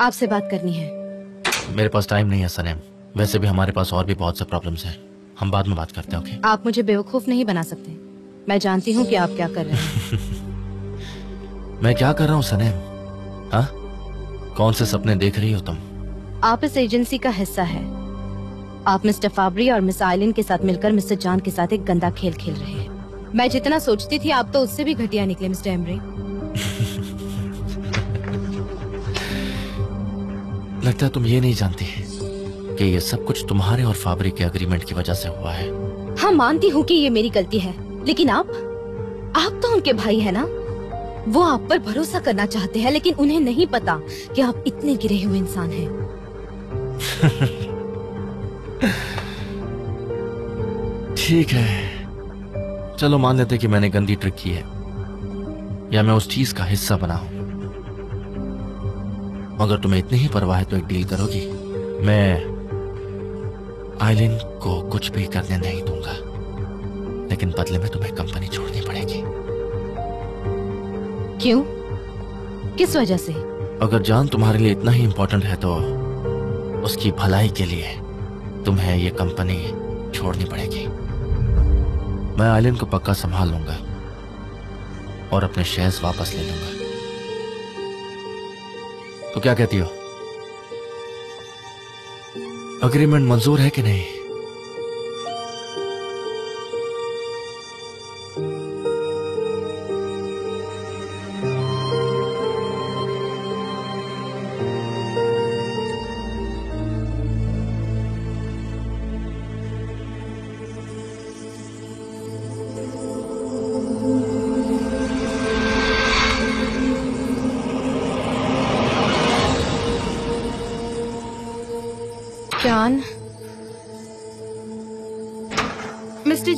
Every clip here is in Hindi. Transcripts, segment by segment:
आपसे बात करनी है। मेरे पास टाइम नहीं है सनेम, वैसे भी हमारे पास और भी बहुत से प्रॉब्लम्स हैं। हम बाद में बात करते हैं, ओके? आप मुझे बेवकूफ नहीं बना सकते, मैं जानती हूँ कि आप क्या कर रहे हैं। मैं क्या कर रहा हूँ सनेम? हाँ, कौन से सपने देख रही हो तुम? आप इस एजेंसी का हिस्सा है। आप मिस्टर फाबरी और मिस आइलिन के साथ मिलकर मिस्टर जान के साथ एक गंदा खेल खेल रहे हैं। मैं जितना सोचती थी आप तो उससे भी घटिया निकले मिस्टर एमरे। लगता है तुम ये नहीं जानती है कि ये सब कुछ तुम्हारे और फाबरी के एग्रीमेंट की वजह से हुआ है। हाँ, मानती हूँ कि ये मेरी गलती है, लेकिन आप तो उनके भाई है ना। वो आप पर भरोसा करना चाहते हैं, लेकिन उन्हें नहीं पता कि आप इतने गिरे हुए इंसान हैं। ठीक है, चलो मान लेते कि मैंने गंदी ट्रिक की है या मैं उस चीज का हिस्सा बना हूं। अगर तुम्हें इतनी ही परवाह है तो एक डील करोगी, मैं आइलिन को कुछ भी करने नहीं दूंगा, लेकिन बदले में तुम्हें कंपनी छोड़नी पड़ेगी। क्यों? किस वजह से? अगर जान तुम्हारे लिए इतना ही इंपॉर्टेंट है तो उसकी भलाई के लिए तुम्हें यह कंपनी छोड़नी पड़ेगी। मैं आइलिन को पक्का संभाल लूंगा और अपने शेयर्स वापस ले लूंगा। तो क्या कहती हो, अग्रीमेंट मंजूर है कि नहीं?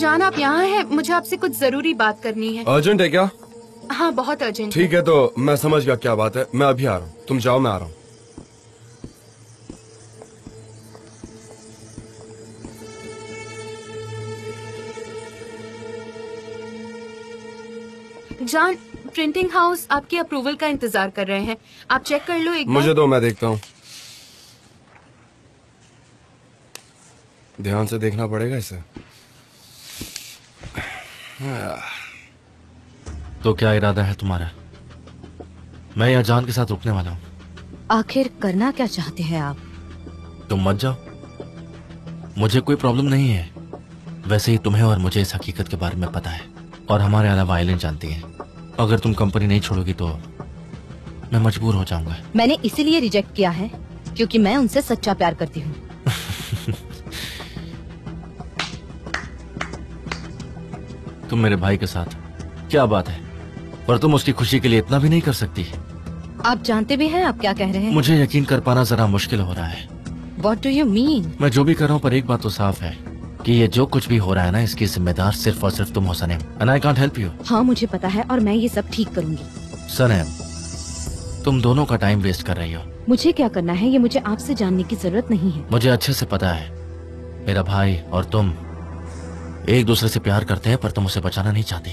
जान, आप यहाँ हैं? मुझे आपसे कुछ जरूरी बात करनी है। अर्जेंट है क्या? हाँ, बहुत अर्जेंट। ठीक है, तो मैं समझ गया क्या बात है, मैं अभी आ रहा हूँ। तुम जाओ, मैं आ रहा हूँ। जान, प्रिंटिंग हाउस आपके अप्रूवल का इंतजार कर रहे हैं, आप चेक कर लो एक बार। मुझे दो, मैं देखता हूँ। ध्यान से देखना पड़ेगा इसे। तो क्या इरादा है तुम्हारा? मैं यहाँ जान के साथ रुकने वाला हूँ। आखिर करना क्या चाहते हैं आप? तुम मत जाओ, मुझे कोई प्रॉब्लम नहीं है। वैसे ही तुम्हें और मुझे इस हकीकत के बारे में पता है, और हमारे अलावा आइलिन जानती है। अगर तुम कंपनी नहीं छोड़ोगी तो मैं मजबूर हो जाऊंगा। मैंने इसीलिए रिजेक्ट किया है क्योंकि मैं उनसे सच्चा प्यार करती हूँ। तुम मेरे भाई के साथ, क्या बात है, पर तुम उसकी खुशी के लिए इतना भी नहीं कर सकती। आप जानते भी हैं आप क्या कह रहे हैं। मुझे यकीन कर पाना जरा मुश्किल हो रहा है। What do you mean? मैं जो भी कर रहा हूँ, पर एक बात तो साफ है कि ये जो कुछ भी हो रहा है ना, इसकी जिम्मेदार सिर्फ और सिर्फ तुम हो सनेम। And I can't help you. हाँ, मुझे पता है और मैं ये सब ठीक करूँगी। सनेम, तुम दोनों का टाइम वेस्ट कर रही हो। मुझे क्या करना है ये मुझे आपसे जानने की जरूरत नहीं है। मुझे अच्छे से पता है, मेरा भाई और तुम एक दूसरे से प्यार करते हैं, पर तुम उसे बचाना नहीं चाहती।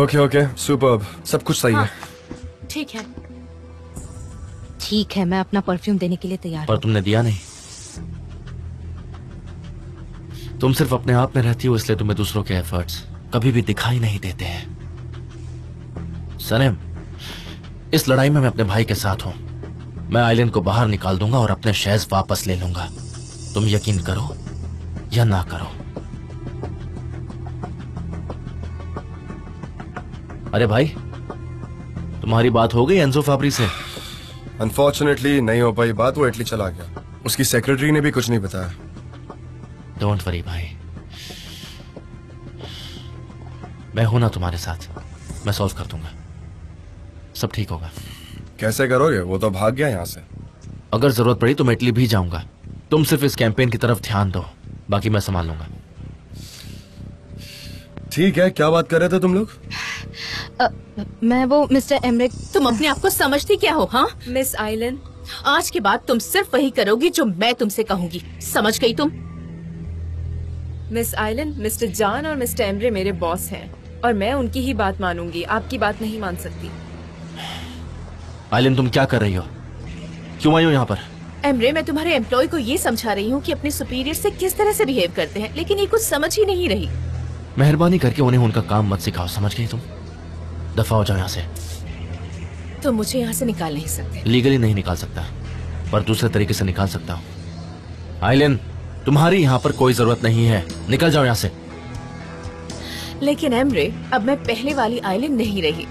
ओके ओके, सुपर्ब, सब कुछ सही है। ठीक है, ठीक है, मैं अपना परफ्यूम देने के लिए तैयार हूं। पर तुमने दिया नहीं। तुम सिर्फ अपने आप में रहती हो, इसलिए तुम्हें दूसरों के एफर्ट्स कभी भी दिखाई नहीं देते हैं। सनेम, इस लड़ाई में मैं अपने भाई के साथ हूँ। मैं आइलिन को बाहर निकाल दूंगा और अपने शेयर्स वापस ले लूंगा, तुम यकीन करो या ना करो। अरे भाई, तुम्हारी बात हो गई एंजो फाबरी से? अनफॉर्चुनेटली नहीं हो पाई बात, वो इटली चला गया। उसकी सेक्रेटरी ने भी कुछ नहीं बताया। डोंट वरी भाई, मैं हूं ना तुम्हारे साथ, मैं सॉल्व कर दूंगा, सब ठीक होगा। कैसे करोगे? वो तो भाग गया यहाँ से। अगर जरूरत पड़ी तो मैं इटली भी जाऊंगा, तुम सिर्फ इस कैंपेन की तरफ ध्यान दो, बाकी मैं संभाल लूंगा। ठीक है, क्या बात कर रहे थे तुम लोग? मैं वो मिस्टर एमरेक। तुम अपने आप को समझती क्या हो? हाँ मिस आइलिन, आज के बाद तुम सिर्फ वही करोगी जो मैं तुमसे कहूंगी, समझ गई तुम? मिस आइलिन, मिस्टर जान और मिस्टर एमरे मेरे बॉस हैं और मैं उनकी ही बात मानूंगी, आपकी बात नहीं मान सकती। आइलिन, तुम क्या कर रही हो? क्यों आई हो यहाँ पर? एमरे, मैं तुम्हारे एम्प्लॉय को ये समझा रही हूँ कि अपने सुपीरियर से किस तरह से बिहेव करते हैं, लेकिन ये कुछ समझ ही नहीं रही। मेहरबानी करके उन्हें उनका काम मत सिखाओ, समझ गई तुम? दफा हो जाओ यहाँ से। तो मुझे यहाँ से निकाल नहीं सकते? लीगली नहीं निकाल सकता, पर दूसरे तरीके से निकाल सकता हूँ। आइलिन, तुम्हारी यहाँ पर कोई जरूरत नहीं है, निकल जाओ यहाँ से। लेकिन एमरे, अब मैं पहले वाली आइलिन नहीं रही,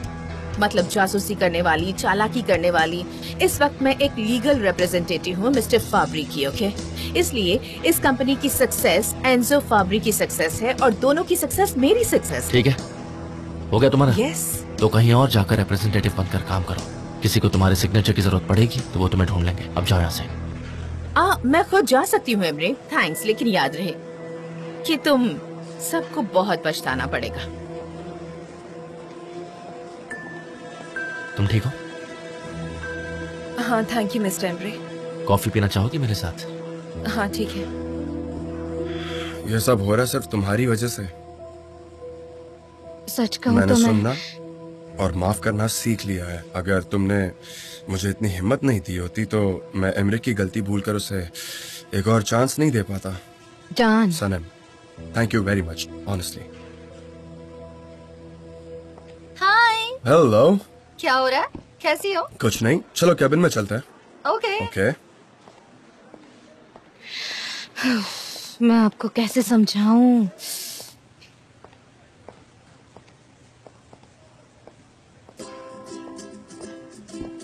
मतलब जासूसी करने वाली, चालाकी करने वाली। इस वक्त मैं एक लीगल रिप्रेजेंटेटिव हूँ मिस्टर फाबरी की, ओके? इसलिए इस कंपनी की सक्सेस एंजो फाबरी की सक्सेस है और दोनों की सक्सेस मेरी सक्सेस। ठीक है, हो गया तुम्हारा? यस। तो कहीं और जाकर रिप्रेजेंटेटिव बनकर काम करो। किसी को तुम्हारे सिग्नेचर की जरूरत पड़ेगी तो वो तुम्हें ढूंढ लेंगे। अब जाओ यहाँ से। मैं खुद जा सकती हूँ एमरे, थैंक्स, लेकिन याद रहे कि तुम सबको बहुत पछताना पड़ेगा। तुम ठीक हो? हाँ, thank you mister Embry. Coffee पीना चाहोगी मेरे साथ? हाँ ठीक है। ये सब हो रहा सिर्फ तुम्हारी वजह से। सच कहूं मैंने तो सुनना और माफ करना सीख लिया है। अगर तुमने मुझे इतनी हिम्मत नहीं दी होती तो मैं एम्ब्रे की गलती भूलकर उसे एक और चांस नहीं दे पाता। Chance? Sanem, thank you very much, honestly. Hi. Hello. क्या हो रहा है? कैसी हो? कुछ नहीं, चलो कैबिन में चलते हैं। ओके। ओके। मैं आपको कैसे समझाऊं?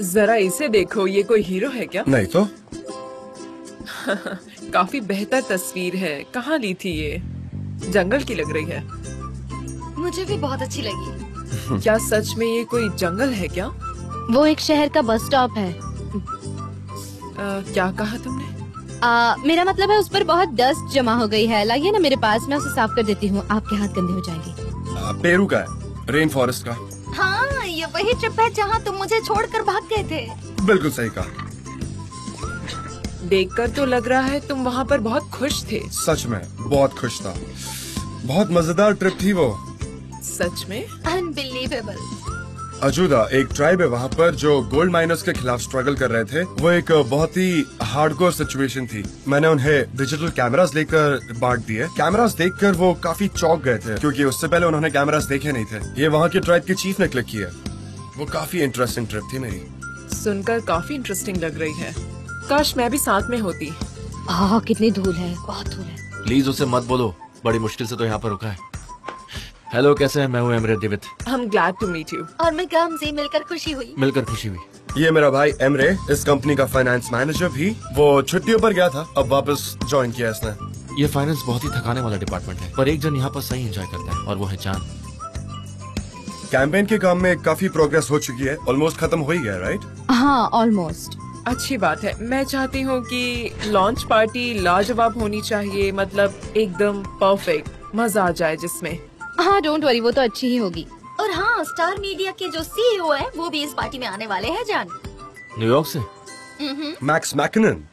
जरा इसे देखो, ये कोई हीरो है क्या? नहीं तो। काफी बेहतर तस्वीर है, कहाँ ली थी ये? जंगल की लग रही है। मुझे भी बहुत अच्छी लगी। क्या सच में ये कोई जंगल है क्या? वो एक शहर का बस स्टॉप है। क्या कहा तुमने? मेरा मतलब है उस पर बहुत डस्ट जमा हो गई है। लाइए ना मेरे पास, मैं उसे साफ कर देती हूँ, आपके हाथ गंदे हो जाएंगे। पेरू का है, रेन फॉरेस्ट का। हाँ, ये वही ट्रिप है जहाँ तुम मुझे छोड़कर भाग गए थे। बिल्कुल सही कहा। देखकर तो लग रहा है तुम वहाँ पर बहुत खुश थे। सच में बहुत खुश था, बहुत मजेदार ट्रिप थी वो। सच में? अनबिलीवेबल। अजूदा एक ट्राइब है वहाँ पर जो गोल्ड माइनर्स के खिलाफ स्ट्रगल कर रहे थे। वो एक बहुत ही हार्डकोर सिचुएशन थी। मैंने उन्हें डिजिटल कैमरास लेकर बांट दिए। कैमरास देखकर वो काफी चौंक गए थे क्योंकि उससे पहले उन्होंने कैमरास देखे नहीं थे। ये वहाँ के ट्राइब के चीफ ने क्लिक किया। वो काफी इंटरेस्टिंग ट्रिप थी मेरी। सुनकर काफी इंटरेस्टिंग लग रही है, काश मैं भी साथ में होती। हाँ, कितनी धूल है, बहुत धूल है। प्लीज उसे मत बोलो, बड़ी मुश्किल से तो यहाँ पर रुका है। हेलो, कैसे हैं? मैं हूँ एमरे डेविड। हम ग्लैड टू मीट यू। और मैं गम से मिलकर खुशी हुई। ये मेरा भाई एमरे, इस कंपनी का फाइनेंस मैनेजर भी। वो छुट्टियों पर गया था, अब वापस ज्वाइन किया इसने। ये फाइनेंस बहुत ही थकाने वाला डिपार्टमेंट है, पर एक जन यहाँ पर सही एंजॉय करता है और वो है जान। कैंपेन के काम में काफी प्रोग्रेस हो चुकी है, ऑलमोस्ट खत्म हो ही गया, राइट? हाँ ऑलमोस्ट। अच्छी बात है। मैं चाहती हूँ कि लॉन्च पार्टी लाजवाब होनी चाहिए, मतलब एकदम परफेक्ट, मजा आ जाए जिसमें। हाँ डोंट वरी, वो तो अच्छी ही होगी। और हाँ, स्टार मीडिया के जो सीईओ है वो भी इस पार्टी में आने वाले हैं। जान न्यूयॉर्क से? मैक्स मैकिनन,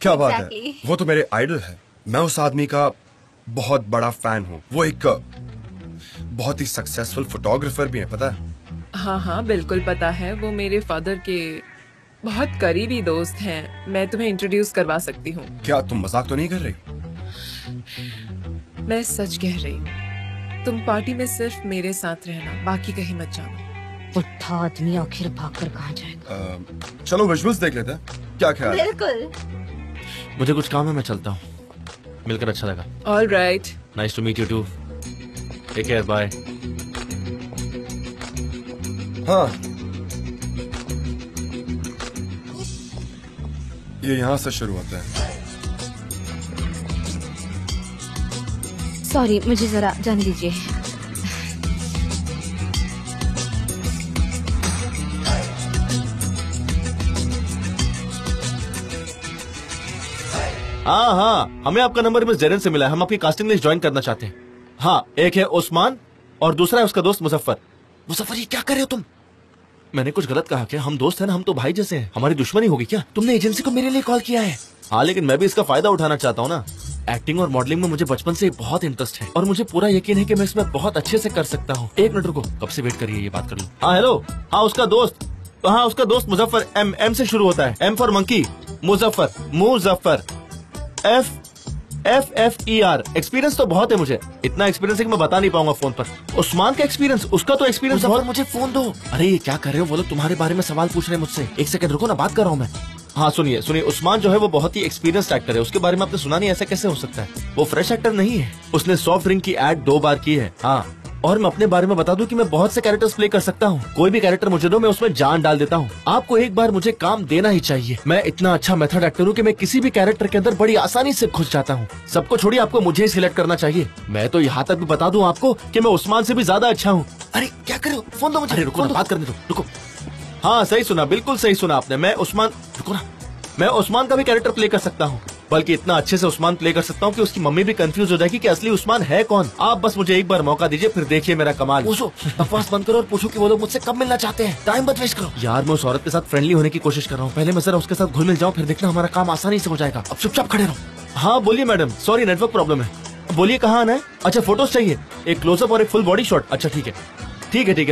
क्या बात है। वो तो मेरे आइडल है, मैं उस आदमी का बहुत बड़ा फैन हूँ। वो एक बहुत ही सक्सेसफुल फोटोग्राफर भी है, पता है? हाँ हाँ बिल्कुल पता है, वो मेरे फादर के बहुत करीबी दोस्त हैं। मैं तुम्हें इंट्रोड्यूस करवा सकती हूँ। क्या तुम मजाक तो नहीं कर रही? मैं सच कह रही हूँ, तुम पार्टी में सिर्फ मेरे साथ रहना, बाकी कहीं मत जाना। उठा आदमी आखिर भागकर कहाँ जाएगा। चलो विजुअल्स देख लेते हैं, क्या ख्याल? बिल्कुल। मुझे कुछ काम है, मैं चलता हूँ, मिलकर अच्छा लगा। All right, nice to meet you too, take care, bye. हाँ, ये यहाँ से शुरू होता है। सॉरी, मुझे जरा जाने दीजिए। हाँ हाँ, हमें आपका नंबर मिस जेरन से मिला है। हम आपकी कास्टिंग लिस्ट ज्वाइन करना चाहते हैं। हाँ, एक है उस्मान और दूसरा है उसका दोस्त मुजफ्फर। मुजफ्फर, ये क्या कर रहे हो तुम? मैंने कुछ गलत कहा क्या? हम दोस्त हैं ना, हम तो भाई जैसे हैं, हमारी दुश्मनी होगी क्या? तुमने एजेंसी को मेरे लिए कॉल किया है। हाँ, लेकिन मैं भी इसका फायदा उठाना चाहता हूँ ना। एक्टिंग और मॉडलिंग में मुझे बचपन से बहुत इंटरेस्ट है और मुझे पूरा यकीन है कि मैं इसमें बहुत अच्छे से कर सकता हूँ। एक मिनट रुको, कब से वेट करिए, ये बात कर लूँ। हाँ हेलो, हाँ उसका दोस्त हाँ, उसका दोस्त मुजफ्फर, एम एम से शुरू होता है, M for monkey, Muzaffar, FFER। Experience तो बहुत है मुझे, इतना एक्सपीरियंस है कि मैं बता नहीं पाऊंगा फोन पर। उस्मान का एक्सपीरियंस, उसका तो एक्सपीरियंस। मुझे फोन दो। अरे ये क्या कर रहे हो, वो लोग तुम्हारे बारे में सवाल पूछ रहे हैं मुझसे। एक सेकंड रुको ना, बात कर रहा हूँ मैं। हाँ सुनिए, उस्मान जो है वो बहुत ही एक्सपीरियंस एक्टर है, उसके बारे में आपने सुना नहीं, ऐसा कैसे हो सकता है? वो फ्रेश एक्टर नहीं है, उसने सॉफ्ट ड्रिंक की एड 2 बार की है। हाँ, और मैं अपने बारे में बता दूं कि मैं बहुत से कैरेक्टर्स प्ले कर सकता हूँ, कोई भी कैरेक्टर मुझे दो मैं उसमें जान डाल देता हूँ। आपको एक बार मुझे काम देना ही चाहिए, मैं इतना अच्छा मेथड एक्टर हूँ कि मैं किसी भी कैरेक्टर के अंदर बड़ी आसानी से घुस जाता हूँ। सबको छोड़िए, आपको मुझे सिलेक्ट करना चाहिए। मैं तो यहाँ तक भी बता दूँ आपको कि मैं उस्मान से भी ज्यादा अच्छा हूँ। अरे क्या कर रहे हो, फोन दो मुझे। अरे रुको ना, बात करने दो, रुको। हाँ सही सुना, बिल्कुल सही सुना आपने, मैं उस्मान का भी कैरेक्टर प्ले कर सकता हूँ, बल्कि इतना अच्छे से उस्मान प्ले कर सकता हूँ कि उसकी मम्मी भी कंफ्यूज हो जाएगी कि असली उस्मान है कौन। आप बस मुझे एक बार मौका दीजिए, फिर देखिए मेरा कमाल। पूछो, बकवास बंद करो और पूछो कि वो लोग मुझसे कब मिलना चाहते हैं। टाइम मत वेस्ट करो यार, मैं उस औरत के साथ फ्रेंडली होने की कोशिश कर रहा हूँ, पहले मैं जरा उसके साथ घुल मिल जाऊँ, फिर देखना हमारा काम आसानी से हो जाएगा। अब चुपचाप खड़े रहो। हाँ बोलिए मैडम। सॉरी नेटवर्क प्रॉब्लम है। बोलिए कहाँ आना है? अच्छा फोटोज चाहिए, एक क्लोजअप और एक फुल बॉडी शॉट। अच्छा ठीक है,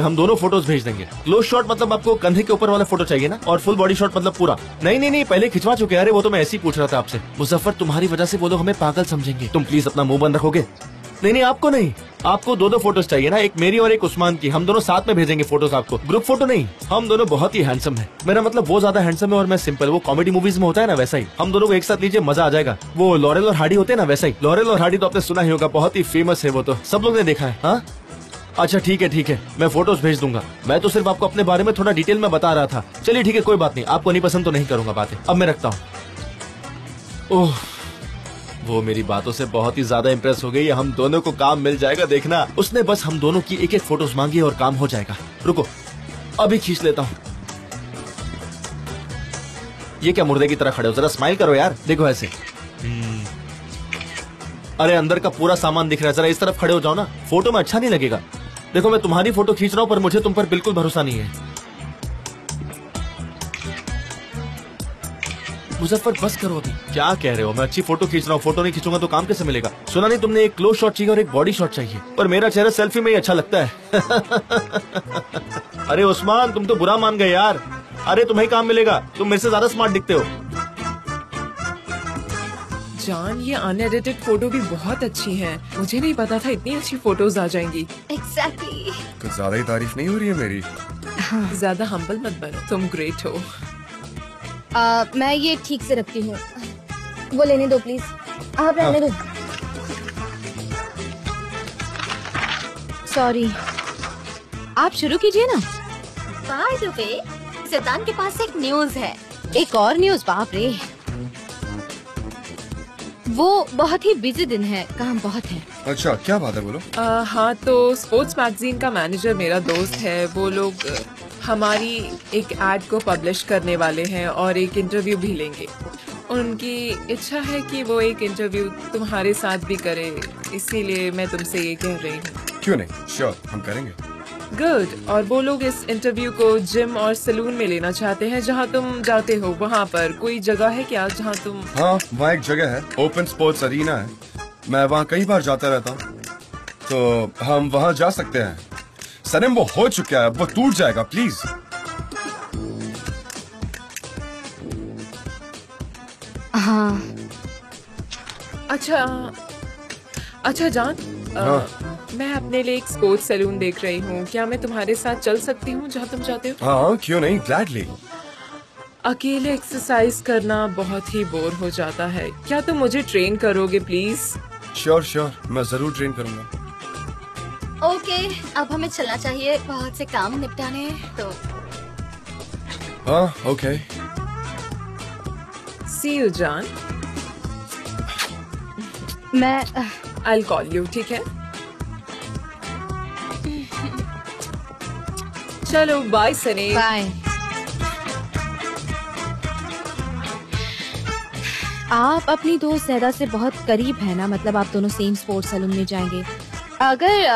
हम दोनों फोटोज भेज देंगे। क्लोज शॉट मतलब आपको कंधे के ऊपर वाला फोटो चाहिए ना, और फुल बॉडी शॉट मतलब पूरा। नहीं, पहले खिंचवा चुके। अरे वो तो मैं ऐसे ही पूछ रहा था आपसे। मुजफ्फर, तुम्हारी वजह से वो लोग हमें पागल समझेंगे, तुम प्लीज अपना मुंह बंद रखोगे। नहीं, आपको नहीं, आपको 2 फोटोज चाहिए ना, एक मेरी और एक उस्मान की। हम दोनों साथ में भेजेंगे फोटोज आपको, ग्रुप फोटो नहीं। हम दोनों बहुत ही हैंडसम है, मेरा मतलब वो ज्यादा हैंडसम है और मैं सिंपल। वो कॉमेडी मूवीज में होता है ना वैसा ही, हम दोनों को एक साथ लीजिए, मजा आ जाएगा। वो लॉरेल और हार्डी होते हैं ना वैसा ही। लॉरेल और हार्डी तो आपने सुना ही होगा, बहुत ही फेमस है वो, तो सब लोग ने देखा है। अच्छा ठीक है, मैं फोटोज भेज दूंगा। मैं तो सिर्फ आपको अपने बारे में थोड़ा डिटेल में बता रहा था। चलिए ठीक है, कोई बात नहीं, आपको नहीं पसंद तो नहीं करूंगा बातें। अब मैं रखता हूँ। ओह, वो मेरी बातों से बहुत ही ज्यादा इम्प्रेस हो गई है। हम दोनों को काम मिल जाएगा, देखना। उसने बस हम दोनों की एक फोटोज मांगी और काम हो जाएगा। रुको अभी खींच लेता हूँ। ये क्या मुर्दे की तरह खड़े हो, जरा स्माइल करो यार, देखो ऐसे। अरे अंदर का पूरा सामान दिख रहा है, जरा इस तरफ खड़े हो जाओ ना, फोटो में अच्छा नहीं लगेगा। देखो मैं तुम्हारी फोटो खींच रहा हूँ, पर मुझे तुम पर बिल्कुल भरोसा नहीं है। मुजफ्फर बस करो अभी। क्या कह रहे हो, मैं अच्छी फोटो खींच रहा हूँ, फोटो नहीं खींचूंगा तो काम कैसे मिलेगा? सुना नहीं तुमने, एक क्लोज शॉट चाहिए और एक बॉडी शॉट चाहिए, पर मेरा चेहरा सेल्फी में ही अच्छा लगता है। अरे उस्मान, तुम तो बुरा मान गए यार। अरे तुम्हें काम मिलेगा, तुम मेरे से ज्यादा स्मार्ट दिखते हो। जान, ये अनएडिटेड फोटो भी बहुत अच्छी हैं। मुझे नहीं पता था इतनी अच्छी फोटोज आ जाएंगी। Exactly. कुछ ज्यादा ही तारीफ नहीं हो रही है मेरी? ज्यादा हम्बल मत बनो, तुम ग्रेट हो। मैं ये ठीक से रखती हूँ, वो लेने दो प्लीज। आप रहने दो। सॉरी, आप शुरू कीजिए ना। बाय द वे, ज़िदान के पास एक न्यूज है। एक और न्यूज, बाप रे। वो बहुत ही बिजी दिन है, काम बहुत है। अच्छा क्या बात है, बोलो। हाँ तो स्पोर्ट्स मैगजीन का मैनेजर मेरा दोस्त है, वो लोग हमारी एक एड को पब्लिश करने वाले हैं और एक इंटरव्यू भी लेंगे। उनकी इच्छा है कि वो एक इंटरव्यू तुम्हारे साथ भी करे, इसीलिए मैं तुमसे ये कह रही हूँ। क्यों नहीं, श्योर हम करेंगे। गुड। और वो लोग इस इंटरव्यू को जिम और सलून में लेना चाहते हैं, जहाँ तुम जाते हो। वहाँ पर कोई जगह है क्या जहाँ तुम? हाँ वहाँ एक जगह है, ओपन स्पोर्ट्स अरीना है, मैं वहाँ कई बार जाता रहता हूँ, तो हम वहाँ जा सकते हैं। सनम वो हो चुका है, वो टूट जाएगा, प्लीज। हाँ अच्छा जान, मैं अपने लिए एक स्पोर्ट्स सैलून देख रही हूँ, क्या मैं तुम्हारे साथ चल सकती हूँ जहाँ तुम जाते हो? हाँ क्यों नहीं, ग्लैडली। अकेले एक्सरसाइज करना बहुत ही बोर हो जाता है, क्या तुम मुझे ट्रेन करोगे प्लीज? श्योर, मैं जरूर ट्रेन करूँगा। ओके, अब हमें चलना चाहिए, बहुत से काम निपटाने हैं तो। हाँ ओके, सी यू जान। मैं I'll call you, ठीक है? चलो बाय सनेम। बाय। आप अपनी दोस्त ज़ैदा से बहुत करीब है ना, मतलब आप दोनों सेम स्पोर्ट्स सैलून में जाएंगे। अगर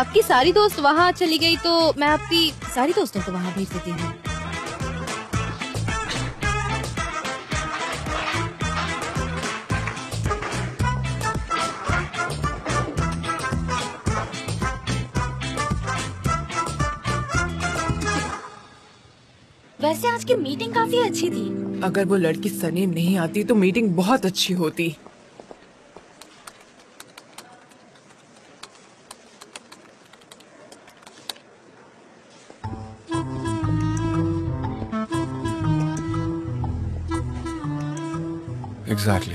आपकी सारी दोस्त वहाँ चली गई तो मैं आपकी सारी दोस्तों को वहाँ भेज देती हूँ। वैसे आज की मीटिंग काफी अच्छी थी। अगर वो लड़की सनेम नहीं आती तो मीटिंग बहुत अच्छी होती। Exactly.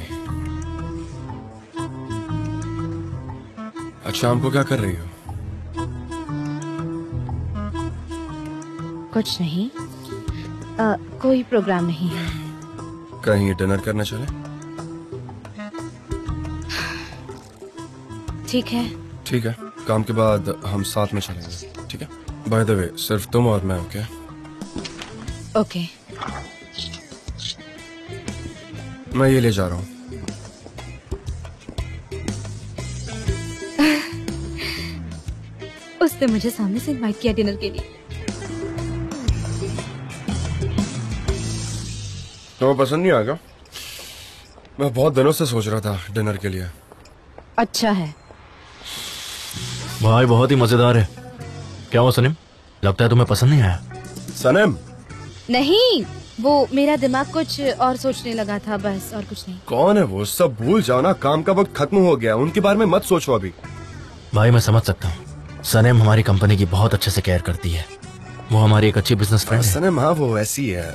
आज शाम को क्या कर रही हो? कुछ नहीं, कोई प्रोग्राम नहीं है। कहीं डिनर करने चले? ठीक है। ठीक है, काम के बाद हम साथ में चलेंगे, ठीक है? बाय द वे, सिर्फ तुम और मैं, ओके? ओके। मैं ये ले जा रहा हूँ। उसने मुझे सामने से इनवाइट किया डिनर के लिए। तो पसंद नहीं आएगा? मैं बहुत दिनों से सोच रहा था डिनर के लिए। अच्छा है भाई, बहुत ही मजेदार है। क्या हुआ सनेम, लगता है तुम्हें पसंद नहीं आया? सनेम नहीं, वो मेरा दिमाग कुछ और सोचने लगा था, बस और कुछ नहीं। कौन है वो? सब भूल जाओ ना, काम का वक्त खत्म हो गया, उनके बारे में मत सोचो अभी। भाई मैं समझ सकता हूँ, सनेम हमारी कंपनी की बहुत अच्छे से केयर करती है, वो हमारी एक अच्छी बिजनेस फ्रेंड है। सनेम हाँ वो ऐसी है,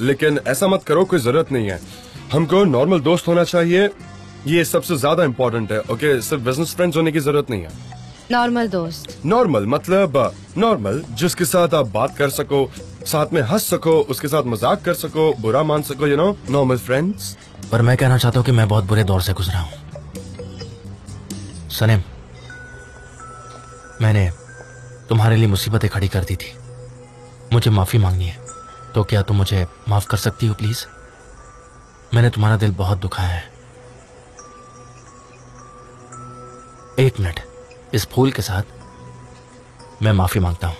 लेकिन ऐसा मत करो, कोई जरूरत नहीं है। हमको नॉर्मल दोस्त होना चाहिए, ये सबसे ज्यादा इम्पोर्टेंट है। ओके, सिर्फ बिजनेस फ्रेंड्स होने की जरूरत नहीं है। नॉर्मल दोस्त? नॉर्मल मतलब नॉर्मल, जिसके साथ आप बात कर सको, साथ में हंस सको, उसके साथ मजाक कर सको, बुरा मान सको, यू नो, नॉर्मल फ्रेंड्स। पर मैं कहना चाहता हूँ कि मैं बहुत बुरे दौर से गुजरा हूँ सनेम। मैंने तुम्हारे लिए मुसीबतें खड़ी कर दी थी, मुझे माफी मांगनी है। तो क्या तुम मुझे माफ कर सकती हो प्लीज? मैंने तुम्हारा दिल बहुत दुखाया है। एक मिनट, इस फूल के साथ मैं माफी मांगता हूं।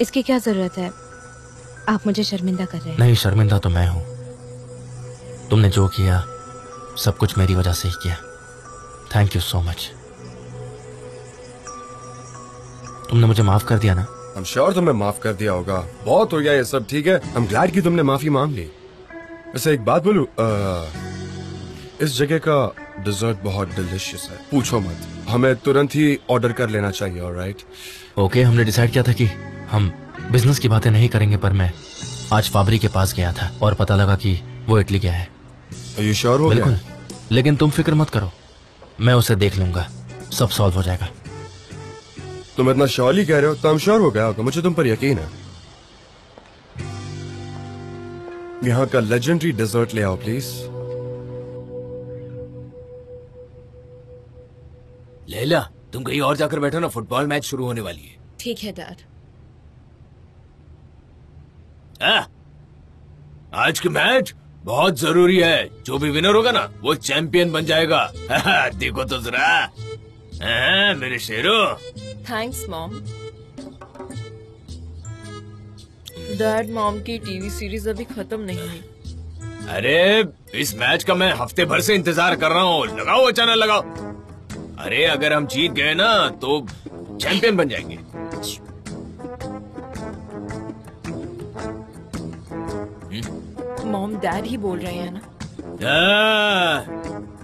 इसकी क्या जरूरत है? आप मुझे शर्मिंदा कर रहे हैं। नहीं, शर्मिंदा तो मैं हूं। तुमने जो किया सब कुछ मेरी वजह से ही किया। Thank you so much. तुमने मुझे माफ कर दिया ना? I'm sure तुमने माफ कर दिया होगा, बहुत हो गया ये सब, ठीक है? I'm glad कि तुमने माफी मांग ली। वैसे एक बात बोलूं, इस जगह का डिजर्ट बहुत डिलिशियस है, पूछो मत। हमें तुरंत ही ऑर्डर कर लेना चाहिए, ऑलराइट? ओके, हमने डिसाइड किया था कि हम बिजनेस की बातें नहीं करेंगे, पर मैं आज फाबरी के पास गया था और पता लगा कि वो इटली गया है। Are you sure हो गया? बिल्कुल, लेकिन तुम फिक्र मत करो, मैं उसे देख लूंगा, सब सॉल्व हो जाएगा। तुम इतना श्योरली कह रहे हो तो हम श्योर हो गया होगा, मुझे तुम पर यकीन है। यहाँ का लेजेंडरी डेजर्ट ले आओ प्लीज। लैला तुम कहीं और जाकर बैठो ना, फुटबॉल मैच शुरू होने वाली है। ठीक है दार। आज का मैच बहुत जरूरी है, जो भी विनर होगा ना वो चैंपियन बन जाएगा। देखो तो जरा। मेरे शेरो। Thanks mom. डैड, मॉम की टीवी सीरीज अभी खत्म नहीं हुई। अरे इस मैच का मैं हफ्ते भर से इंतजार कर रहा हूँ, लगाओ चैनल लगाओ। अरे अगर हम जीत गए ना तो चैंपियन बन जाएंगे। मॉम डैड ही बोल रहे हैं ना।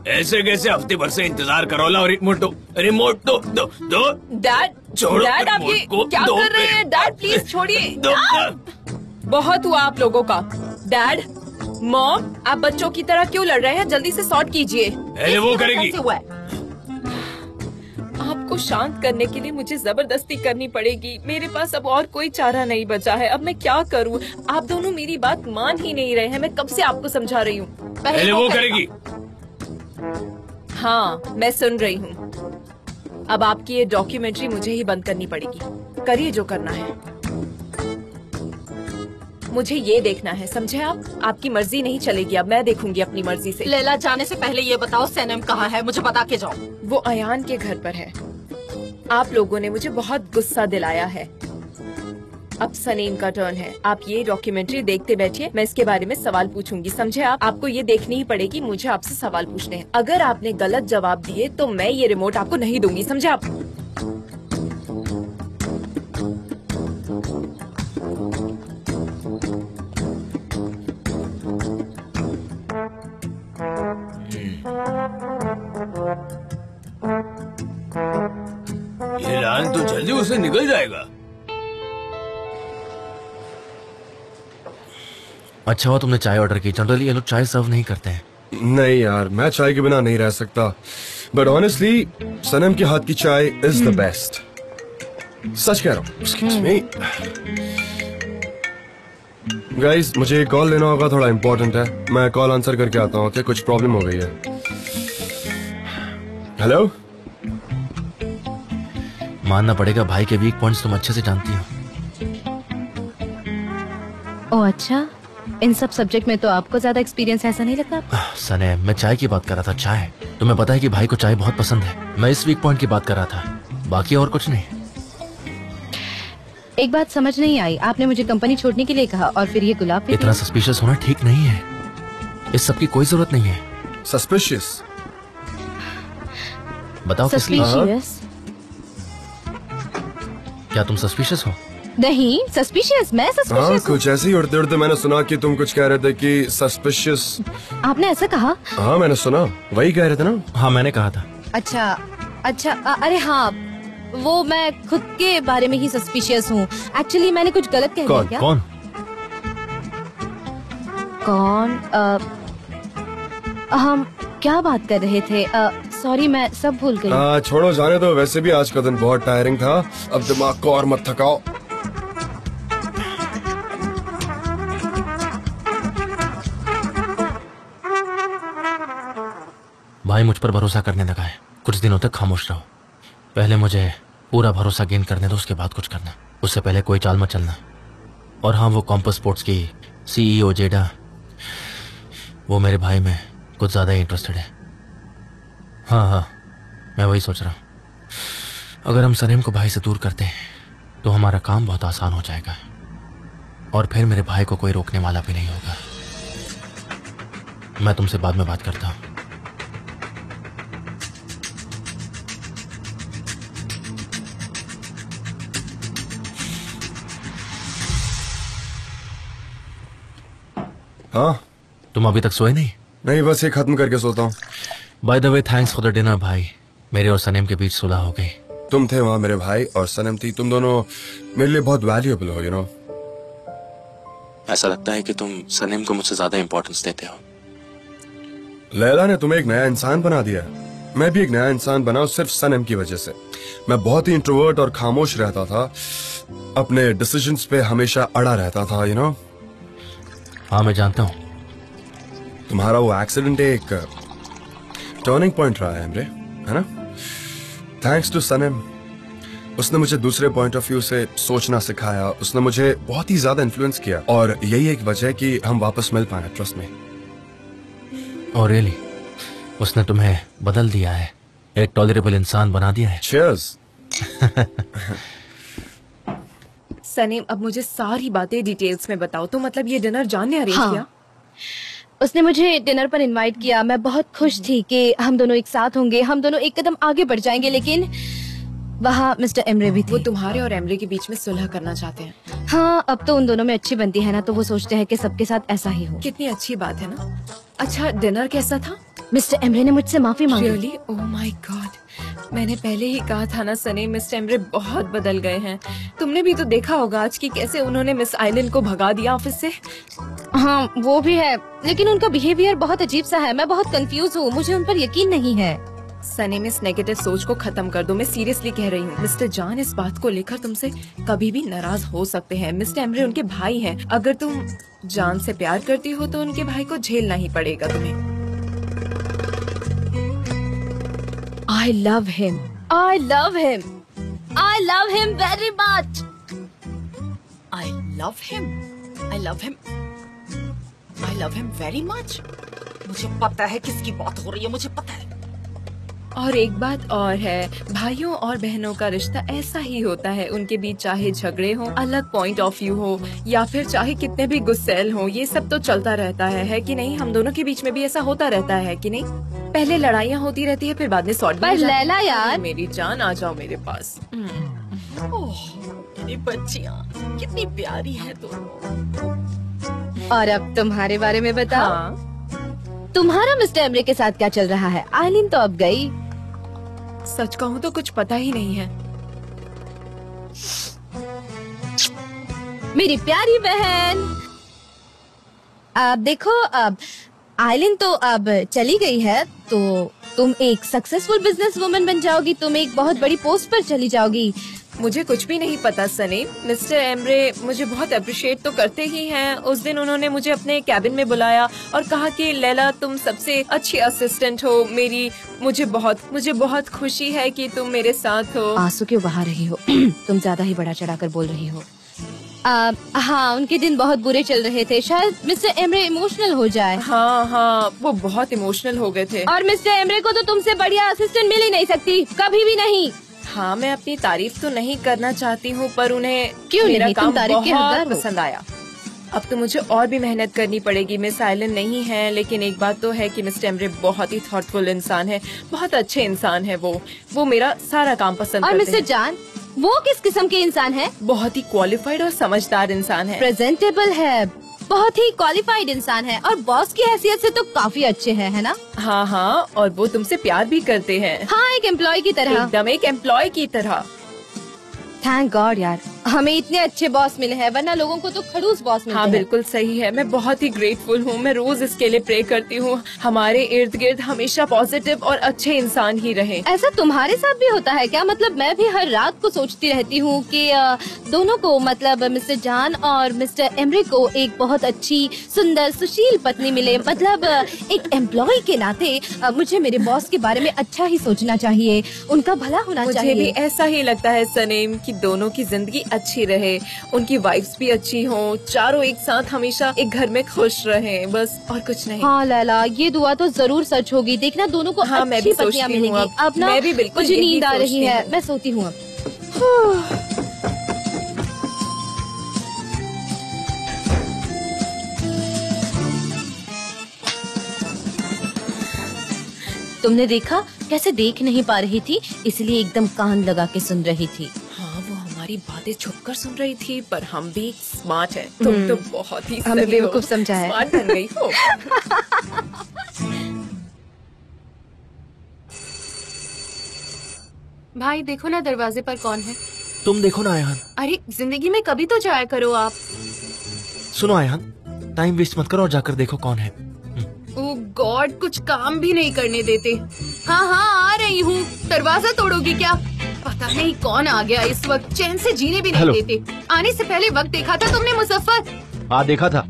ऐसे कैसे? हफ्ते भर से इंतजार करो। ला रिमोट दो, रिमोट दो, दो, दो। डैड छोड़ो, डैड आप ये क्या कर रहे हैं? डैड प्लीज छोड़िए। बहुत हुआ आप लोगों का। डैड, मॉम, आप बच्चों की तरह क्यों लड़ रहे हैं? जल्दी से सॉर्ट कीजिए। अरे वो करेगी। हुआ है आपको शांत करने के लिए मुझे जबरदस्ती करनी पड़ेगी। मेरे पास अब और कोई चारा नहीं बचा है। अब मैं क्या करूँ? आप दोनों मेरी बात मान ही नहीं रहे हैं। मैं कब से आपको समझा रही हूँ। पहले वो करेगी। हाँ मैं सुन रही हूँ। अब आपकी ये डॉक्यूमेंट्री मुझे ही बंद करनी पड़ेगी। करिए जो करना है, मुझे ये देखना है, समझे आप? आपकी मर्जी नहीं चलेगी, अब मैं देखूंगी अपनी मर्जी से। लैला जाने से पहले ये बताओ सनेम कहाँ है, मुझे बता के जाओ। वो अयान के घर पर है। आप लोगों ने मुझे बहुत गुस्सा दिलाया है, अब सनेम का टर्न है। आप ये डॉक्यूमेंट्री देखते बैठिए, मैं इसके बारे में सवाल पूछूंगी, समझे आप? आपको ये देखनी ही पड़ेगी, मुझे आपसे सवाल पूछने हैं। अगर आपने गलत जवाब दिए तो मैं ये रिमोट आपको नहीं दूंगी, समझे आप? ये लान तो जल्दी उससे निकल जाएगा। अच्छा हुआ तुमने चाय ऑर्डर की, जनरली ये लोग चाय सर्व नहीं करते हैं। नहीं यार, मैं चाय के बिना नहीं रह सकता। बट ऑनेस्टली सनम के हाथ की चाय इज द बेस्ट, सच कह रहा हूँ। एक्सक्यूज मी गाइस, मुझे कॉल लेना होगा, थोड़ा इम्पोर्टेंट है। मैं कॉल आंसर करके आता हूँ, ओके? कुछ प्रॉब्लम हो गई है। हेलो, मानना पड़ेगा भाई के वीक पॉइंट्स तुम अच्छे से जानती हो। ओ अच्छा, इन सब सब्जेक्ट में तो आपको ज्यादा एक्सपीरियंस, ऐसा नहीं लगता? सने, मैं चाय की बात कर रहा था, चाय। तुम्हें पता है कि भाई को चाय बहुत पसंद है। मैं इस वीक पॉइंट की बात कर रहा था, बाकी और कुछ नहीं। एक बात समझ नहीं आई, आपने मुझे कंपनी छोड़ने के लिए कहा और फिर ये गुलाब। इतना सस्पिशियस होना ठीक नहीं है, इस सब की कोई जरूरत नहीं है। सस्पिशियस? बताओ सस्पिशियस? क्या तुम सस्पिशियस हो? नहीं, सस्पिशियस मैं सस्पिशियस। हाँ, कुछ ऐसे ही उड़ते उड़ते मैंने सुना कि तुम कुछ कह रहे थे कि सस्पिशियस। आपने ऐसा कहा? हाँ मैंने सुना, वही कह रहे थे ना। हाँ मैंने कहा था। अच्छा अच्छा, अरे हाँ, वो मैं खुद के बारे में ही सस्पिशियस हूँ। एक्चुअली मैंने कुछ गलत कह दिया क्या? कौन कौन? हम क्या बात कर रहे थे? सॉरी मैं सब भूल गई। छोड़ो, जाने दो, वैसे भी आज का दिन बहुत टायरिंग था। अब दिमाग को और मत थकाओ। भाई मुझ पर भरोसा करने लगा है, कुछ दिनों तक खामोश रहो। पहले मुझे पूरा भरोसा गेन करने दो, उसके बाद कुछ करना। उससे पहले कोई चाल मत चलना। और हाँ, वो कॉम्पस स्पोर्ट्स की सीईओ जेडा, वो मेरे भाई में कुछ ज्यादा ही इंटरेस्टेड है। हाँ हाँ, मैं वही सोच रहा हूँ, अगर हम सनेम को भाई से दूर करते हैं तो हमारा काम बहुत आसान हो जाएगा और फिर मेरे भाई को कोई रोकने वाला भी नहीं होगा। मैं तुमसे बाद में बात करता हूँ। हाँ, तुम अभी तक सोए नहीं? नहीं, बस ये खत्म करके सोता हूँ। By the way, thanks for the dinner भाई। मेरे और सनेम के बीच सुलह हो गई। तुम थे वहाँ, मेरे भाई और सनेम थी, तुम दोनों मेरे लिए बहुत वैल्यूएबल हो, यू नो। ऐसा लगता है कि तुम सनेम को मुझसे ज्यादा इम्पोर्टेंस देते हो। लैला ने तुम्हें एक नया इंसान बना दिया। मैं भी एक नया इंसान बना, सिर्फ सनेम की वजह से। मैं बहुत ही इंट्रोवर्ट और खामोश रहता था, अपने डिसीजंस पे हमेशा अड़ा रहता था, यू नो। हाँ मैं जानता हूँ। तुम्हारा वो एक्सीडेंट एक टर्निंग पॉइंट रहा है, हमरे, है ना? थैंक्स टू सनेम, उसने मुझे दूसरे पॉइंट ऑफ व्यू से सोचना सिखाया। उसने मुझे बहुत ही ज्यादा इन्फ्लुएंस किया और यही एक वजह है कि हम वापस मिल पाए, ट्रस्ट में। और रियली उसने तुम्हें बदल दिया है, एक टॉलरेबल इंसान बना दिया है। चीयर्स। सनेम, अब मुझे सारी बातें डिटेल्स में बताओ। तो मतलब ये डिनर जान ने अरेंज किया? उसने मुझे डिनर पर इनवाइट किया। मैं बहुत खुश थी कि हम दोनों एक साथ होंगे, हम दोनों एक कदम आगे बढ़ जाएंगे, लेकिन वहाँ मिस्टर एमरे भी थे। वो तुम्हारे और एमरे के बीच में सुलह करना चाहते हैं। हाँ, अब तो उन दोनों में अच्छी बनती है ना, तो वो सोचते हैं कि सबके साथ ऐसा ही हो। कितनी अच्छी बात है ना। अच्छा, डिनर कैसा था? मिस्टर एमरे ने मुझसे माफी मांगी। रियली? ओह माय गॉड, मैंने पहले ही कहा था ना सने, मिस टेम्बरे बहुत बदल गए हैं। तुमने भी तो देखा होगा आज की, कैसे उन्होंने मिस आइलैंड को भगा दिया ऑफिस से। हाँ वो भी है, लेकिन उनका बिहेवियर बहुत अजीब सा है। मैं बहुत कंफ्यूज हूँ, मुझे उन पर यकीन नहीं है। सने, मिस नेगेटिव सोच को खत्म कर दो, मैं सीरियसली कह रही हूँ। मिस्टर जान इस बात को लेकर तुमसे कभी भी नाराज हो सकते हैं। मिस्टर एमरे उनके भाई हैं, अगर तुम जान से प्यार करती हो तो उनके भाई को झेलना ही पड़ेगा तुम्हें। I love him. I love him. I love him very much. I love him. I love him. I love him very much. मुझे पता है किसकी बात हो रही है, मुझे पता है। और एक बात और है, भाइयों और बहनों का रिश्ता ऐसा ही होता है। उनके बीच चाहे झगड़े हो, अलग पॉइंट ऑफ व्यू हो, या फिर चाहे कितने भी गुस्सेल हो, ये सब तो चलता रहता है कि नहीं? हम दोनों के बीच में भी ऐसा होता रहता है कि नहीं? पहले लड़ाइयाँ होती रहती है, फिर बाद में सॉर्ट। पर लैला यार, मेरी जान आ जाओ मेरे पास। ओह मेरी बच्चियाँ, कितनी प्यारी है दोनों। और अब तुम्हारे बारे में बताओ। हाँ। तुम्हारा मिस्टर एमरे के साथ क्या चल रहा है? आइलिन तो अब गई। सच कहूँ तो कुछ पता ही नहीं है। मेरी प्यारी बहन, देखो अब आइलिन तो अब चली गई है, तो तुम एक सक्सेसफुल बिजनेस वुमन बन जाओगी, तुम एक बहुत बड़ी पोस्ट पर चली जाओगी। मुझे कुछ भी नहीं पता सने। मिस्टर एम्रे मुझे बहुत अप्रिशिएट तो करते ही हैं। उस दिन उन्होंने मुझे अपने कैबिन में बुलाया और कहा कि लैला तुम सबसे अच्छी असिस्टेंट हो मेरी, मुझे बहुत खुशी है कि तुम मेरे साथ हो। आंसू क्यों बहा रही हो? तुम ज्यादा ही बड़ा चढ़ाकर बोल रही हो। हाँ, उनके दिन बहुत बुरे चल रहे थे, शायद मिस्टर एम्रे इमोशनल हो जाए। हाँ, वो बहुत इमोशनल हो गए थे। और मिस्टर एम्रे को तो तुमसे बढ़िया असिस्टेंट मिल ही नहीं सकती, कभी भी नहीं। हाँ, मैं अपनी तारीफ तो नहीं करना चाहती हूँ, पर उन्हें क्यों मेरा काम बहुत पसंद आया। अब तो मुझे और भी मेहनत करनी पड़ेगी। मिस आइलन नहीं है, लेकिन एक बात तो है कि मिस्टर एम्रे बहुत ही थॉटफुल इंसान है, बहुत अच्छे इंसान है। वो मेरा सारा काम पसंद करते हैं। और मिस्टर जान, वो किस किस्म के इंसान है? बहुत ही क्वालिफाइड और समझदार इंसान है, प्रेजेंटेबल है, बहुत ही क्वालिफाइड इंसान है, और बॉस की हैसियत से तो काफी अच्छे हैं, है ना? हाँ, और वो तुमसे प्यार भी करते हैं। हाँ, एक एम्प्लॉय की तरह, एकदम एक एम्प्लॉय की तरह। थैंक गॉड यार, हमें इतने अच्छे बॉस मिले हैं, वरना लोगों को तो खड़ूस बॉस मिलते हैं। हाँ, बिल्कुल सही है, मैं बहुत ही ग्रेटफुल हूँ। मैं रोज इसके लिए प्रे करती हूँ, हमारे इर्द गिर्द हमेशा पॉजिटिव और अच्छे इंसान ही रहे। ऐसा तुम्हारे साथ भी होता है क्या? मतलब मैं भी हर रात को सोचती रहती हूँ कि दोनों को, मतलब मिस्टर जान और मिस्टर एम्रे को एक बहुत अच्छी, सुंदर, सुशील पत्नी मिले। मतलब एक एम्प्लॉय के नाते मुझे मेरे बॉस के बारे में अच्छा ही सोचना चाहिए, उनका भला होना चाहिए। मुझे भी ऐसा ही लगता है सनेम, कि दोनों की जिंदगी अच्छी रहे, उनकी वाइफ्स भी अच्छी हों, चारों एक साथ हमेशा एक घर में खुश रहें, बस और कुछ नहीं। हाँ लैला, ये दुआ तो जरूर सच होगी, देखना दोनों को। हाँ, अच्छी पत्नियां मिलेंगी। अब ना मुझे नींद आ रही है, मैं सोती हूँ अब। तुमने देखा कैसे देख नहीं पा रही थी, इसलिए एकदम कान लगा के सुन रही थी। बातें छुपकर सुन रही थी, पर हम भी स्मार्ट हैं। तुम तो बहुत ही हमें बेवकूफ समझाया, स्मार्ट बन गई हो। भाई देखो ना दरवाजे पर कौन है। तुम देखो ना आयान। अरे जिंदगी में कभी तो जाया करो आप। सुनो आयान, टाइम वेस्ट मत करो और जाकर देखो कौन है। ओ गॉड, कुछ काम भी नहीं करने देते। हाँ, आ रही हूँ। दरवाजा तोड़ोगी क्या? पता नहीं कौन आ गया, इस वक्त चैन से जीने भी नहीं देते। आने से पहले वक्त देखा था तुमने मुज़फ्फर? हाँ देखा था,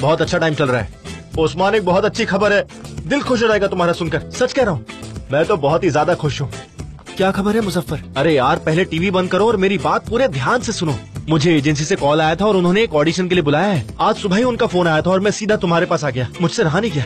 बहुत अच्छा टाइम चल रहा है। उस्मान, एक बहुत अच्छी खबर है, दिल खुश हो जाएगा तुम्हारा सुनकर। सच कह रहा हूँ, मैं तो बहुत ही ज्यादा खुश हूँ। क्या खबर है मुज़फ्फर? अरे यार, पहले टीवी बंद करो और मेरी बात पूरे ध्यान से सुनो। मुझे एजेंसी से कॉल आया था और उन्होंने एक ऑडिशन के लिए बुलाया है। आज सुबह ही उनका फोन आया था और मैं सीधा तुम्हारे पास आ गया, मुझसे रहा नहीं गया।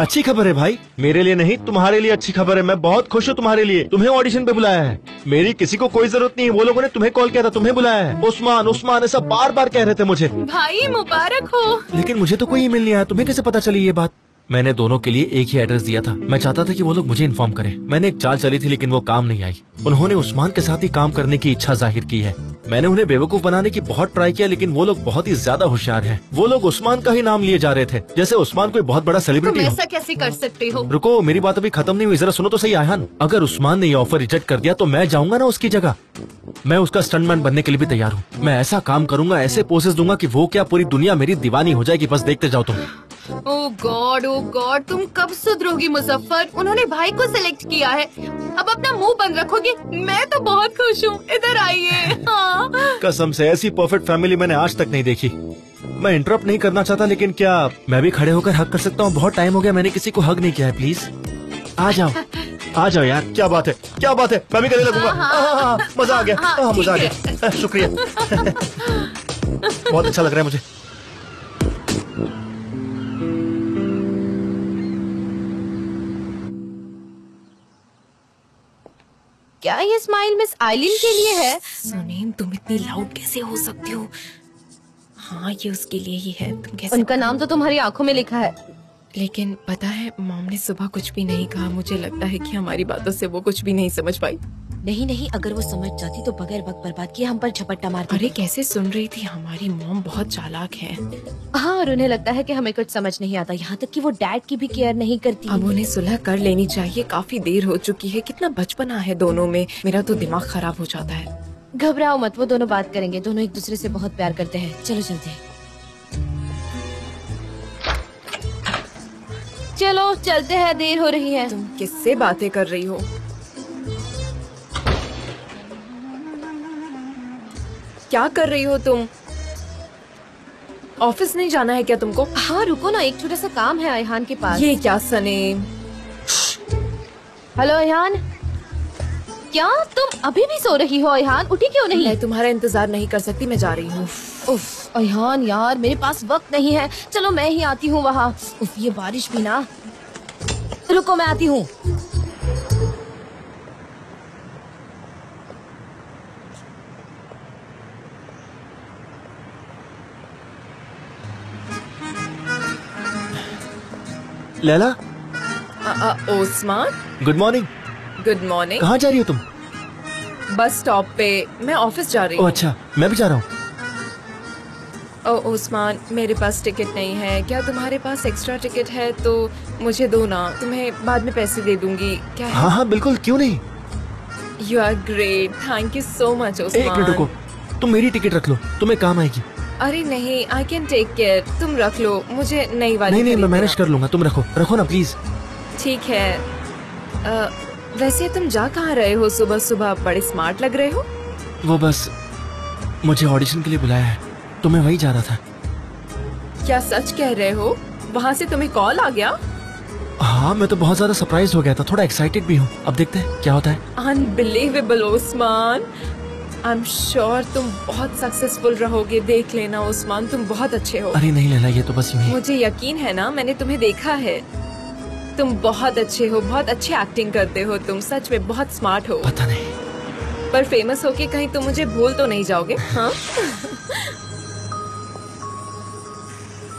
अच्छी खबर है भाई, मेरे लिए नहीं तुम्हारे लिए अच्छी खबर है। मैं बहुत खुश हूँ तुम्हारे लिए, तुम्हें ऑडिशन पे बुलाया है। मेरी किसी को कोई जरूरत नहीं है, वो लोगों ने तुम्हें कॉल किया था, तुम्हें बुलाया है। उस्मान ऐसा बार बार कह रहे थे मुझे। भाई मुबारक हो। लेकिन मुझे तो कोई ईमेल नहीं आया, तुम्हें कैसे पता चली ये बात? मैंने दोनों के लिए एक ही एड्रेस दिया था, मैं चाहता था कि वो लोग मुझे इन्फॉर्म करें। मैंने एक चाल चली थी, लेकिन वो काम नहीं आई। उन्होंने उस्मान के साथ ही काम करने की इच्छा जाहिर की है। मैंने उन्हें बेवकूफ बनाने की बहुत ट्राई किया, लेकिन वो लोग बहुत ही ज्यादा होशियार हैं। वो लोग उस्मान का ही नाम लिए जा रहे थे, जैसे उस्मान कोई बहुत बड़ा सेलिब्रिटी हो। ऐसा कैसे कर सकते हो? रुको, मेरी बात अभी खत्म नहीं हुई, जरा सुनो तो सही आयान। अगर उस्मान ने ये ऑफर रिजेक्ट कर दिया तो मैं जाऊँगा ना उसकी जगह। मैं उसका स्टंटमैन बनने के लिए भी तैयार हूँ। मैं ऐसा काम करूंगा, ऐसे पोसेस दूंगा कि वो क्या पूरी दुनिया मेरी दीवानी हो जाएगी। बस देखते जाओ तुम। ओ गॉड, तुम कब सुधरोगी मुज़फ्फर? उन्होंने भाई को सिलेक्ट किया है, अब अपना मुंह बंद रखोगी? मैं तो बहुत खुश हूँ, इधर आइए। हाँ। कसम से ऐसी परफेक्ट फैमिली मैंने आज तक नहीं देखी। मैं इंटरप्ट नहीं करना चाहता, लेकिन क्या मैं भी खड़े होकर हग कर सकता हूँ? बहुत टाइम हो गया मैंने किसी को हग नहीं किया है। प्लीज आ जाओ यार। क्या बात है, मैं भी करने लगूंगा। मजा आ गया, शुक्रिया। बहुत अच्छा लग रहा है मुझे। क्या ये स्माइल मिस आइलिन के लिए है? सुनील, तुम इतनी लाउड कैसे हो सकती हो? हाँ, ये उसके लिए ही है। तुम कैसे? उनका नाम तो तुम्हारी आंखों में लिखा है। लेकिन पता है, मॉम ने सुबह कुछ भी नहीं कहा। मुझे लगता है कि हमारी बातों से वो कुछ भी नहीं समझ पाई। नहीं नहीं, अगर वो समझ जाती तो बगैर वक्त बर्बाद किए हम पर झपट्टा मारती। अरे कैसे सुन रही थी, हमारी मॉम बहुत चालाक है। हाँ, और उन्हें लगता है कि हमें कुछ समझ नहीं आता, यहाँ तक कि वो डैड की भी केयर नहीं करती। अब उन्हें सुलह कर लेनी चाहिए, काफी देर हो चुकी है। कितना बचपना है दोनों में, मेरा तो दिमाग खराब हो जाता है। घबराओ मत, वो दोनों बात करेंगे, दोनों एक दूसरे से बहुत प्यार करते हैं। चलो चलते हैं, चलो चलते हैं, देर हो रही है। तुम किससे बातें कर रही हो? क्या कर रही हो तुम? ऑफिस नहीं जाना है क्या तुमको? हाँ रुको ना, एक छोटा सा काम है अयहान के पास। ये क्या सनेम? हेलो अयहान, क्या तुम अभी भी सो रही हो? अयहान उठी क्यों नहीं? मैं तुम्हारा इंतजार नहीं कर सकती, मैं जा रही हूँ। उफ अयहान यार, मेरे पास वक्त नहीं है, चलो मैं ही आती हूँ वहाँ। उफ ये बारिश भी ना, रुको मैं आती हूँ। Leyla, Osman, good morning. Good morning. कहाँ जा रही हो तुम? बस स्टॉप पे, मैं ऑफिस जा रही हूँ। अच्छा, मैं भी जा रहा हूँ। ओस्मान, मेरे पास टिकट नहीं है, क्या तुम्हारे पास एक्स्ट्रा टिकट है तो मुझे दो ना, तुम्हें बाद में पैसे दे दूंगी। क्या? हाँ हाँ बिल्कुल, क्यों नहीं। You are great, thank you so much Osman. एक मिनट रुको, तुम मेरी टिकट रख लो, तुम्हें काम आएगी। अरे नहीं, आई कैन टेक केयर, तुम रख लो, मुझे नई वाली। नहीं नहीं, मैं मैनेज कर लूंगा, तुम रखो, रखो ना प्लीज। ठीक है। वैसे तुम जा कहाँ रहे हो सुबह सुबह, बड़े स्मार्ट लग रहे हो। वो बस मुझे ऑडिशन के लिए बुलाया है तो मैं वही जा रहा था। क्या सच कह रहे हो? वहाँ से तुम्हें कॉल आ गया? हाँ, मैं तो बहुत ज्यादा सरप्राइज हो गया था, थोड़ा एक्साइटेड भी हूँ। अब देखते हैं क्या होता है। Unbelievable Osman, I am sure तुम बहुत सक्सेसफुल रहोगे, देख लेना ओस्मान, तुम बहुत अच्छे हो। अरे नहीं लैला, ये तो बस यूं, मुझे यकीन है ना, मैंने तुम्हें देखा है, तुम बहुत अच्छे हो, बहुत अच्छी एक्टिंग करते हो, तुम सच में बहुत स्मार्ट हो। पता नहीं, पर फेमस होके कहीं तुम मुझे भूल तो नहीं जाओगे? हाँ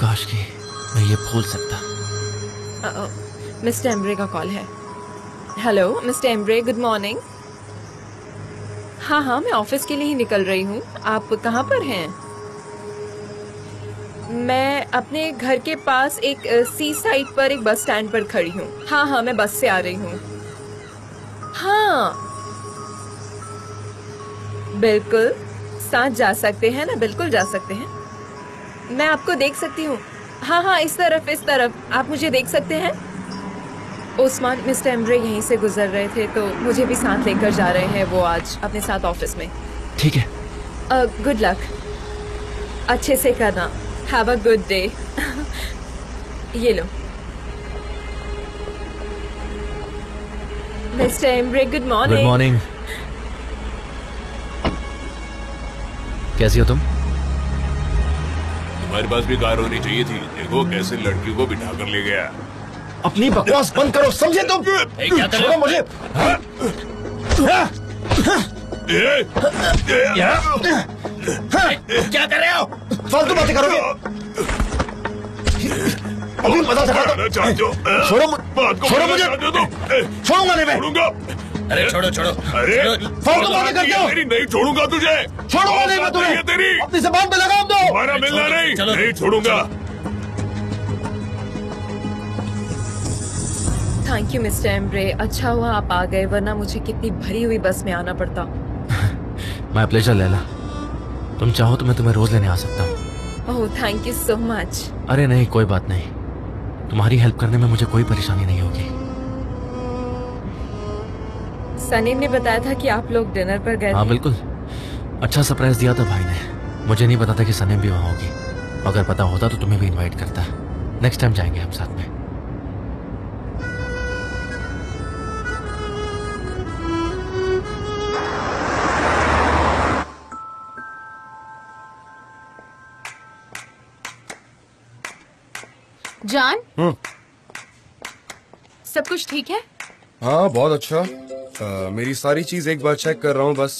काश कि मैं ये भूल सकता। मिस्टर एम्ब्रे का कॉल है। Hello mister Emre, good morning. हाँ हाँ, मैं ऑफिस के लिए ही निकल रही हूँ। आप कहाँ पर हैं? मैं अपने घर के पास एक सी साइड पर एक बस स्टैंड पर खड़ी हूँ। हाँ हाँ, मैं बस से आ रही हूँ। हाँ बिल्कुल, साथ जा सकते हैं ना? बिल्कुल जा सकते हैं। मैं आपको देख सकती हूँ? हाँ हाँ, इस तरफ, इस तरफ, आप मुझे देख सकते हैं। ओस्मान, मिस्टर एम्ब्रे यहीं से गुजर रहे थे तो मुझे भी साथ लेकर जा रहे हैं वो आज अपने साथ ऑफिस में। ठीक है, गुड लक, अच्छे से करना, हैव अ गुड डे। ये लो mister Emre, good morning. Good morning, कैसी हो तुम? तुम्हारे पास भी कार होनी चाहिए थी, देखो कैसे लड़की को बिठा कर ले गया। अपनी बकवास बंद करो, समझे तुम? क्या कर रहे हो मुझे? क्या कर रहे हो? फालतू बातें करोगे? अभी पता चला, छोड़ो मुझे, छोड़ूंगा नहीं मैं। अरे छोड़ो छोड़ो, अरे फालतू बातें करते हो। नहीं छोड़ूंगा तुझे, छोड़ूंगा नहीं मैं तुम्हें, तेरी अपनी ज़बान पे लगाम दो। हमारा मिलना नहीं, नहीं छोड़ूंगा। थैंक यू मिस्टर एम्ब्रे, अच्छा हुआ आप आ गए, वरना मुझे कितनी भरी हुई बस में आना पड़ता। माय प्लेजर लैला, तुम चाहो तो मैं तुम्हें रोज लेने आ सकता हूँ। Oh thank you so much. अरे नहीं कोई बात नहीं, तुम्हारी हेल्प करने में मुझे कोई परेशानी नहीं होगी। सनेम ने बताया था कि आप लोग डिनर पर गए? हाँ बिल्कुल, अच्छा सरप्राइज दिया था भाई ने, मुझे नहीं पता था कि सनेम भी वहाँ होगी, अगर पता होता तो तुम्हें भी इन्वाइट करता। नेक्स्ट टाइम जाएंगे हम साथ में। जान, सब कुछ ठीक है? हाँ बहुत अच्छा। मेरी सारी चीज एक बार चेक कर रहा हूँ बस।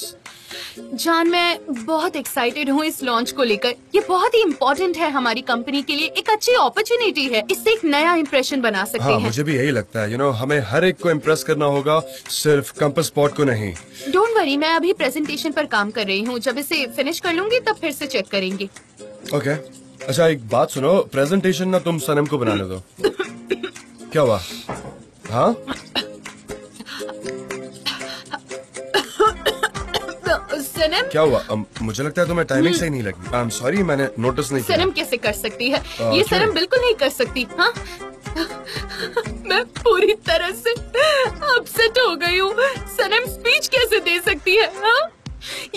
जान, मैं बहुत एक्साइटेड हूँ इस लॉन्च को लेकर। ये बहुत ही इम्पोर्टेंट है हमारी कंपनी के लिए, एक अच्छी अपॉर्चुनिटी है, इससे एक नया इम्प्रेशन बना सकते हैं। मुझे भी यही लगता है। हमें हर एक को इम्प्रेस करना होगा, सिर्फ कंपस स्पॉट को नहीं। डोंट वरी, मैं अभी प्रेजेंटेशन पर काम कर रही हूँ, जब इसे फिनिश कर लूँगी तब फिर से चेक करेंगे। ओके, अच्छा एक बात सुनो, प्रेजेंटेशन ना तुम सनम को बनाने दो। क्या हुआ? हाँ सनम, क्या हुआ? मुझे लगता है तुम्हें टाइमिंग सही नहीं लगी। आई एम सॉरी, मैंने नोटिस नहीं किया। सनम कैसे कर सकती है ये? सनम बिल्कुल नहीं कर सकती। हाँ? मैं पूरी तरह से अपसेट हो गई हूँ। सनम स्पीच कैसे दे सकती है? हाँ?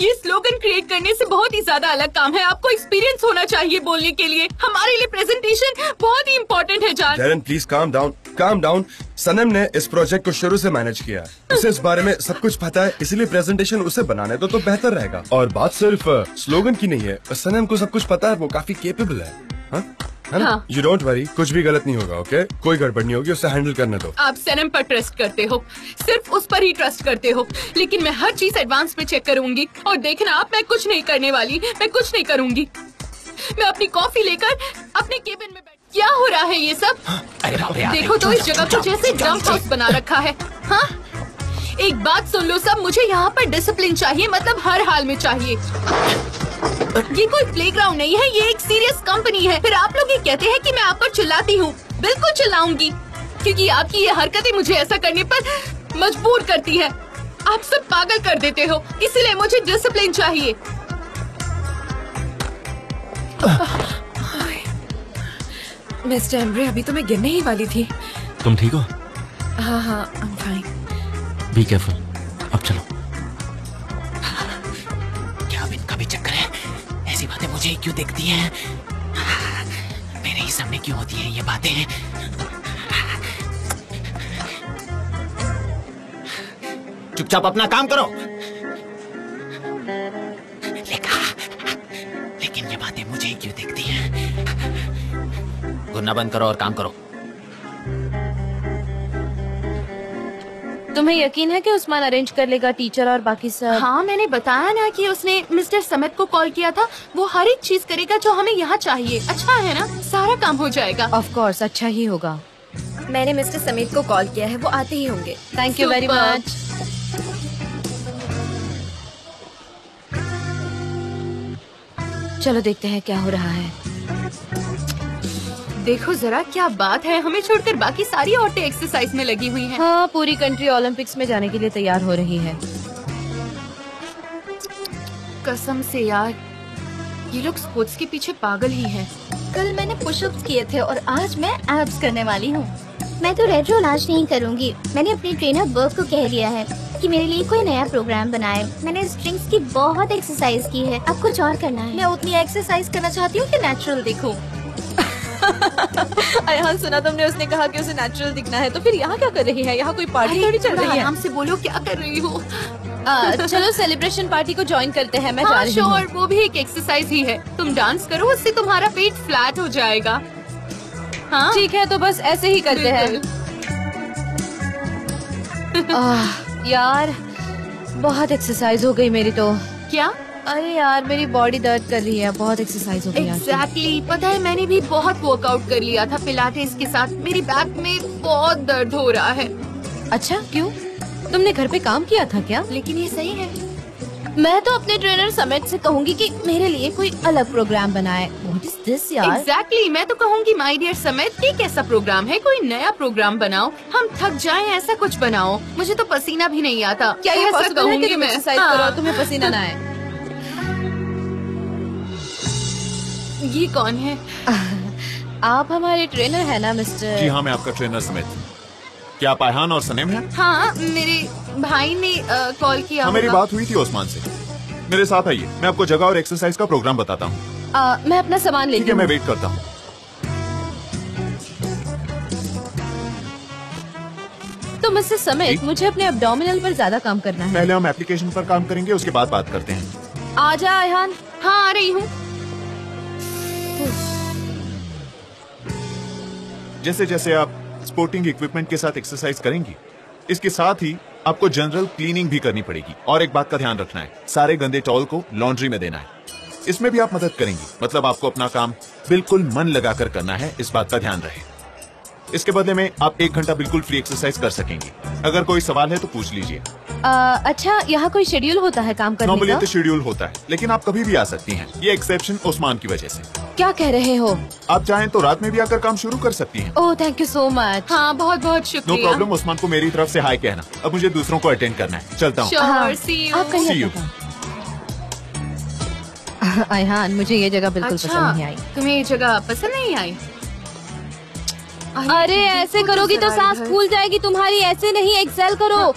ये स्लोगन क्रिएट करने से बहुत ही ज्यादा अलग काम है, आपको एक्सपीरियंस होना चाहिए बोलने के लिए। हमारे लिए प्रेजेंटेशन बहुत ही इम्पोर्टेंट है। जान please calm down, calm down. Sanem ने इस प्रोजेक्ट को शुरू से मैनेज किया, उसे इस बारे में सब कुछ पता है, इसलिए प्रेजेंटेशन उसे बनाने दो तो बेहतर रहेगा। और बात सिर्फ स्लोगन की नहीं है, सनम को सब कुछ पता है, वो काफी केपेबल है। यू डोंट वरी, कुछ भी गलत नहीं होगा। ओके कोई गड़बड़ नहीं होगी, उसे हैंडल करने दो। आप सनम पर ट्रस्ट करते हो, सिर्फ उस पर ही ट्रस्ट करते हो, लेकिन मैं हर चीज एडवांस में चेक करूंगी। और देखना आप, मैं कुछ नहीं करने वाली, मैं कुछ नहीं करूंगी। मैं अपनी कॉफी लेकर अपने केबिन में बैठ। क्या हो रहा है ये सब? अरे देखो तो, इस जगह को जैसे डंप हाउस बना रखा है। हाँ एक बात सुन लो सब, मुझे यहाँ पर डिसिप्लिन चाहिए, मतलब हर हाल में चाहिए। ये कोई प्लेग्राउंड नहीं है, ये एक सीरियस कंपनी है। फिर आप लोग ये कहते हैं कि मैं आप पर चिल्लाती हूँ, बिल्कुल चिल्लाऊंगी, क्योंकि आपकी ये हरकतें मुझे ऐसा करने पर मजबूर करती है। आप सब पागल कर देते हो, इसलिए मुझे डिसिप्लिन चाहिए। मिस्टर एम्ब्रे, अभी तो मैं गिरने ही वाली थी। तुम ठीक हो? हाँ हाँ I am fine. Be careful. अब चलो। क्या इनका भी चक्कर है? ऐसी बातें मुझे ही क्यों देखती हैं? मेरे ही सामने क्यों होती हैं ये बातें? चुपचाप अपना काम करो। लेकिन ये बातें मुझे ही क्यों देखती हैं? गुना बंद करो और काम करो। तुम्हें यकीन है कि उस्मान अरेंज कर लेगा टीचर और बाकी सब? हाँ मैंने बताया ना कि उसने मिस्टर समेत को कॉल किया था, वो हर एक चीज करेगा जो हमें यहाँ चाहिए। अच्छा है ना, सारा काम हो जाएगा। ऑफ कोर्स अच्छा ही होगा। मैंने मिस्टर समेत को कॉल किया है, वो आते ही होंगे। Thank you very much. चलो देखते हैं क्या हो रहा है। देखो जरा क्या बात है, हमें छोड़कर बाकी सारी औरतें एक्सरसाइज में लगी हुई हैं। हाँ पूरी कंट्री ओलंपिक्स में जाने के लिए तैयार हो रही है। कसम से यार, ये लोग स्पोर्ट्स के पीछे पागल ही हैं। कल मैंने पुशअप्स किए थे और आज मैं एब्स करने वाली हूँ। मैं तो रेड रोल आज नहीं करूँगी। मैंने अपने ट्रेनर बर्फ को कह दिया है कि मेरे लिए कोई नया प्रोग्राम बनाए। मैंने स्ट्रिंग्स की बहुत एक्सरसाइज की है, अब कुछ और करना है। मैं उतनी एक्सरसाइज करना चाहती हूँ कि नेचुरल दिखूं। अरे सुना तुमने, उसने कहा कि उसे नेचुरल दिखना है, तो फिर यहाँ क्या कर रही है? यहाँ कोई पार्टी थोड़ी चल रही है। आराम से बोलो क्या कर रही हो। चलो सेलिब्रेशन पार्टी को ज्वाइन करते हैं। मैं जा रही हूं। और वो भी एक एक्सरसाइज ही है, तुम डांस करो, उससे तुम्हारा पेट फ्लैट हो जाएगा। हाँ ठीक है, तो बस ऐसे ही करते हैं। यार बहुत एक्सरसाइज हो गई मेरी तो। क्या? अरे यार मेरी बॉडी दर्द कर रही है, बहुत एक्सरसाइज हो गई। एग्जैक्टली, पता है मैंने भी बहुत वर्कआउट कर लिया था पिलाटेस के साथ। मेरी बैक में बहुत दर्द हो रहा है। अच्छा क्यों? तुमने घर पे काम किया था क्या? लेकिन ये सही है। मैं तो अपने ट्रेनर समेत से कहूँगी कि मेरे लिए कोई अलग प्रोग्राम बनाए। व्हाट इज दिस यार? एग्जैक्टली, मैं तो कहूँगी माय डियर समेत कि कैसा प्रोग्राम है, कोई नया प्रोग्राम बनाओ, हम थक जाएं ऐसा कुछ बनाओ। मुझे तो पसीना भी नहीं आता। क्या ये पॉसिबल है कि मैं एक्सरसाइज करो तुम्हें पसीना ना आए? ये कौन है? आप हमारे ट्रेनर है ना मिस्टर? जी हाँ, मैं आपका ट्रेनर समेत। क्या आप आयहान और सनेम हैं? हाँ मेरे भाई ने कॉल किया। हाँ, मेरी बात हुई थी ओस्मान से। मेरे साथ आइए, मैं आपको जगह और एक्सरसाइज का प्रोग्राम बताता हूँ। मैं अपना सामान लेती हूँ। मैं वेट करता हूँ। तो मिस्टर समेत, मुझे अपने एब्डोमिनल पर ज्यादा काम करना है। पहले हम एप्लीकेशन पर काम करेंगे, उसके बाद बात करते हैं। आ जा आयहान। हाँ आ रही हूँ। जैसे जैसे आप स्पोर्टिंग इक्विपमेंट के साथ एक्सरसाइज करेंगी, इसके साथ ही आपको जनरल क्लीनिंग भी करनी पड़ेगी। और एक बात का ध्यान रखना है, सारे गंदे टॉवल को लॉन्ड्री में देना है। इसमें भी आप मदद करेंगी, मतलब आपको अपना काम बिल्कुल मन लगाकर करना है, इस बात का ध्यान रहे। इसके बदले में आप 1 घंटा बिल्कुल फ्री एक्सरसाइज कर सकेंगी। अगर कोई सवाल है तो पूछ लीजिए। अच्छा, यहाँ कोई शेड्यूल होता है काम करने का? नॉर्मली तो शेड्यूल होता है, लेकिन आप कभी भी आ सकती हैं। ये एक्सेप्शन उस्मान की वजह से। क्या कह रहे हो? आप चाहें तो रात में भी आकर काम शुरू कर सकती हैं। Oh, thank you so much. हाँ, बहुत बहुत शुक्रिया। No problem. उस्मान को मेरी तरफ से हाय कहना। अब मुझे दूसरों को अटेंड करना है, चलता हूँ। आयहान, मुझे ये जगह बिल्कुल पसंद नहीं आई। तुम्हें ये जगह पसंद नहीं आई? अरे ऐसे करोगी तो सांस फूल जाएगी तुम्हारी। ऐसे नहीं, एक्सेल करो।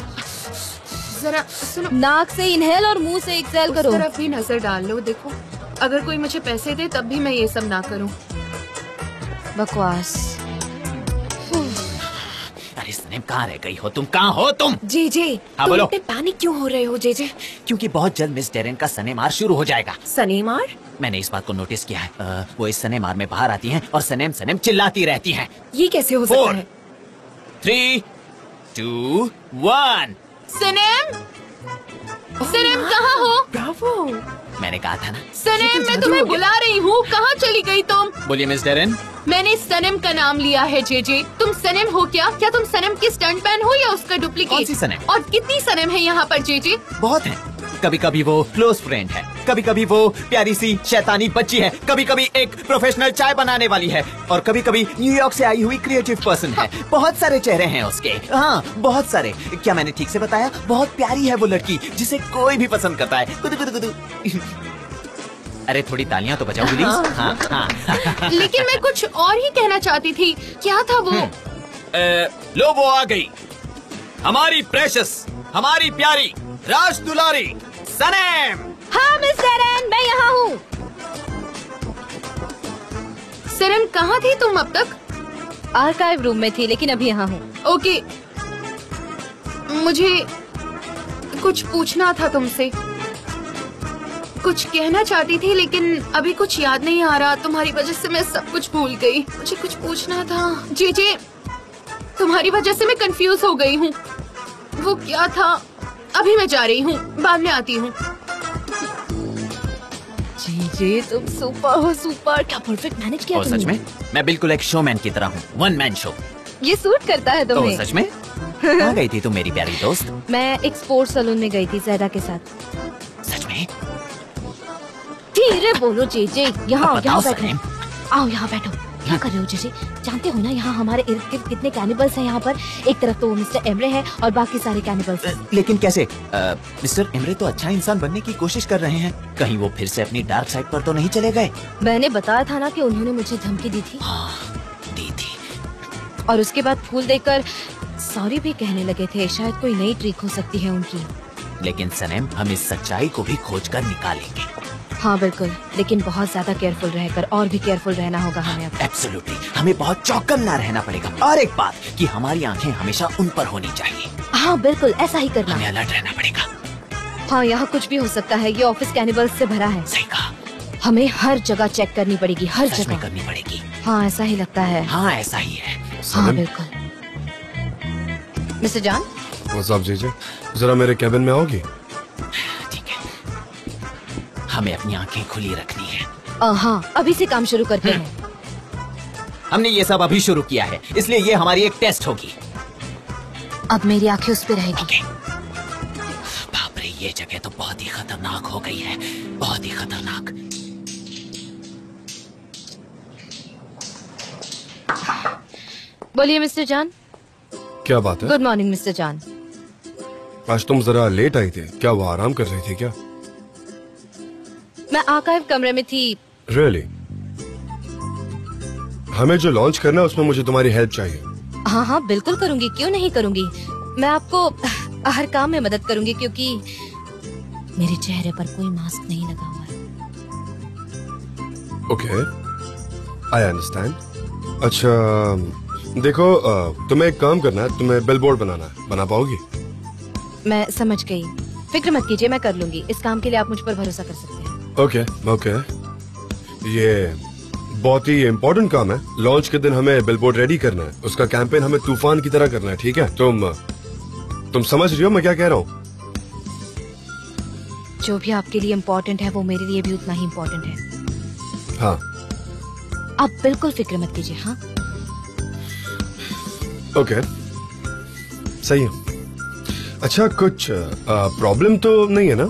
जरा सुनो, नाक से इनहेल और मुंह से एक्सेल करो। जरा भी नजर डाल लो, देखो अगर कोई मुझे पैसे दे तब भी मैं ये सब ना करूं। बकवास। अरे सनेम, कहाँ रह गई हो तुम? कहाँ हो तुम? जी जी। हाँ बोलो। पानी क्यों हो रहे हो जे जे? क्योंकि बहुत जल्द मिस डेरेन का सनेमार शुरू हो जाएगा। सनेमार? मैंने इस बात को नोटिस किया है। वो इस सनेमार में बाहर आती हैं और सनेम सनेम चिल्लाती रहती हैं। ये कैसे हो सकता है? 4, 3, 2, 1। सनेम, सनेम कहाँ हो? ब्रावो, मैंने कहा था ना। सनेम, मैं तुम्हें बुला रही हूँ, कहाँ चली गई तुम? बोलिए मिस डेरेन। मैंने सनेम का नाम लिया है जेजे। तुम सनेम हो क्या? क्या तुम सनेम की स्टंटमैन हो या उसका डुप्लीकेट? कौन सी सनेम? और कितनी सनेम है यहाँ पर जेजे? बहुत है। कभी कभी वो क्लोज फ्रेंड है, कभी कभी वो प्यारी सी शैतानी बच्ची है, कभी कभी एक प्रोफेशनल चाय बनाने वाली है, और कभी कभी न्यूयॉर्क से आई हुई क्रिएटिव पर्सन है। बहुत सारे चेहरे हैं उसके। हाँ, बहुत सारे। क्या मैंने ठीक से बताया? बहुत प्यारी है वो लड़की जिसे कोई भी पसंद करता है। गुदु गुदु गुदु। अरे थोड़ी तालियां तो बजाओ प्लीज। हाँ, हाँ। लेकिन मैं कुछ और ही कहना चाहती थी। क्या था वो? लो, वो आ गई, हमारी प्रेशस, हमारी प्यारी राज दुलारी सनेम। हाँ मिस सनेम, मैं यहाँ हूँ। सनेम, कहाँ थी तुम अब तक? आर्काइव रूम में थी, लेकिन अभी यहाँ हूँ। ओके, मुझे कुछ पूछना था तुमसे, कुछ कहना चाहती थी, लेकिन अभी कुछ याद नहीं आ रहा। तुम्हारी वजह से मैं सब कुछ भूल गई। मुझे कुछ पूछना था जी जी। तुम्हारी वजह से मैं कंफ्यूज हो गई हूँ। वो क्या था? अभी मैं जा रही हूँ, बाद में आती हूँ। जीजे, तुम सुपर हो, सुपर। क्या परफेक्ट मैनेज किया तुमने। सच में मैं बिल्कुल एक शोमैन की तरह हूँ, वन मैन शो। ये सूट करता है तुम्हें। तो सच में कहाँ गई थी तुम मेरी प्यारी दोस्त? मैं एक स्पोर्ट्स सलून में गई थी सहरा के साथ। सच में? धीरे बोलो जीजे। यहाँ आओ, यहाँ बैठो। क्या कर रहे हो जीजे? जानते हो ना यहाँ हमारे इर्द गिर्द कितने कैनिबल्स हैं। यहाँ पर एक तरफ तो मिस्टर एमरे है और बाकी सारे कैनिबल्स हैं। लेकिन कैसे? मिस्टर एमरे तो अच्छा इंसान बनने की कोशिश कर रहे हैं, कहीं वो फिर से अपनी डार्क साइड पर तो नहीं चले गए? मैंने बताया था ना कि उन्होंने मुझे धमकी दी थी। हाँ, दी थी। और उसके बाद फूल देकर सॉरी भी कहने लगे थे। शायद कोई नई ट्रिक हो सकती है उनकी। लेकिन सनेम, हम इस सच्चाई को भी खोज कर निकालेंगे। हाँ बिल्कुल, लेकिन बहुत ज्यादा केयरफुल रहकर, और भी केयरफुल रहना होगा हमें। एब्सोल्युटली, हमें बहुत चौकन्ना रहना पड़ेगा। और एक बात कि हमारी आंखें हमेशा उन पर होनी चाहिए। हाँ बिल्कुल, ऐसा ही करना। हमें अलर्ट रहना पड़ेगा। हाँ, यहाँ कुछ भी हो सकता है। ये ऑफिस कैनिबल्स से भरा है। सही कहा। हमें हर जगह चेक करनी पड़ेगी, हर जगह करनी पड़ेगी। हाँ, ऐसा ही लगता है। हाँ, ऐसा ही है। हाँ बिल्कुल। मिस्टर जान। वो साहब जीजे, जरा मेरे कैबिन में आओगी? हमें अपनी आंखें खुली रखनी है। हाँ, अभी से काम शुरू करते हैं। हमने ये सब अभी शुरू किया है, इसलिए ये हमारी एक टेस्ट होगी। अब मेरी आंखें उस पे रहेगी। Okay. बाप रे, ये जगह तो बहुत ही खतरनाक हो गई है, बहुत ही खतरनाक। बोलिए मिस्टर जान। क्या बात है? गुड मॉर्निंग मिस्टर जान। आज तुम जरा लेट आई थी, क्या वो आराम कर रही थी क्या? मैं आर्काइव कमरे में थी। Really? हमें जो लॉन्च करना है उसमें मुझे तुम्हारी हेल्प चाहिए। हाँ हाँ बिल्कुल करूंगी, क्यों नहीं करूंगी। मैं आपको हर काम में मदद करूंगी, क्योंकि मेरे चेहरे पर कोई मास्क नहीं लगा हुआ है। Okay, I understand। अच्छा देखो, तुम्हें एक काम करना है, तुम्हें बिल बोर्ड बनाना है। बना पाओगी? मैं समझ गई, फिक्र मत कीजिए, मैं कर लूंगी। इस काम के लिए आप मुझ पर भरोसा कर सकते हैं। ओके। ये बहुत ही इम्पोर्टेंट काम है। लॉन्च के दिन हमें बिलबोर्ड रेडी करना है, उसका कैंपेन हमें तूफान की तरह करना है। ठीक है, तुम तुम समझ रही हो मैं क्या कह रहा हूँ? जो भी आपके लिए इम्पोर्टेंट है वो मेरे लिए भी उतना ही इम्पोर्टेंट है। हाँ। आप बिल्कुल फिक्र मत कीजिए। हाँ ओके, सही है। अच्छा कुछ प्रॉब्लम तो नहीं है ना?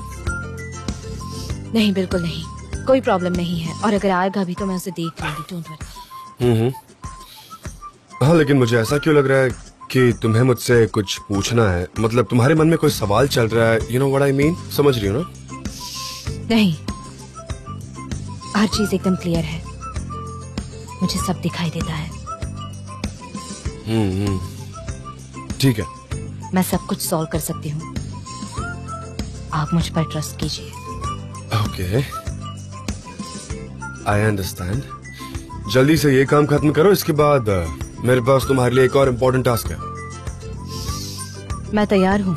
नहीं, बिल्कुल नहीं, कोई प्रॉब्लम नहीं है। और अगर आएगा भी तो मैं उसे देख लूंगी, डोंट वरी। हाँ लेकिन मुझे ऐसा क्यों लग रहा है कि तुम्हें मुझसे कुछ पूछना है? मतलब तुम्हारे मन में कोई सवाल चल रहा है, you know what I mean, समझ रही हो ना? नहीं, हर चीज एकदम क्लियर है, मुझे सब दिखाई देता है। ठीक है, मैं सब कुछ सॉल्व कर सकती हूँ, आप मुझ पर ट्रस्ट कीजिए। Okay, I understand. जल्दी से ये काम खत्म करो, इसके बाद मेरे पास तुम्हारे लिए एक और इम्पोर्टेंट टास्क है। मैं तैयार हूँ,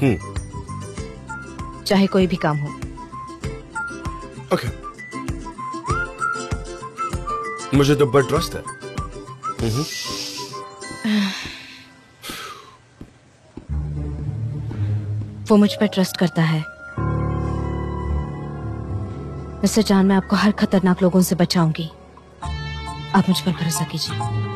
चाहे कोई भी काम हो। ओके, मुझे तुम पर ट्रस्ट है। वो मुझ पर ट्रस्ट करता है। मिस्टर जान, मैं आपको हर खतरनाक लोगों से बचाऊंगी, आप मुझ पर भरोसा कीजिए।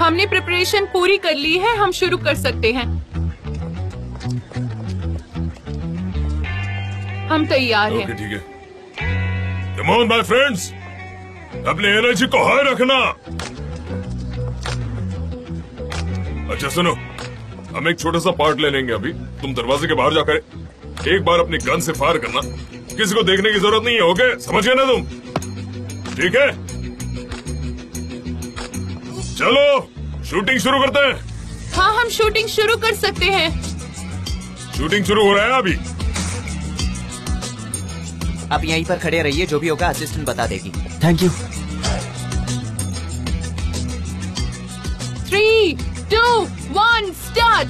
हमने प्रिपरेशन पूरी कर ली है, हम शुरू कर सकते हैं। हम तैयार हैं। ठीक है। Come on, my friends, अपने एनर्जी को हाई रखना। अच्छा सुनो, हम एक छोटा सा पार्ट ले लेंगे अभी। तुम दरवाजे के बाहर जाकर एक बार अपनी गन से फायर करना, किसी को देखने की जरूरत नहीं है। ओके, समझ गए ना तुम? ठीक है, चलो शूटिंग शुरू करते हैं। हाँ, हम शूटिंग शुरू कर सकते हैं। शूटिंग शुरू हो रहा है अभी। आप यहीं पर खड़े रहिए, जो भी होगा असिस्टेंट बता देगी। Thank you. 3, 2, 1 स्टार्ट।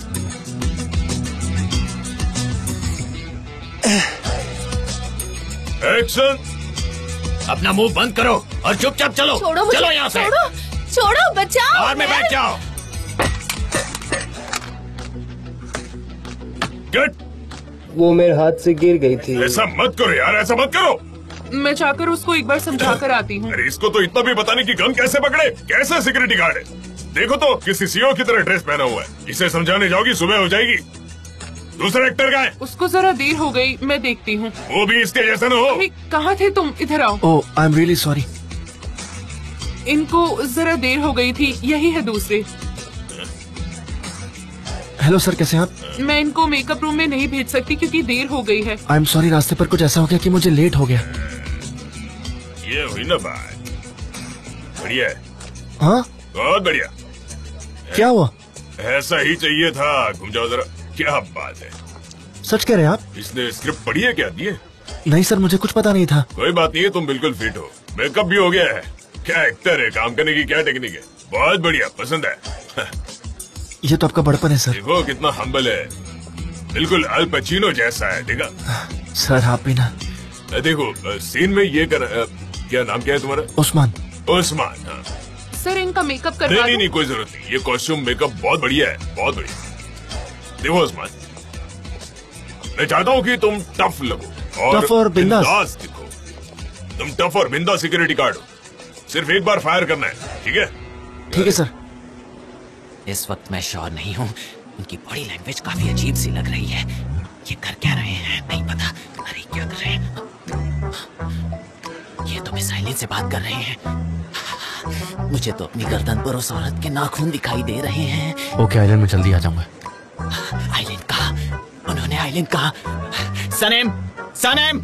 एक्शन। अपना मुंह बंद करो और चुपचाप चलो। छोड़ो मुझे, चलो यहाँ से। छोड़ो, छोड़ो, बचाओ। और में बैठ जाओ। गुड। वो मेरे हाथ से गिर गई थी। ऐसा मत करो यार, ऐसा मत करो। मैं जाकर उसको एक बार समझा कर आती हूँ। अरे इसको तो इतना भी बताने की गन कैसे पकड़े? कैसा सिक्योरिटी गार्ड है? देखो तो किसी सीईओ की तरह ड्रेस पहना हुआ है। इसे समझाने जाओगी सुबह हो जाएगी। दूसरा एक्टर का है, उसको जरा देर हो गई, मैं देखती हूँ। वो भी इसके जैसा न हो। कहाँ थे तुम? इधर आओ। Oh, I am really sorry. इनको जरा देर हो गई थी, यही है दूसरे। हेलो सर, कैसे हैं आप? मैं इनको मेकअप रूम में नहीं भेज सकती क्योंकि देर हो गई है। आई एम सॉरी, रास्ते पर कुछ ऐसा हो गया कि मुझे लेट हो गया। ये हुई ना बात। बढ़िया। हाँ बहुत बढ़िया। क्या हुआ? ऐसा ही चाहिए था, घूम जाओ जरा। क्या बात है, सच कह रहे हैं आप? इसने स्क्रिप्ट पढ़ी है क्या? नहीं सर, मुझे कुछ पता नहीं था। कोई बात नहीं है, तुम बिल्कुल फिट हो, मेकअप भी हो गया है। क्या एक्टर है, काम करने की क्या टेक्निक है। बहुत बढ़िया, पसंद है। ये तो आपका बड़पन है सर। वो कितना हम्बल है, बिल्कुल अल पचीनो जैसा है। देखा सर, आप भी ना। देखो सीन में ये क्या नाम क्या है तुम्हारा? उस्मान। उस्मान, हाँ। सर इनका मेकअप करवा दो। नहीं नहीं, कोई जरूरत नहीं, ये कॉस्ट्यूम मेकअप बहुत बढ़िया है, बहुत बढ़िया। देखो उस्मान, मैं चाहता हूँ कि तुम टफ लगो और बिंदास दिखो। तुम टफ और बिंदास सिक्योरिटी गार्ड हो। सिर्फ एक बार फायर करना है, ठीक है? ठीक है सर। इस वक्त मैं श्योर नहीं हूँ, उनकी बॉडी लैंग्वेज काफी अजीब सी लग रही है। ये कर क्या रहे हैं नहीं पता। अरे क्या कर रहे हैं ये? तो मिसाइल से बात कर रहे हैं। मुझे तो अपनी गर्दन पर उस औरत के नाखून दिखाई दे रहे हैं। ओके, आइलैंड में जल्दी आ जाऊंगा। आइलैंड कहा उन्होंने? आइलैंड कहा? सनेम, सनेम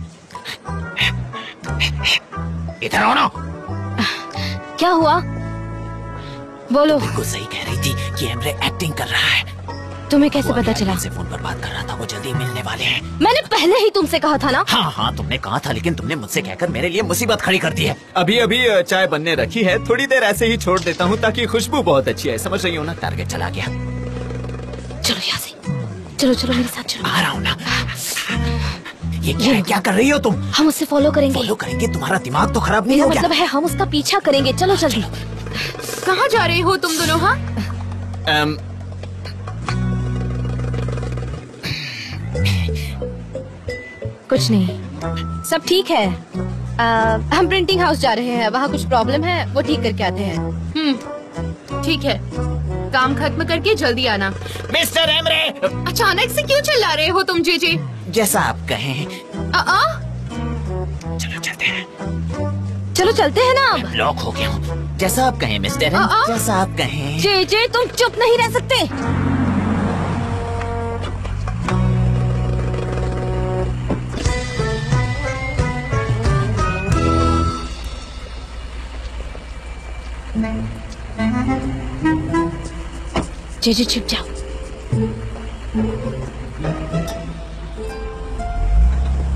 इधर आओ ना। क्या हुआ बोलो? बिल्कुल सही कह रही थी कि एमरे एक्टिंग कर रहा है। तुम्हें कैसे पता चला? उनसे फोन पर बात कर रहा था, वो जल्दी मिलने वाले हैं। मैंने पहले ही तुमसे कहा था ना। हाँ हाँ तुमने कहा था, लेकिन तुमने मुझसे कहकर मेरे लिए मुसीबत खड़ी कर दी है। अभी अभी चाय बनने रखी है, थोड़ी देर ऐसे ही छोड़ देता हूँ ताकि खुशबू बहुत अच्छी है, समझ रही हो ना। टारगेट चला गया, चलो यहाँ से, चलो चलो मेरे साथ चलो। आ रहा हूँ ना। ये क्या कर रही हो तुम? हम उससे फॉलो करेंगे। फॉलो करेंगे? तुम्हारा दिमाग तो खराब नहीं हो गया? मतलब है हम उसका पीछा करेंगे। चलो चलो। कहाँ जा रही हो तुम दोनों? हाँ कुछ नहीं, सब ठीक है। हम प्रिंटिंग हाउस जा रहे हैं, वहाँ कुछ प्रॉब्लम है, वो ठीक करके आते हैं। ठीक है, काम खत्म करके जल्दी आना। मिस्टर एमरे, अचानक से क्यों चिल्ला रहे हो तुम? जी जी जैसा आप कहें। चलो चलते हैं, चलो चलते हैं ना। अब लॉक हो गया हूँ। जैसा आप कहें मिस्टर, जैसा आप कहें। जी जी तुम चुप नहीं रह सकते। जी छिप जाओ।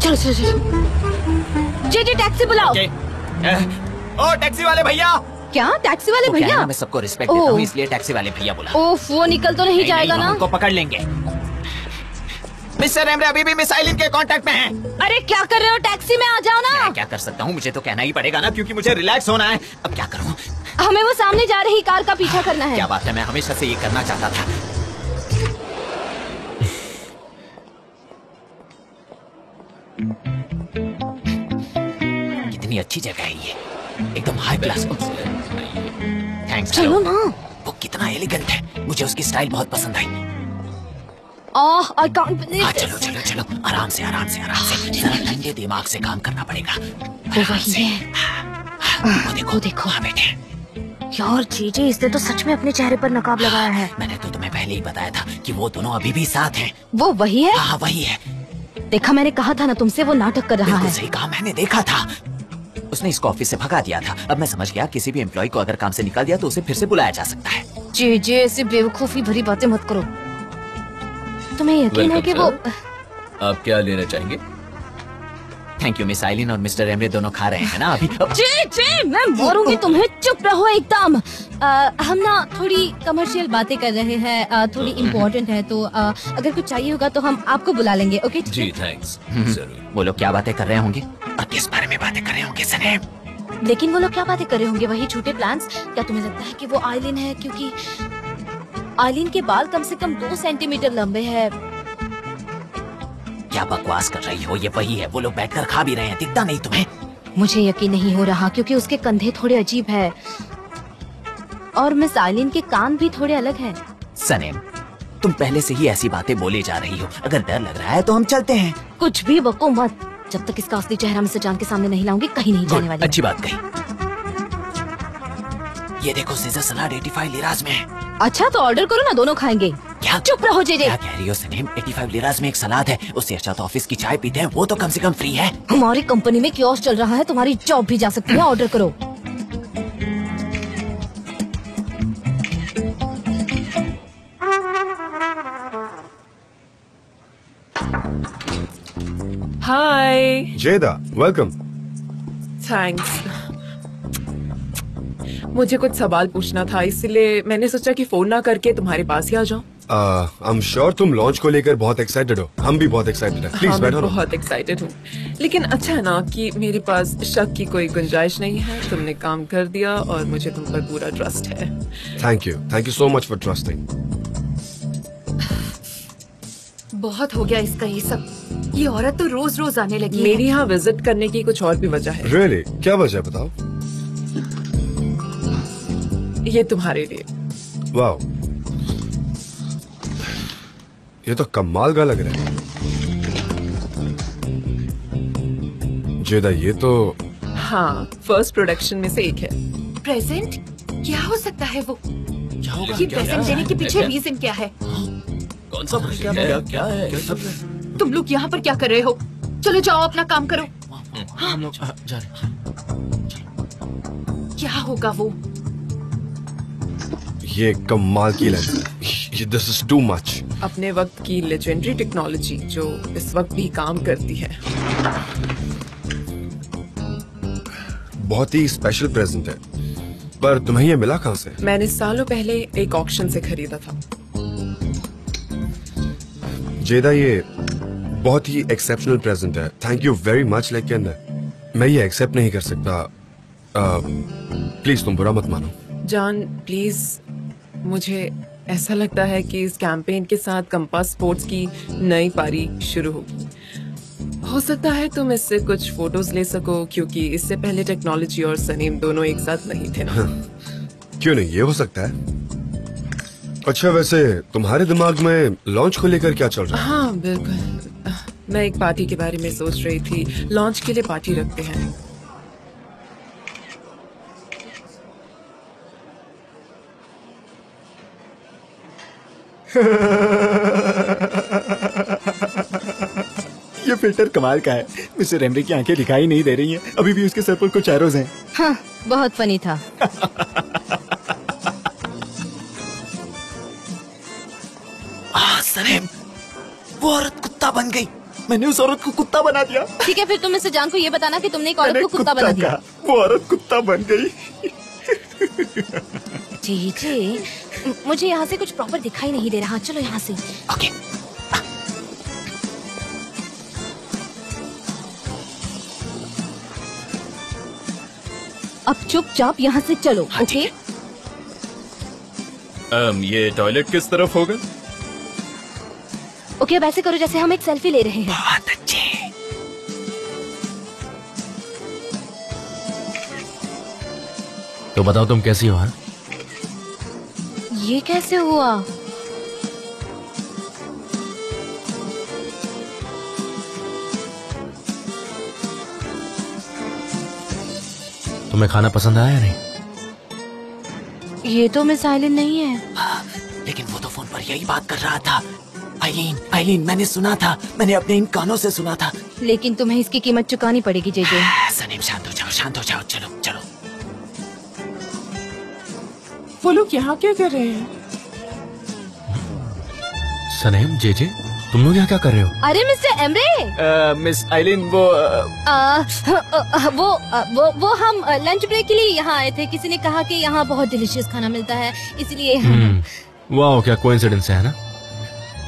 चलो चलो चलो। जी जी टैक्सी बुलाओ। ओ टैक्सी वाले भैया। क्या टैक्सी वाले भैया? मैं सबको रिस्पेक्ट देता हूँ इसलिए टैक्सी वाले भैया बोला। ओफ वो निकल तो नहीं जाएगा ना? उनको पकड़ लेंगे। मिस्टर एमरे अभी भी मिस आइलिन के कांटेक्ट में हैं। अरे क्या कर रहे हो, टैक्सी में आ जाओ ना। क्या कर सकता हूँ, मुझे तो कहना ही पड़ेगा ना, क्योंकि मुझे रिलैक्स होना है। अब क्या करूँ? हमें वो सामने जा रही कार का पीछा करना है। क्या बात है, मैं हमेशा से ये करना चाहता था। कितनी अच्छी जगह है ये, एकदम हाई क्लास। थैंक्स। चलो ना। वो कितना एलिगेंट है, मुझे उसकी स्टाइल बहुत पसंद आई। I can't believe. चलो चलो चलो आराम से आराम से आराम से, जरा ठंडे दिमाग से काम करना पड़ेगा। वो देखो हाँ बेटे। यार जीजे इसने तो सच में अपने चेहरे पर नकाब लगाया है। मैंने तो तुम्हें पहले ही बताया था कि वो दोनों अभी भी साथ हैं। वो वही है? हाँ वही है। देखा मैंने कहा था ना तुमसे, वो नाटक कर रहा है। सही कहा, मैंने देखा था। उसने इसको ऑफिस से भगा दिया था। अब मैं समझ गया, किसी भी एम्प्लॉय को अगर काम से निकाल दिया तो उसे फिर से बुलाया जा सकता है। जीजे ऐसी बेवकूफी भरी बातें मत करो। तुम्हें यकीन है कि वो? आप क्या लेना चाहेंगे? Thank you. मिस आइलिन और मिस्टर एमरे दोनों खा रहे हैं ना अभी? जी जी मैं बोलूंगी तुम्हें, चुप रहो एकदम। हम ना थोड़ी कमर्शियल बातें कर रहे हैं, थोड़ी इम्पोर्टेंट है, तो अगर कुछ चाहिए होगा तो हम आपको बुला लेंगे। ओके जी थैंक्स। वो लोग क्या बातें कर रहे होंगे और किस बारे में बातें कर रहे होंगे सनेम? लेकिन वो लोग क्या बातें कर रहे होंगे? वही झूठे प्लान्स। क्या तुम्हें लगता है कि वो आइलिन है? क्योंकि आइलिन के बाल कम से कम 2 सेंटीमीटर लंबे हैं। क्या बकवास कर रही हो, ये वही है। वो लोग बैठकर खा भी रहे हैं, दिखता नहीं तुम्हें? मुझे यकीन नहीं हो रहा क्योंकि उसके कंधे थोड़े अजीब हैं और मिस आइलिन के कान भी थोड़े अलग हैं। सनेम तुम पहले से ही ऐसी बातें बोले जा रही हो। अगर डर लग रहा है तो हम चलते हैं। कुछ भी बको मत, जब तक इसका असली चेहरा मुझसे जान के सामने नहीं लाऊंगी कहीं नहीं जाने वाली। अच्छी बात कही। ये देखो सीजर सलाद 85 लिराज में है। अच्छा तो ऑर्डर करो ना, दोनों खाएंगे। क्या चुप रहो जेजे। क्या कह रही हो सनेम? 85 लिराज में एक सलाद है, उससे अच्छा तो ऑफिस की चाय पीते हैं, वो तो कम से कम फ्री है। हमारी कंपनी में कियोस्क चल रहा है, तुम्हारी जॉब भी जा सकती है। ऑर्डर करो। हाय जेदा, वेलकम। थैंक्स। मुझे कुछ सवाल पूछना था, इसलिए मैंने सोचा कि फोन ना करके तुम्हारे पास ही आ जाऊं। आई एम श्योर तुम लॉन्च को लेकर बहुत एक्साइटेड हो। हम भी बहुत एक्साइटेड हैं। प्लीज बैठो। बहुत एक्साइटेड हूँ, लेकिन अच्छा है ना कि मेरे पास शक की कोई गुंजाइश नहीं है। तुमने काम कर दिया और मुझे तुम पर पूरा ट्रस्ट है। Thank you so much for trusting. बहुत हो गया इसका ये सब। ये औरत तो रोज रोज आने लगी। मेरी यहाँ विजिट करने की कुछ और भी वजह है। रियली? क्या वजह बताओ। ये तुम्हारे लिए। वाह ये तो कमाल का लग रहा है जेदा। ये तो हाँ फर्स्ट प्रोडक्शन में से एक है। प्रेजेंट क्या हो सकता है वो? ये प्रेजेंट देने के पीछे रीजन क्या है? कौन सा प्रेजेंट है? क्या है? तुम लोग यहाँ पर क्या कर रहे हो? चलो जाओ अपना काम करो। हम लोग जा रहे हैं। क्या होगा वो? ये कमाल की लग रही है। This is too much. अपने वक्त की लेजेंडरी टेक्नोलॉजी जो इस वक्त भी काम करती है। बहुत ही स्पेशल प्रेजेंट है, पर तुम्हें ये मिला कहाँ से? मैंने सालों पहले एक ऑक्शन से खरीदा था। जेदा, ये बहुत ही एक्सेप्शनल प्रेजेंट है। Thank you very much. लेकिन मैं ये एक्सेप्ट नहीं कर सकता। प्लीज तुम बुरा मत मानो। जान प्लीज, मुझे ऐसा लगता है कि इस कैंपेन के साथ कंपास स्पोर्ट्स की नई पारी शुरू होगी। हो सकता है तुम इससे कुछ फोटोज ले सको, क्योंकि इससे पहले टेक्नोलॉजी और सनीम दोनों एक साथ नहीं थे ना। क्यों नहीं, ये हो सकता है। अच्छा, वैसे तुम्हारे दिमाग में लॉन्च को लेकर क्या चल रहा है? हाँ बिल्कुल, मैं एक पार्टी के बारे में सोच रही थी। लॉन्च के लिए पार्टी रखते हैं। ये फिल्टर कमाल का है। मिस्टर एमरी की आंखें दिखाई नहीं दे रही हैं। अभी भी उसके सर पर कुछ एरोज हैं। हाँ, बहुत फनी था। सनेम, वो औरत कुत्ता बन गई। मैंने उस औरत को कुत्ता बना दिया। ठीक है, फिर तुम मिस्टर जान को ये बताना कि तुमने एक औरत को कुत्ता बना दिया। वो औरत कुत्ता बन गई। जी जी, मुझे यहाँ से कुछ प्रॉपर दिखाई नहीं दे रहा। चलो यहाँ से। ओके। अब चुपचाप यहाँ से चलो। ओके। ये टॉयलेट किस तरफ होगा? ओके, अब ऐसे करो जैसे हम एक सेल्फी ले रहे हैं। बहुत अच्छे। तो बताओ तुम कैसी हो? हाँ? ये कैसे हुआ? तुम्हें खाना पसंद आया या नहीं? ये तो मिस आइलिन नहीं है। हाँ, लेकिन वो तो फोन पर यही बात कर रहा था। आइलिन, मैंने सुना था, मैंने अपने इन कानों से सुना था। लेकिन तुम्हें इसकी कीमत चुकानी पड़ेगी जेजे। सनेम, शांत हो जाओ, शांत हो जाओ। चलो चलो। वो लोग यहाँ क्या कर रहे हैं? सनेम, जेजे, तुम लोग यहाँ क्या कर रहे हो? अरे मिस्टर एमरे, मिस आइलिन, वो हम लंच ब्रेक के लिए यहाँ आए थे। किसी ने कहा कि यहाँ बहुत डिलीशियस खाना मिलता है, इसलिए। वाह, क्या कोइंसिडेंस है ना।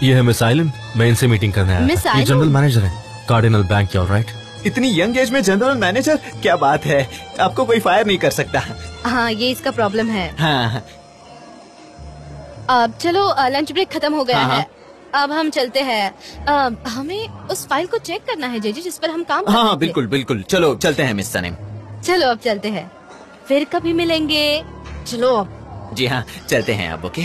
ये है मिस आइलिन, मैं इनसे मीटिंग करने आया। मिस आइलिन जनरल मैनेजर है कार्डिनल बैंक के। ऑलराइट, इतनी यंग एज में जनरल मैनेजर, क्या बात है। आपको कोई फायर नहीं कर सकता। हाँ, ये इसका प्रॉब्लम है। हाँ। अब चलो, लंच ब्रेक खत्म हो गया। हाँ। है, अब हम चलते हैं। हमें उस फाइल को चेक करना है जेजी, जिस पर हम काम करते हैं। हाँ, बिल्कुल बिल्कुल, चलो चलते हैं मिस सनेम। चलो अब चलते हैं, फिर कभी मिलेंगे। चलो अब। जी हाँ, चलते हैं अब। ओके,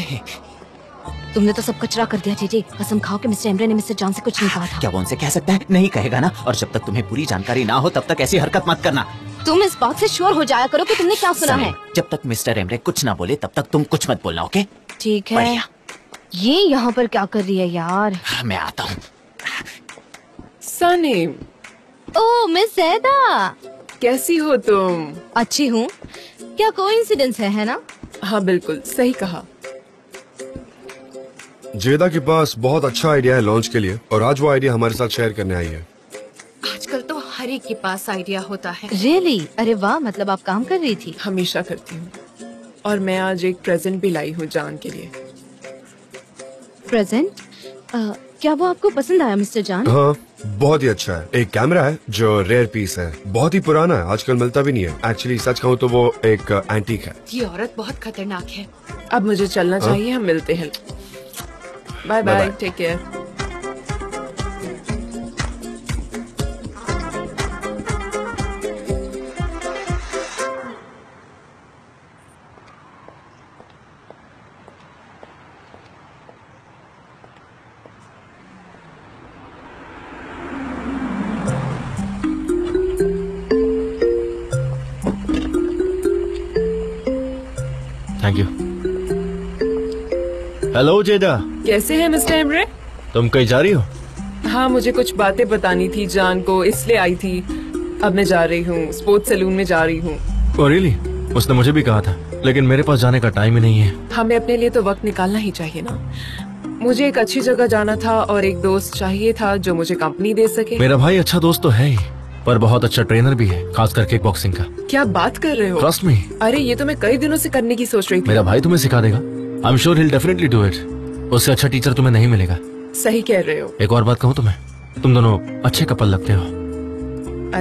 तुमने तो सब कचरा कर दिया जीजी। कसम खाओ कि मिस्टर एमरे ने मिस्टर जॉन से कुछ नहीं कहा था। क्या वो उनसे कह सकता है? नहीं कहेगा ना। और जब तक तुम्हें पूरी जानकारी ना हो, तब तक ऐसी हरकत मत करना। तुम इस बात से श्योर हो जाया करो कि तुमने क्या सुना है। जब तक मिस्टर एमरे कुछ ना बोले, तब तक तुम कुछ मत बोलना। ओके, ठीक है। ये यहाँ पर क्या कर रही है यार? मैं आता हूँ। सनेम। ओह मिस ज़ैदा, कैसी हो तुम? अच्छी हूँ। क्या कोइंसिडेंस है ना? हाँ बिल्कुल सही कहा। जेदा के पास बहुत अच्छा आइडिया है लॉन्च के लिए, और आज वो आइडिया हमारे साथ शेयर करने आई है। आजकल तो हर एक के पास आइडिया होता है। रियली? अरे वाह, मतलब आप काम कर रही थी? हमेशा करती हूँ, और मैं आज एक प्रेजेंट भी लाई हूँ जान के लिए। प्रेजेंट? क्या वो आपको पसंद आया मिस्टर जान? हाँ, बहुत ही अच्छा है। एक कैमरा है जो रेयर पीस है, बहुत ही पुराना है, आजकल मिलता भी नहीं है। एक्चुअली सच कहूँ तो वो एक एंटीक है। ये औरत बहुत खतरनाक है। अब मुझे चलना चाहिए, हम मिलते हैं। Bye bye, take care. Thank you. Hello जेदा, कैसे हैं मिस्टर एमरे? तुम कहीं जा रही हो? हाँ, मुझे कुछ बातें बतानी थी जान को, इसलिए आई थी। अब मैं जा रही हूँ, स्पोर्ट्स सैलून में जा रही हूँ। Oh really? उसने मुझे भी कहा था, लेकिन मेरे पास जाने का टाइम ही नहीं है। हमें अपने लिए तो वक्त निकालना ही चाहिए ना। मुझे एक अच्छी जगह जाना था और एक दोस्त चाहिए था जो मुझे कंपनी दे सके। मेरा भाई अच्छा दोस्त तो है ही, पर बहुत अच्छा ट्रेनर भी है, खास कर किक बॉक्सिंग का। क्या बात कर रहे हो? Trust me. अरे ये तो मैं कई दिनों से करने की सोच रही थी। मेरा भाई तुम्हें सिखा देगा। I am sure he will definitely do it. उससे अच्छा टीचर तुम्हें नहीं मिलेगा। सही कह रहे हो। एक और बात कहूँ तुम्हें, तुम दोनों अच्छे कपल लगते हो।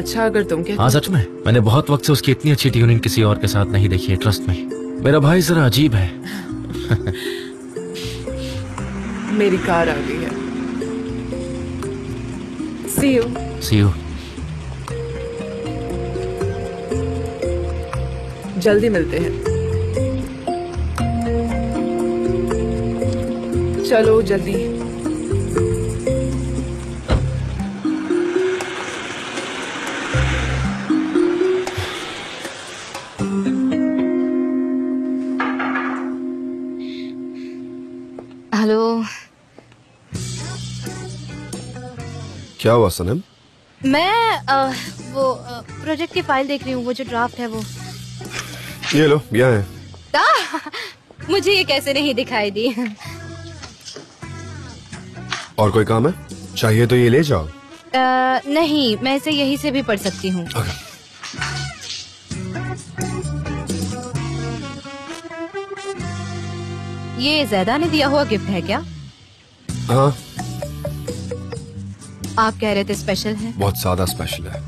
अच्छा अगर तुम कहते हो। हाँ सच में, मैंने बहुत वक्त से उसकी इतनी अच्छी ट्यूनिंग किसी और के साथ नहीं देखी है। ट्रस्ट मी, मेरा भाई जरा अजीब है। मेरी कार आ गई है। See you. See you. जल्दी मिलते हैं। चलो जल्दी। हेलो, क्या हुआ सनम? मैं वो प्रोजेक्ट की फाइल देख रही हूँ, वो जो ड्राफ्ट है वो। ये लो, यहाँ है। मुझे ये कैसे नहीं दिखाई दी। और कोई काम है? चाहिए तो ये ले जाओ। नहीं, मैं इसे यहीं से भी पढ़ सकती हूँ। ये ज़ैदा ने दिया हुआ गिफ्ट है क्या? हाँ। आप कह रहे थे स्पेशल है। बहुत ज्यादा स्पेशल है।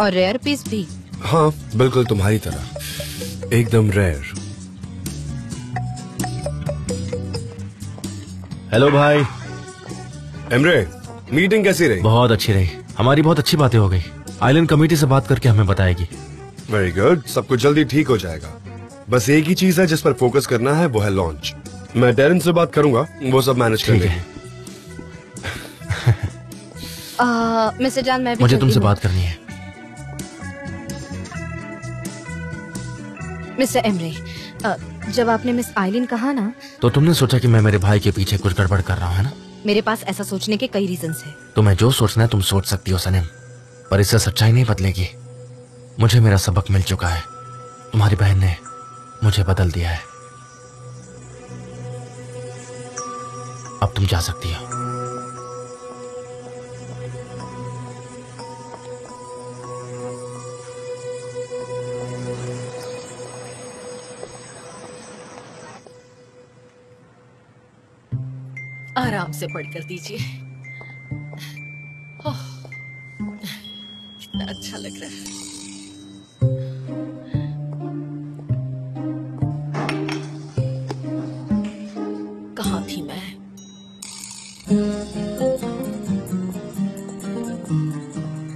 और रेयर पीस भी। हाँ बिल्कुल तुम्हारी तरह, एकदम रेयर। हेलो भाई। एमरे, मीटिंग कैसी रही? बहुत अच्छी रही, हमारी बहुत अच्छी बातें हो गई। आइलैंड कमेटी से बात करके हमें बताएगी। वेरी गुड, सब कुछ जल्दी ठीक हो जाएगा। बस एक ही चीज है जिस पर फोकस करना है, वो है लॉन्च। मैं डेरन से बात करूंगा, वो सब मैनेज कर लेंगे। मिस्टर जान, मैं भी मुझे तुमसे बात करनी है। मिस्टर एमरे, जब आपने मिस आइलिन कहा ना, तो तुमने सोचा कि मैं मेरे भाई के पीछे कुछ गड़बड़ कर रहा हूँ, है ना? मेरे पास ऐसा सोचने के कई रीजंस हैं। तुम्हें जो सोचना है तुम सोच सकती हो सनम, पर इससे सच्चाई नहीं बदलेगी। मुझे मेरा सबक मिल चुका है। तुम्हारी बहन ने मुझे बदल दिया है। अब तुम जा सकती हो। आराम से पढ़ कर दीजिए। कितना अच्छा लग रहा है। कहाँ थी मैं?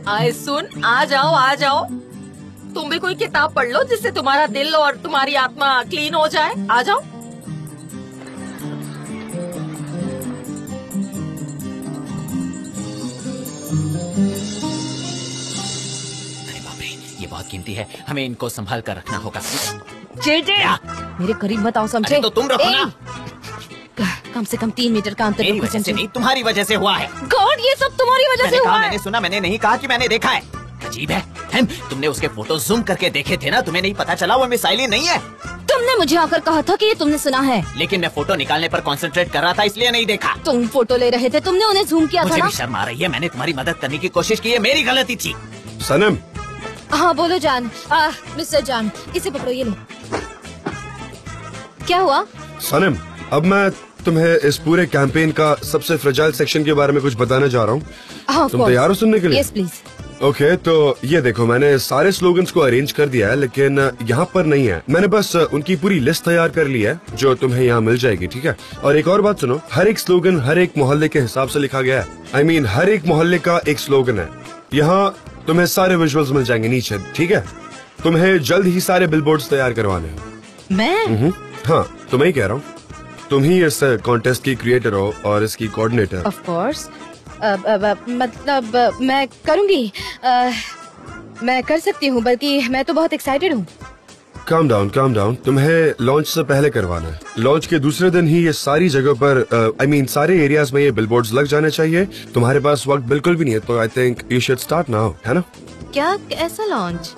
आए सुन, आ जाओ आ जाओ। तुम भी कोई किताब पढ़ लो जिससे तुम्हारा दिल और तुम्हारी आत्मा क्लीन हो जाए। आ जाओ। कीमती है, हमें इनको संभाल कर रखना होगा। जे मेरे करीब मत आओ, समझे? तो तुम रहो ना। कम से कम 3 मीटर का अंतर। मेरी वजह से नहीं, तुम्हारी वजह से हुआ है। गॉड, ये सब तुम्हारी वजह से हुआ है। मैंने सुना, मैंने नहीं कहा कि मैंने देखा है। अजीब है, तुमने उसके फोटो जूम करके देखे थे ना, तुम्हें नहीं पता चला वो मिस आइलिन नहीं है। तुमने मुझे आकर कहा था कि ये तुमने सुना है, लेकिन मैं फोटो निकालने पर कंसंट्रेट कर रहा था इसलिए नहीं देखा। तुम फोटो ले रहे थे, तुमने उन्हें जूम किया था। शर्म आ रही है, मैंने तुम्हारी मदद करने की कोशिश की है, मेरी गलती थी। सनम। हाँ बोलो जान। मिस्टर जान, इसे पकड़ो, ये लो। क्या हुआ? सनम, अब मैं तुम्हें इस पूरे कैंपेन का सबसे फ्रेजाइल सेक्शन के बारे में कुछ बताने जा रहा हूँ। तुम तैयार हो सुनने के लिए? Yes please. ओके, तो ये देखो, मैंने सारे स्लोगन्स को अरेंज कर दिया है, लेकिन यहाँ पर नहीं है। मैंने बस उनकी पूरी लिस्ट तैयार कर ली है जो तुम्हें यहाँ मिल जाएगी, ठीक है? और एक और बात सुनो, हर एक स्लोगन हर एक मोहल्ले के हिसाब से लिखा गया है। I mean, हर एक मोहल्ले का एक स्लोगन है। यहाँ तुम्हें सारे विजुअल्स मिल जाएंगे नीचे, ठीक है? तुम्हें जल्द ही सारे बिलबोर्ड्स तैयार करवाने हैं। मैं? हाँ, तुम्हें ही कह रहा हूँ। तुम ही इस कॉन्टेस्ट की क्रिएटर हो और इसकी कोऑर्डिनेटर। ऑफ कोर्स, मतलब मैं करूँगी। मैं कर सकती हूँ, बल्कि मैं तो बहुत एक्साइटेड हूँ। काम डाउन काम डाउन, तुम्हें लॉन्च से पहले करवाना है। लॉन्च के दूसरे दिन ही ये सारी जगह पर I mean, सारे एरियाज में ये बिलबोर्ड्स लग जाने चाहिए। तुम्हारे पास वक्त बिल्कुल भी नहीं है, तो I think you should start now, है ना? क्या ऐसा लॉन्च?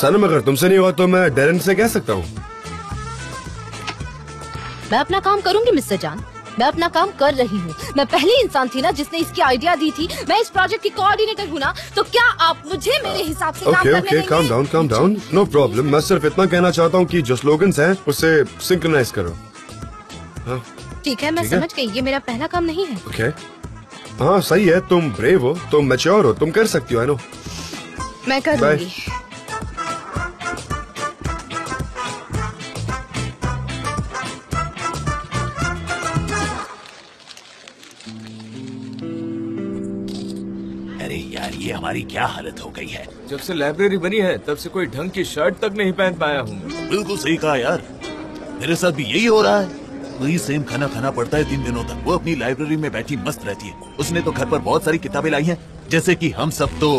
सनम अगर तुमसे नहीं हुआ तो मैं डेरन से कह सकता हूँ। मैं अपना काम करूँगी मिस्टर जान, मैं अपना काम कर रही हूँ। मैं पहली इंसान थी ना जिसने इसकी आइडिया दी थी, मैं इस प्रोजेक्ट की कोऑर्डिनेटर हूँ ना, तो क्या आप मुझे मेरे हिसाब से काम करने देंगे? Calm down, no problem. मैं सिर्फ इतना कहना चाहता हूँ कि जो स्लोगन्स हैं उसे सिंक्रोनाइज करो। हाँ। ठीक है, मैं समझ गई, ये मेरा पहला काम नहीं है। ओके, हाँ सही है, तुम ब्रेव हो, तुम मैच्योर हो, तुम कर सकती हो। आई नो, मैं कर लूंगी। ये हमारी क्या हालत हो गई है। जब से लाइब्रेरी बनी है तब से कोई ढंग की शर्ट तक नहीं पहन पाया हूँ। बिल्कुल सही कहा यार, मेरे साथ भी यही हो रहा है। वही सेम खाना खाना पड़ता है 3 दिनों तक। वो अपनी लाइब्रेरी में बैठी मस्त रहती है, उसने तो घर पर बहुत सारी किताबें लाई हैं, जैसे कि हम सब तो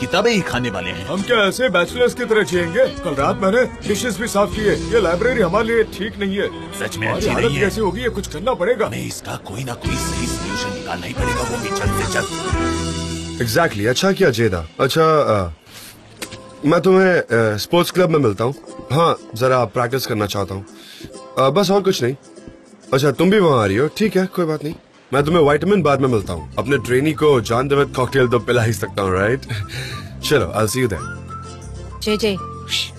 किताबें ही खाने वाले हैं। हम क्या ऐसे बैचलर्स की तरह जिएंगे? कल रात मैंने डिशेस भी साफ किए। ये लाइब्रेरी हमारे लिए ठीक नहीं है, सच में अच्छी नहीं है। कैसे होगी ये, कुछ करना पड़ेगा। हमें इसका कोई ना कोई सही सोल्यूशन निकालना ही पड़ेगा, वो भी जल्द से जल्द। एग्जैक्टली, अच्छा किया जेदा। अच्छा मैं तुम्हें स्पोर्ट्स क्लब में मिलता हूँ। हाँ, जरा प्रैक्टिस करना चाहता हूँ, बस और कुछ नहीं। अच्छा तुम भी वहाँ आ रही हो, ठीक है कोई बात नहीं। मैं तुम्हें विटामिन बाद में मिलता हूँ, अपने ट्रेनी को जान देवत कॉकटेल तो पिला ही सकता हूँ, राइट? चलो, I will see you there. जय जय,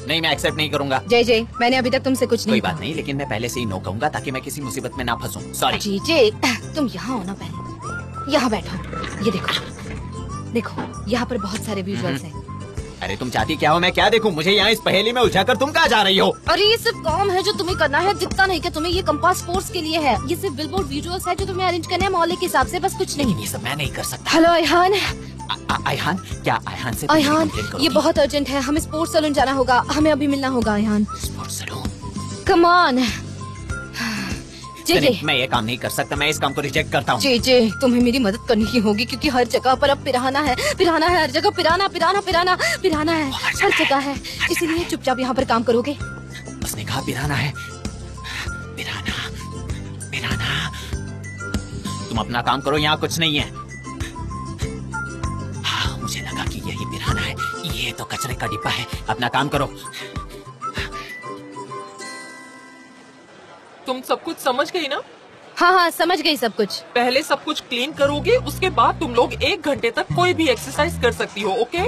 नहीं मैं एक्सेप्ट नहीं करूंगा। जय जय, मैंने अभी तक तुमसे कुछ नहीं। कोई बात नहीं, लेकिन मैं पहले से ही नो कहूंगा ताकि मैं किसी मुसीबत में ना फंसूँ। सॉरी। जय जय, तुम यहाँ होना, पहले यहाँ बैठो। ये देखो देखो, यहाँ पर बहुत सारे विजुअल्स हैं। अरे तुम चाहती क्या हो, मैं क्या देखूं? मुझे यहाँ इस पहेली में उलझा कर तुम कहाँ जा रही हो? अरे ये सिर्फ काम है जो तुम्हें करना है, जितना नहीं कि तुम्हें। ये कंपास स्पोर्ट्स के लिए है, ये सिर्फ बिलबोर्ड विजुअल्स है जो तुम्हें अरेंज करने है मौले के हिसाब से, बस कुछ नहीं। ये सब मैं नहीं कर सकता। हेलो आयहान। आयहान क्या? आयहान से आयहान, ये बहुत अर्जेंट है, हमें स्पोर्ट्स सैलून जाना होगा, हमें अभी मिलना होगा। Ayhan, sports salon, come on. जी, मैं ये काम नहीं कर सकता, मैं इस काम को रिजेक्ट करता हूँ। जी, तुम्हें मेरी मदद करनी ही होगी, क्योंकि हर जगह पर अब पिराना है हर जगह, पिराना है हर जगह है, इसीलिए चुपचाप यहाँ पर काम करोगे? उसने कहा पिराना है, पिराना। तुम अपना काम करो, यहाँ कुछ नहीं है। हाँ, मुझे लगा कि यही पिराना है, ये तो कचरे का डिब्बा है। अपना काम करो। तुम सब कुछ समझ गई ना? हाँ, समझ गई सब कुछ। पहले सब कुछ क्लीन करोगे, उसके बाद तुम लोग 1 घंटे तक कोई भी एक्सरसाइज कर सकती हो। ओके?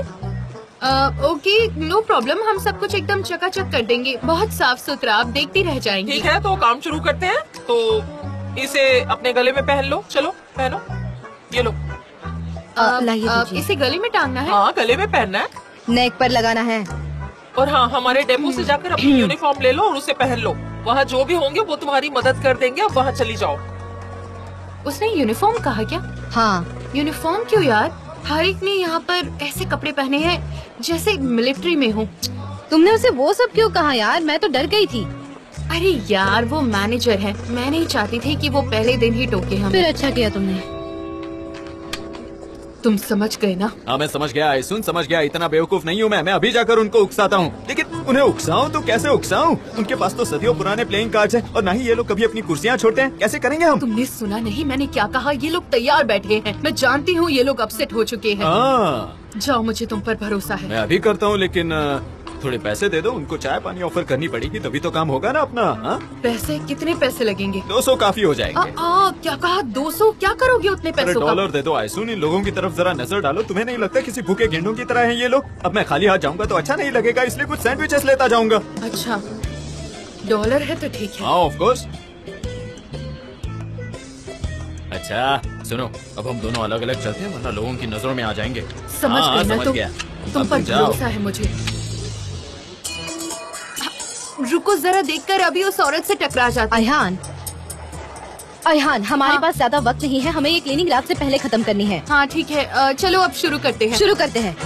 Okay, no problem. हम सब कुछ एकदम चकाचक कर देंगे, बहुत साफ सुथरा, आप देखती रह जाएंगे। ठीक है, तो काम शुरू करते हैं। तो इसे अपने गले में पहन लो। चलो पहनो, ये लो। इसे गले में टांगना है? हाँ, गले में पहनना है, नेक पर लगाना है। और हाँ, हमारे डेमो से जाकर अपनी यूनिफॉर्म ले लो और उसे पहन लो। वहाँ जो भी होंगे वो तुम्हारी मदद कर देंगे, अब वहाँ चली जाओ। उसने यूनिफॉर्म कहा क्या? हाँ। यूनिफॉर्म क्यों यार? हर एक ने यहाँ पर ऐसे कपड़े पहने हैं जैसे मिलिट्री में हो। तुमने उसे वो सब क्यों कहा यार, मैं तो डर गई थी। अरे यार, वो मैनेजर है, मैं नहीं चाहती थी कि वो पहले दिन ही टोके हमें। फिर अच्छा किया तुमने। तुम समझ गए ना? हाँ, मैं समझ गया। सुन, समझ गया, इतना बेवकूफ नहीं हूँ मैं। मैं अभी जाकर उनको उकसाता हूँ। लेकिन उन्हें उकसाऊं तो कैसे उकसाऊं? उनके पास तो सदियों पुराने प्लेइंग कार्ड्स हैं और ना ही ये लोग कभी अपनी कुर्सियाँ छोड़ते हैं। कैसे करेंगे हम? तुमने सुना नहीं मैंने क्या कहा? ये लोग तैयार बैठे हैं। मैं जानती हूँ ये लोग अपसेट हो चुके हैं। जाओ, मुझे तुम पर भरोसा है। मैं अभी करता हूँ, लेकिन थोड़े पैसे दे दो। उनको चाय पानी ऑफर करनी पड़ेगी, तभी तो काम होगा ना अपना। हा? पैसे? कितने पैसे लगेंगे? 200 काफी हो जाएंगे। क्या कहा? 200? क्या करोगे उतने पैसों का? $1 दे दो। आयसून, इन लोगों की तरफ जरा नजर डालो। तुम्हें नहीं लगता किसी भूखे गेंडों की तरह है ये लोग? अब मैं खाली हाथ जाऊँगा तो अच्छा नहीं लगेगा, इसलिए कुछ सैंडविचेस लेता जाऊँगा। अच्छा, $1 है तो ठीक है। हाँ, ऑफ कोर्स। अच्छा सुनो, अब हम दोनों अलग अलग चलते हैं, वरना लोगों की नजरों में आ जाएंगे। समझ गया, तुम पर भरोसा है मुझे। रुको जरा, देखकर अभी उस औरत से टकरा जाता है। आयहान, हमारे पास ज्यादा वक्त नहीं है, हमें ये क्लीनिंग रात से पहले खत्म करनी है। हाँ ठीक है, चलो अब शुरू करते हैं।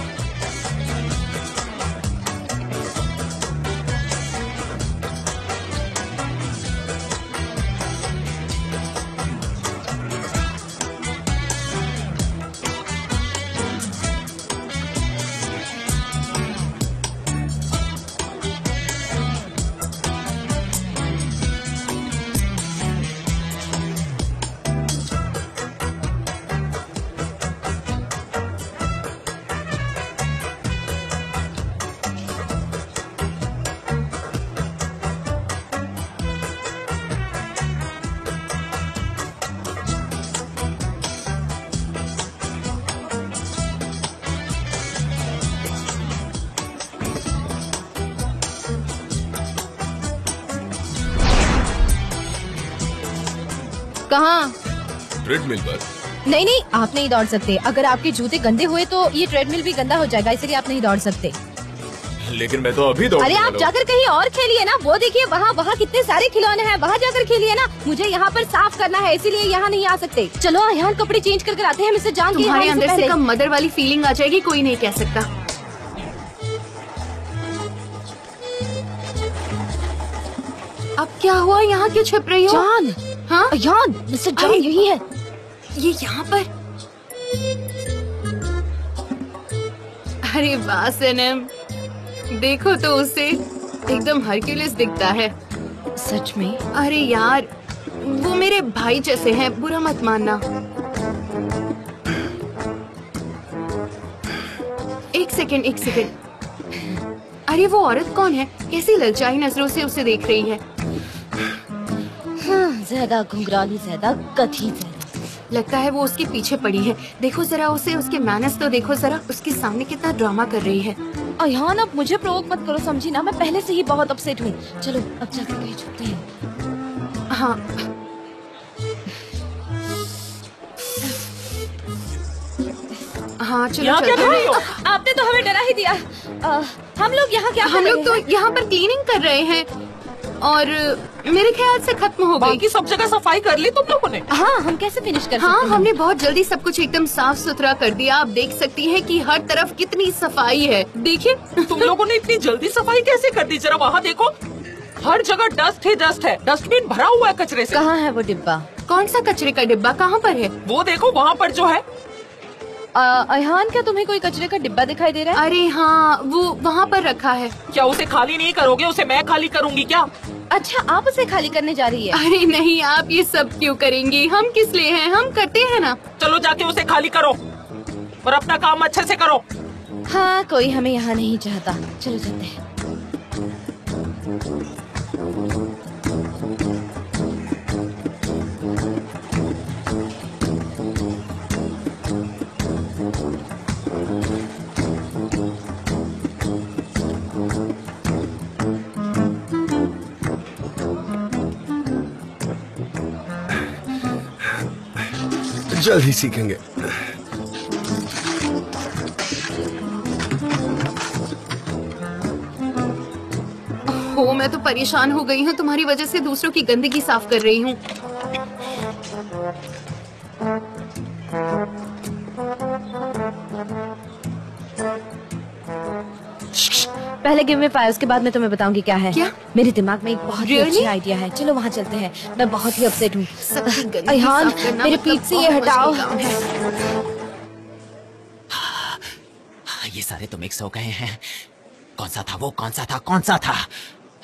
कहाँ? ट्रेडमिल पर। नहीं नहीं, आप नहीं दौड़ सकते। अगर आपके जूते गंदे हुए तो ये ट्रेडमिल भी गंदा हो जाएगा, इसलिए आप नहीं दौड़ सकते। लेकिन मैं तो अभी दौड़। अरे आप जाकर कहीं और खेलिए ना, वो देखिए वहाँ वहाँ कितने सारे खिलौने हैं, वहाँ जाकर खेलिए ना। मुझे यहाँ पर साफ करना है, इसीलिए यहाँ नहीं आ सकते। चलो यहाँ कपड़े चेंज करके आते हैं। मिस्टर जान, तुम्हारे अंदर से कम मदर वाली फीलिंग आ जाएगी, कोई नहीं कह सकता। अब क्या हुआ, यहाँ क्यों छिप रही हो? जान, हाँ जान, मिस्टर जान यही है, ये यहाँ पर। अरे वाह सनम, देखो तो उसे, एकदम हरक्यूलिस दिखता है। सच में? अरे यार, वो मेरे भाई जैसे हैं, बुरा मत मानना। एक सेकंड, अरे वो औरत कौन है? कैसी ललचाई नजरों से उसे देख रही है। हाँ, ज़्यादा घुंघराली, ज़्यादा कथी, लगता है वो उसके पीछे पड़ी है। देखो जरा उसे, उसके मैनर्स तो देखो जरा, उसके सामने कितना ड्रामा कर रही है। अयान अब मुझे प्रोवोक मत करो, समझी ना? मैं पहले से ही बहुत अपसेट हुई। चलो अब जाकर कहीं छुपते हैं। हाँ हाँ चलो। आपने तो हमें डरा ही दिया। हम लोग यहाँ क्या? हम लोग तो यहाँ पर क्लीनिंग कर रहे हैं और मेरे ख्याल से खत्म हो गई। बाकी सब जगह सफाई कर ली तुम लोगों ने? हाँ, हम कैसे फिनिश कर सकते हैं? हाँ, हमने बहुत जल्दी सब कुछ एकदम साफ सुथरा कर दिया। आप देख सकती हैं कि हर तरफ कितनी सफाई है। देखिए तुम लोगों ने इतनी जल्दी सफाई कैसे कर दी? जरा वहाँ देखो, हर जगह डस्ट ही डस्ट है, डस्टबिन भरा हुआ है कचरे से। कहाँ है वो डिब्बा? कौन सा कचरे का डिब्बा? कहाँ पर है? वो देखो वहाँ पर जो है। अयहान क्या तुम्हें कोई कचरे का डिब्बा दिखाई दे रहा है? अरे हाँ, वो वहाँ पर रखा है। क्या उसे खाली नहीं करोगे? उसे मैं खाली करूँगी क्या? अच्छा, आप उसे खाली करने जा रही है? अरे नहीं, आप ये सब क्यों करेंगी? हम किस लिए हैं? हम करते हैं ना। चलो जाके उसे खाली करो और अपना काम अच्छे से करो। हाँ, कोई हमें यहाँ नहीं चाहता। चलो चलते हैं। जल्दी सीखेंगे। ओह, मैं तो परेशान हो गई हूँ, तुम्हारी वजह से दूसरों की गंदगी साफ कर रही हूँ। पहले गेम में पाया, उसके बाद मैं तुम्हें बताऊंगी क्या है। क्या? मेरे दिमाग में एक बहुत ही अच्छा आइडिया है, चलो वहाँ चलते हैं। मैं बहुत ही अपसेट हूँ। अयहान, मेरे पीठ से ये हटाओ। ये सारे तुम एक सौ गए हैं। कौन सा था वो? कौन सा था?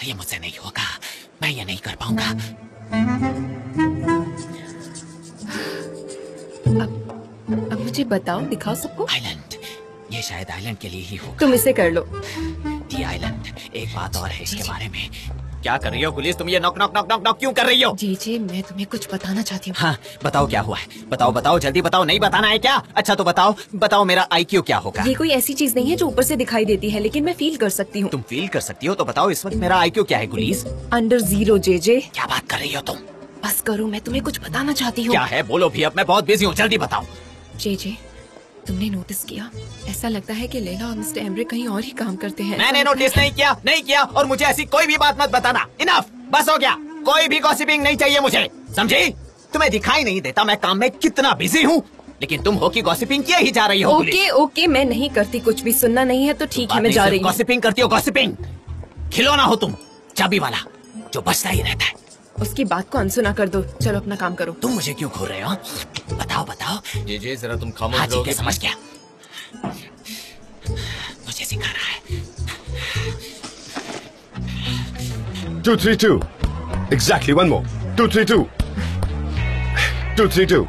ये मुझसे नहीं होगा, मैं ये नहीं कर पाऊंगा। अब मुझे बताओ, दिखाओ सबको। आइलैंड, ये शायद आइलैंड के लिए ही होगा। तुम इसे कर लो। दी आइलैंड, एक बात और है इसके बारे में। क्या कर रही हो पुलिस? तुम ये knock knock knock knock knock क्यों कर रही हो? जी, मैं तुम्हें कुछ बताना चाहती हूँ। हाँ, बताओ क्या हुआ है, बताओ जल्दी बताओ। नहीं बताना है क्या? अच्छा तो बताओ मेरा IQ क्या होगा? ये कोई ऐसी चीज नहीं है जो ऊपर से दिखाई देती है, लेकिन मैं फील कर सकती हूँ। तुम फील कर सकती हो? तो बताओ इस वक्त मेरा IQ क्या है गुलीस? अंडर 0। JJ, क्या बात कर रही हो तुम? बस करो, मैं तुम्हें कुछ बताना चाहती हूँ। क्या है? बोलो भी, अब मैं बहुत बिजी हूँ, जल्दी बताओ। JJ, तुमने नोटिस किया? ऐसा लगता है कि लेला और मिस्टर एम्ब्रे कहीं और ही काम करते हैं। मैंने नोटिस नहीं किया और मुझे ऐसी कोई भी बात मत बताना। इनफ, बस हो गया, कोई भी गॉसिपिंग नहीं चाहिए मुझे, समझी? तुम्हें दिखाई नहीं देता मैं काम में कितना बिजी हूँ, लेकिन तुम हो कि गॉसिपिंग किए ही जा रही हो। ओके, मैं नहीं करती, कुछ भी सुनना नहीं है तो ठीक है, मैं जा रही हूँ। गॉसिपिंग करती हो, गॉसिपिंग, खिलौना हो तुम, चाबी वाला जो बचता ही रहता है। उसकी बात को अनसुना कर दो, चलो अपना काम करो। तुम मुझे क्यों खो रहे हो? बताओ। JJ, जरा तुम खामोश रहो। हाँ, समझ गया, मुझे सिखा रहा है। 232, exactly, one more. 232.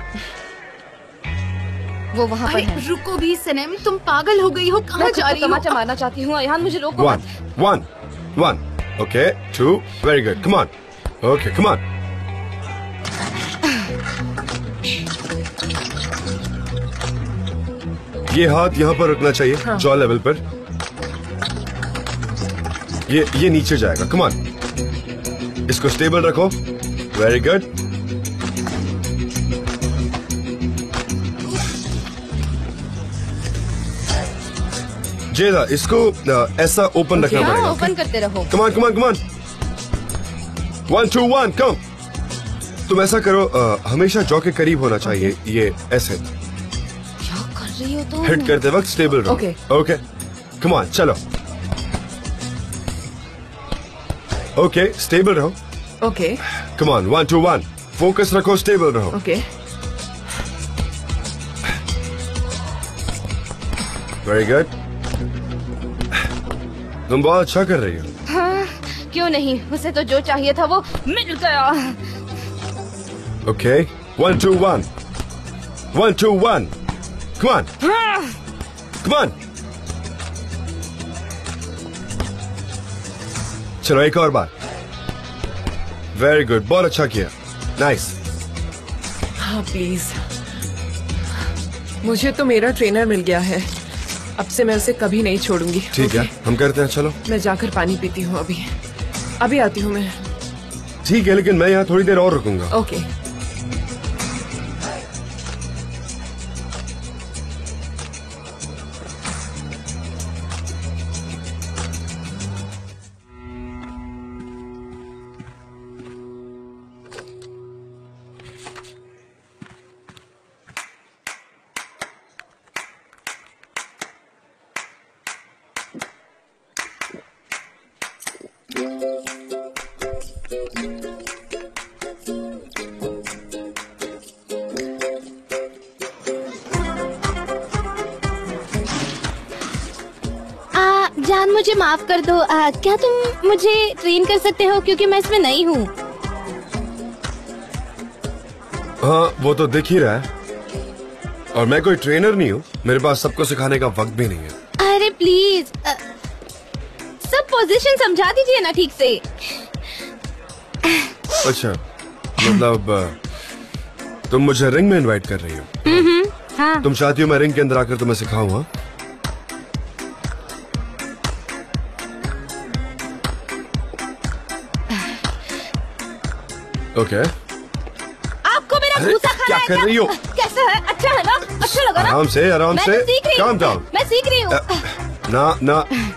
वो वहाँ पर है। रुको भी सनम, तुम पागल हो गई हो, कहाँ जा रही हो? मैं मारना चाहती हूँ, यहाँ मुझे रोको। 1, 1, 1, okay, 2, very good, come on. Okay, come on. ये हाथ यहाँ पर रखना चाहिए। हाँ। जॉ लेवल पर। ये नीचे जाएगा। Come on. इसको स्टेबल रखो। Very good. जेदा, इसको ऐसा ओपन रखना पड़ेगा। ओपन करते रहो। कमान कमान कमान, 1 2 1 कम। तुम ऐसा करो, हमेशा जॉ के करीब होना चाहिए। ये ऐसे क्या कर रही हो तुम? हिट करते वक्त स्टेबल रहो। ओके कमान, चलो। ओके स्टेबल रहो। ओके कमान, 1 2 1, फोकस रखो, स्टेबल रहो। ओके वेरी गुड, तुम बहुत अच्छा कर रही हो। हाँ, क्यों नहीं, उसे तो जो चाहिए था वो मिल गया। Okay 1 2 1, 1 2 1, come on come on. चलो एक और बार। वेरी गुड, बहुत अच्छा किया, नाइस। हाँ प्लीज, मुझे तो मेरा ट्रेनर मिल गया है, अब से मैं उसे कभी नहीं छोड़ूंगी। ठीक है, हम करते हैं। चलो मैं जाकर पानी पीती हूँ, अभी अभी आती हूँ मैं। ठीक है, लेकिन मैं यहाँ थोड़ी देर और रुकूंगा। ओके माफ कर दो, क्या तुम मुझे ट्रेन कर सकते हो क्योंकि मैं इसमें नहीं हूँ। हाँ वो तो दिख ही रहा है, और मैं कोई ट्रेनर नहीं हूँ, मेरे पास सबको सिखाने का वक्त भी नहीं है। अरे प्लीज, सब पोजीशन समझा दीजिए ना ठीक से। अच्छा मतलब तुम मुझे रिंग में इनवाइट कर रही हो। हाँ। तुम चाहती हो मैं रिंग के अंदर आकर तुम्हें सिखाऊंगा? ओके आपको मेरा भूसा खाना क्या है? कर रही हो? कैसा है? अच्छा है ना? अच्छा लगा ना? आराम से आराम से, काम डाउन। मैं सीख रही हूँ। ना ना,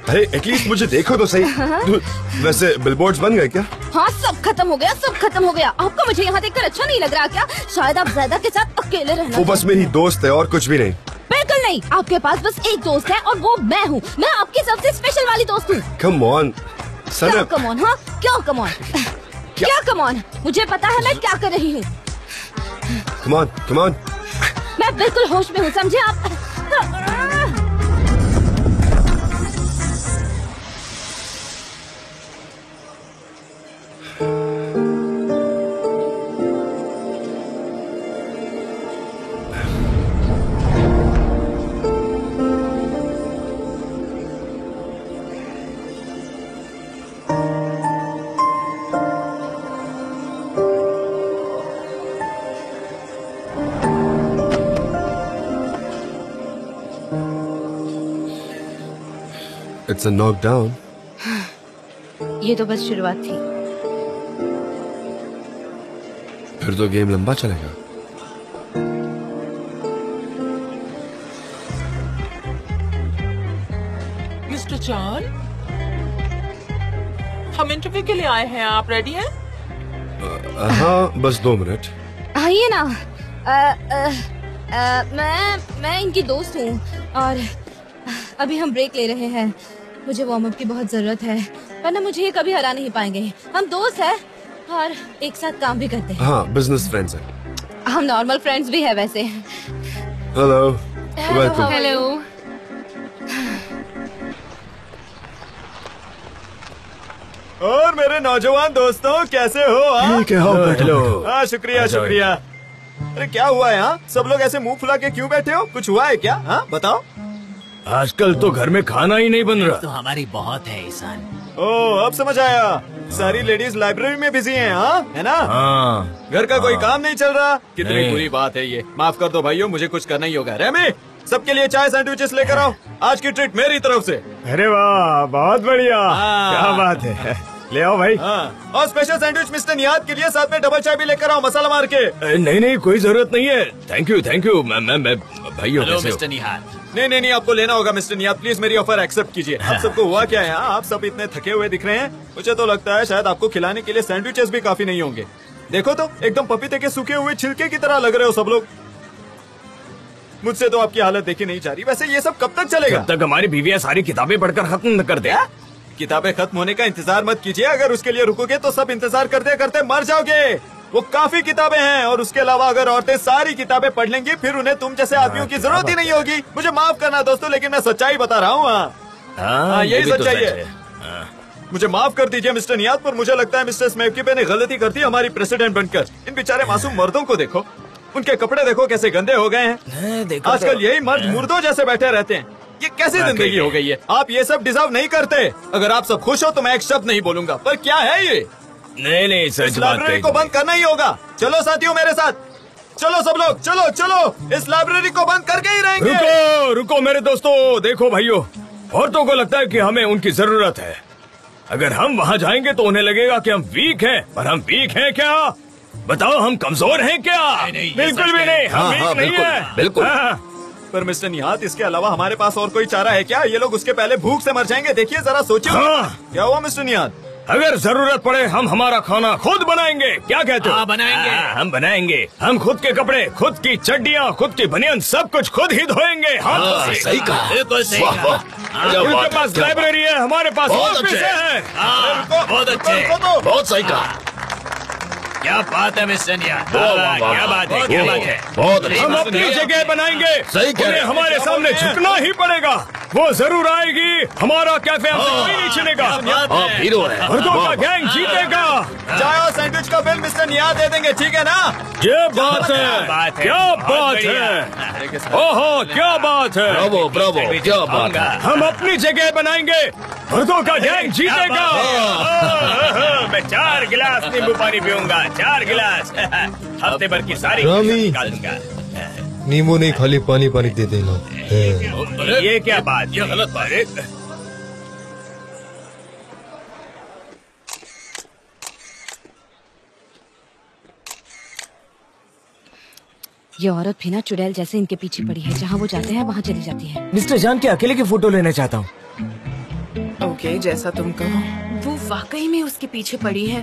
अरे एटलीस्ट मुझे देखो तो सही। वैसे बिलबोर्ड्स बन गए क्या? हाँ सब खत्म हो गया, सब खत्म हो गया। आपको मुझे यहाँ देखकर अच्छा नहीं लग रहा क्या? शायद आप ज़्यादा के साथ अकेले रहना। वो बस मेरी दोस्त है और कुछ भी नहीं। बिल्कुल नहीं, आपके पास बस एक दोस्त है और वो मैं हूँ। मैं आपकी सबसे स्पेशल वाली दोस्त हूँ। Come on Sanem, come on. हाँ क्या कम ऑन, क्या कमान, मुझे पता है मैं क्या कर रही हूँ। कमान कमान, मैं बिल्कुल होश में हूँ, समझे आप? It's a knockdown. ये तो बस शुरुआत थी, फिर तो गेम लंबा चलेगा। मिस्टर चान, हम इंटरव्यू के लिए आए हैं, आप रेडी हैं? हाँ बस 2 मिनट। आइए ना। मैं इनकी दोस्त हूँ और अभी हम ब्रेक ले रहे हैं। मुझे वार्म अप की बहुत जरूरत है, वरना मुझे ये कभी हरा नहीं पाएंगे। हम दोस्त हैं और एक साथ काम भी करते हैं। हाँ, बिजनेस फ्रेंड्स हैं। हम नॉर्मल फ्रेंड्स भी हैं वैसे। Hello welcome. हेलो और मेरे नौजवान दोस्तों, कैसे हो आप? हेलो। हाँ शुक्रिया शुक्रिया। अरे क्या हुआ यहाँ, सब लोग ऐसे मुँह फुला के क्यों बैठे हो? कुछ हुआ है क्या? हाँ बताओ। आजकल तो घर में खाना ही नहीं बन रहा। तो हमारी बहुत है ईशान। ओह अब समझ आया। हाँ। सारी लेडीज लाइब्रेरी में बिजी हैं। हाँ है ना? हाँ। घर का कोई काम नहीं चल रहा। कितनी बुरी बात है ये। माफ कर दो भाइयों, मुझे कुछ करना ही होगा। रेमी सबके लिए चाय सैंडविचेस लेकर आओ, आज की ट्रीट मेरी तरफ से। अरे वाह बहुत बढ़िया। हाँ। क्या बात है, ले आओ भाई। हाँ। और स्पेशल सैंडविच मिस्टर नियाद के लिए साथ में डबल चाय भी लेकर आओ, मसाला मार के। नहीं नहीं कोई जरूरत नहीं है, थैंक यू थैंक यू। मैं भाइयों मिस्टर नियाद। नहीं नहीं नहीं, आपको लेना होगा मिस्टर नियाज़, प्लीज मेरी ऑफर एक्सेप्ट कीजिए। आप सबको हुआ क्या है, आप सब इतने थके हुए दिख रहे हैं, मुझे तो लगता है शायद आपको खिलाने के लिए सैंडविचेस भी काफी नहीं होंगे। देखो तो एकदम पपीते के सूखे हुए छिलके की तरह लग रहे हो सब लोग। मुझसे तो आपकी हालत देखी नहीं जा रही। वैसे ये सब कब तक चलेगा? कब तक हमारी बीवियां सारी किताबें पढ़कर खत्म कर दे। किताबें खत्म होने का इंतजार मत कीजिए, अगर उसके लिए रुकोगे तो सब इंतजार करते करते मर जाओगे। वो काफी किताबें हैं, और उसके अलावा अगर औरतें सारी किताबें पढ़ लेंगी फिर उन्हें तुम जैसे आदमियों की जरूरत ही नहीं होगी। मुझे माफ करना दोस्तों, लेकिन मैं सच्चाई बता रहा हूँ, यही सच्चाई है। मुझे माफ कर दीजिए मिस्टर नियाज़, पर मुझे लगता है मिस्टर स्मैकिनन ने गलती कर दी हमारी प्रेसिडेंट बनकर। इन बेचारे मासूम मर्दों को देखो, उनके कपड़े देखो कैसे गंदे हो गए हैं। आजकल यही मर्द मुर्दों जैसे बैठे रहते हैं। ये कैसी जिंदगी हो गई है? आप ये सब डिजर्व नहीं करते। अगर आप सब खुश हो तो मैं एक शब्द नहीं बोलूंगा, पर क्या है ये? नहीं नहीं, इस लाइब्रेरी को बंद करना ही होगा। चलो साथियों मेरे साथ, चलो सब लोग, चलो चलो, इस लाइब्रेरी को बंद करके ही रहेंगे। रुको रुको मेरे दोस्तों, देखो भाइयों, औरतों को लगता है कि हमें उनकी जरूरत है। अगर हम वहाँ जाएंगे तो उन्हें लगेगा कि हम वीक हैं, पर हम वीक हैं क्या? बताओ हम कमजोर हैं क्या? बिल्कुल भी नहीं, हम वीक नहीं है बिल्कुल। पर मिस्टर नियाज़, इसके अलावा हमारे पास और कोई चारा है क्या? ये लोग उसके पहले भूख से मर जाएंगे। देखिए जरा सोचिए। क्या हुआ मिस्टर नियाज़? अगर जरूरत पड़े हम हमारा खाना खुद बनाएंगे, क्या कहते हो? बनाएंगे, हम बनाएंगे। हम खुद के कपड़े, खुद की चड्डियाँ, खुद की बनियान, सब कुछ खुद ही धोएंगे। सही कहा, बिल्कुल सही कहा। उनके पास लाइब्रेरी है, हमारे पास ऑफिस है। बहुत अच्छे, बहुत सही कहा। क्या बात है मिस्टर नियाज़, क्या बात है, क्या बात है। बहुत हम अपनी जगह बनाएंगे, सही कह रहे हैं। हमारे सामने झुकना ही पड़ेगा, वो जरूर आएगी। हमारा कैफे हमसे कोई नहीं छीनेगा। हीरो है, मर्दों का गैंग जीतेगा। चाय और सैंडविच का बिल मिस्टर नियाज़ दे देंगे, ठीक है ना? ये बात है, क्या बात है, ओहो क्या बात है, ब्रावो ब्रावो, क्या बात है। हम अपनी जगह बनाएंगे, मर्दों का गैंग जीतेगा। मैं 4 गिलास नींबू पानी पीऊंगा, 4 गिलास। हफ्ते भर की सारी निकाल दूंगा। नींबू नहीं, खाली पानी पानी दे देना। ये क्या बात, ये गलत बात है। ये औरत बिना चुड़ैल जैसे इनके पीछे पड़ी है, जहाँ वो जाते हैं वहाँ चली जाती है। मिस्टर जान के अकेले की फोटो लेना चाहता हूँ। ओके, जैसा तुम कहो। वो वाकई में उसके पीछे पड़ी है।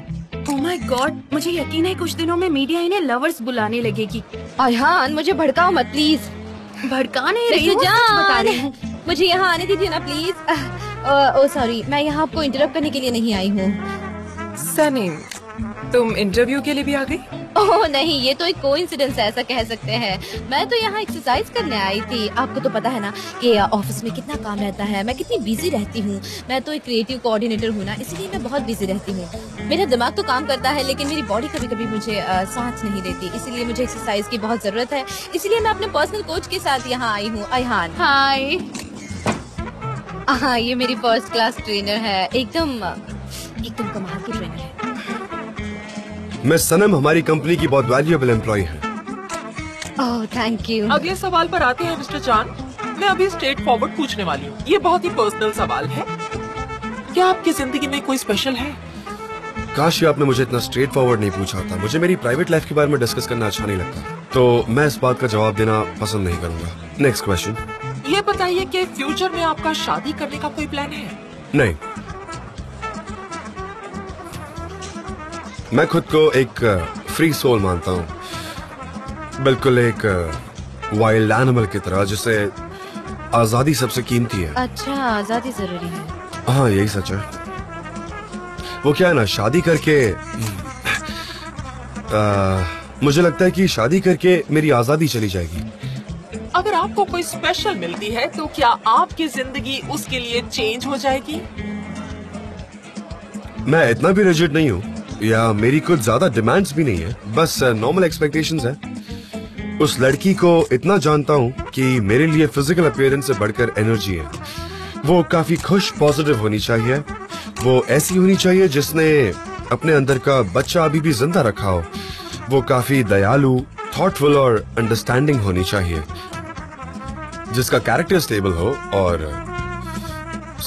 ओह माय गॉड, मुझे यकीन है कुछ दिनों में मीडिया इन्हें लवर्स बुलाने लगेगी। अयहान, मुझे भड़काओ मत प्लीज। भड़का नहीं रही हूँ, बता रही हूँ। मुझे यहाँ आने दीजिए ना प्लीज। ओह सॉरी, मैं यहाँ आपको इंटरव्यू करने के लिए नहीं आई हूँ। सनेम, तुम इंटरव्यू के लिए भी आ गई? ओह नहीं, ये तो एक कोइंसिडेंस ऐसा कह सकते हैं। मैं तो यहाँ एक्सरसाइज करने आई थी। आपको तो पता है ना कि ऑफिस में कितना काम रहता है, मैं कितनी बिजी रहती हूँ। मैं तो एक क्रिएटिव कोऑर्डिनेटर हूँ ना, इसलिए मैं बहुत बिजी रहती हूँ। मेरा दिमाग तो काम करता है, लेकिन मेरी बॉडी कभी कभी मुझे सांस नहीं देती, इसीलिए मुझे एक्सरसाइज की बहुत जरूरत है। इसीलिए मैं अपने पर्सनल कोच के साथ यहाँ आई हूँ। अयहान, हाय। हाँ, ये मेरी फर्स्ट क्लास ट्रेनर है, एकदम कमाल की ट्रेनर है। मैं सनम, हमारी कंपनी की बहुत वैल्यूएबल एम्प्लॉय है। Oh thank you. अगले सवाल पर आते हैं मिस्टर चांद। मैं अभी स्ट्रेट फॉरवर्ड पूछने वाली हूँ, ये बहुत ही पर्सनल सवाल है। क्या आपकी जिंदगी में कोई स्पेशल है? काश आपने मुझे इतना स्ट्रेट फॉरवर्ड नहीं पूछा था। मुझे मेरी प्राइवेट लाइफ के बारे में डिस्कस करना अच्छा नहीं लगता, तो मैं इस बात का जवाब देना पसंद नहीं करूँगा। नेक्स्ट क्वेश्चन, ये बताइए कि फ्यूचर में आपका शादी करने का कोई प्लान है? नहीं, मैं खुद को एक फ्री सोल मानता हूँ, बिल्कुल एक वाइल्ड एनिमल की तरह जिसे आजादी सबसे कीमती है। अच्छा, आजादी जरूरी है। हाँ, यही सच है। वो क्या है ना, शादी करके मुझे लगता है कि शादी करके मेरी आजादी चली जाएगी। अगर आपको कोई स्पेशल मिलती है तो क्या आपकी जिंदगी उसके लिए चेंज हो जाएगी? मैं इतना भी रिजिड नहीं हूँ, या मेरी कुछ ज्यादा डिमांड्स भी नहीं है, बस नॉर्मल एक्सपेक्टेशंस है। उस लड़की को इतना जानता हूँ कि मेरे लिए फिजिकल अपीयरेंस से बढ़कर एनर्जी है। वो काफी खुश, पॉजिटिव होनी चाहिए। वो ऐसी होनी चाहिए जिसने अपने अंदर का बच्चा अभी भी जिंदा रखा हो। वो काफी दयालु, थॉटफुल और अंडरस्टैंडिंग होनी चाहिए, जिसका कैरेक्टर स्टेबल हो। और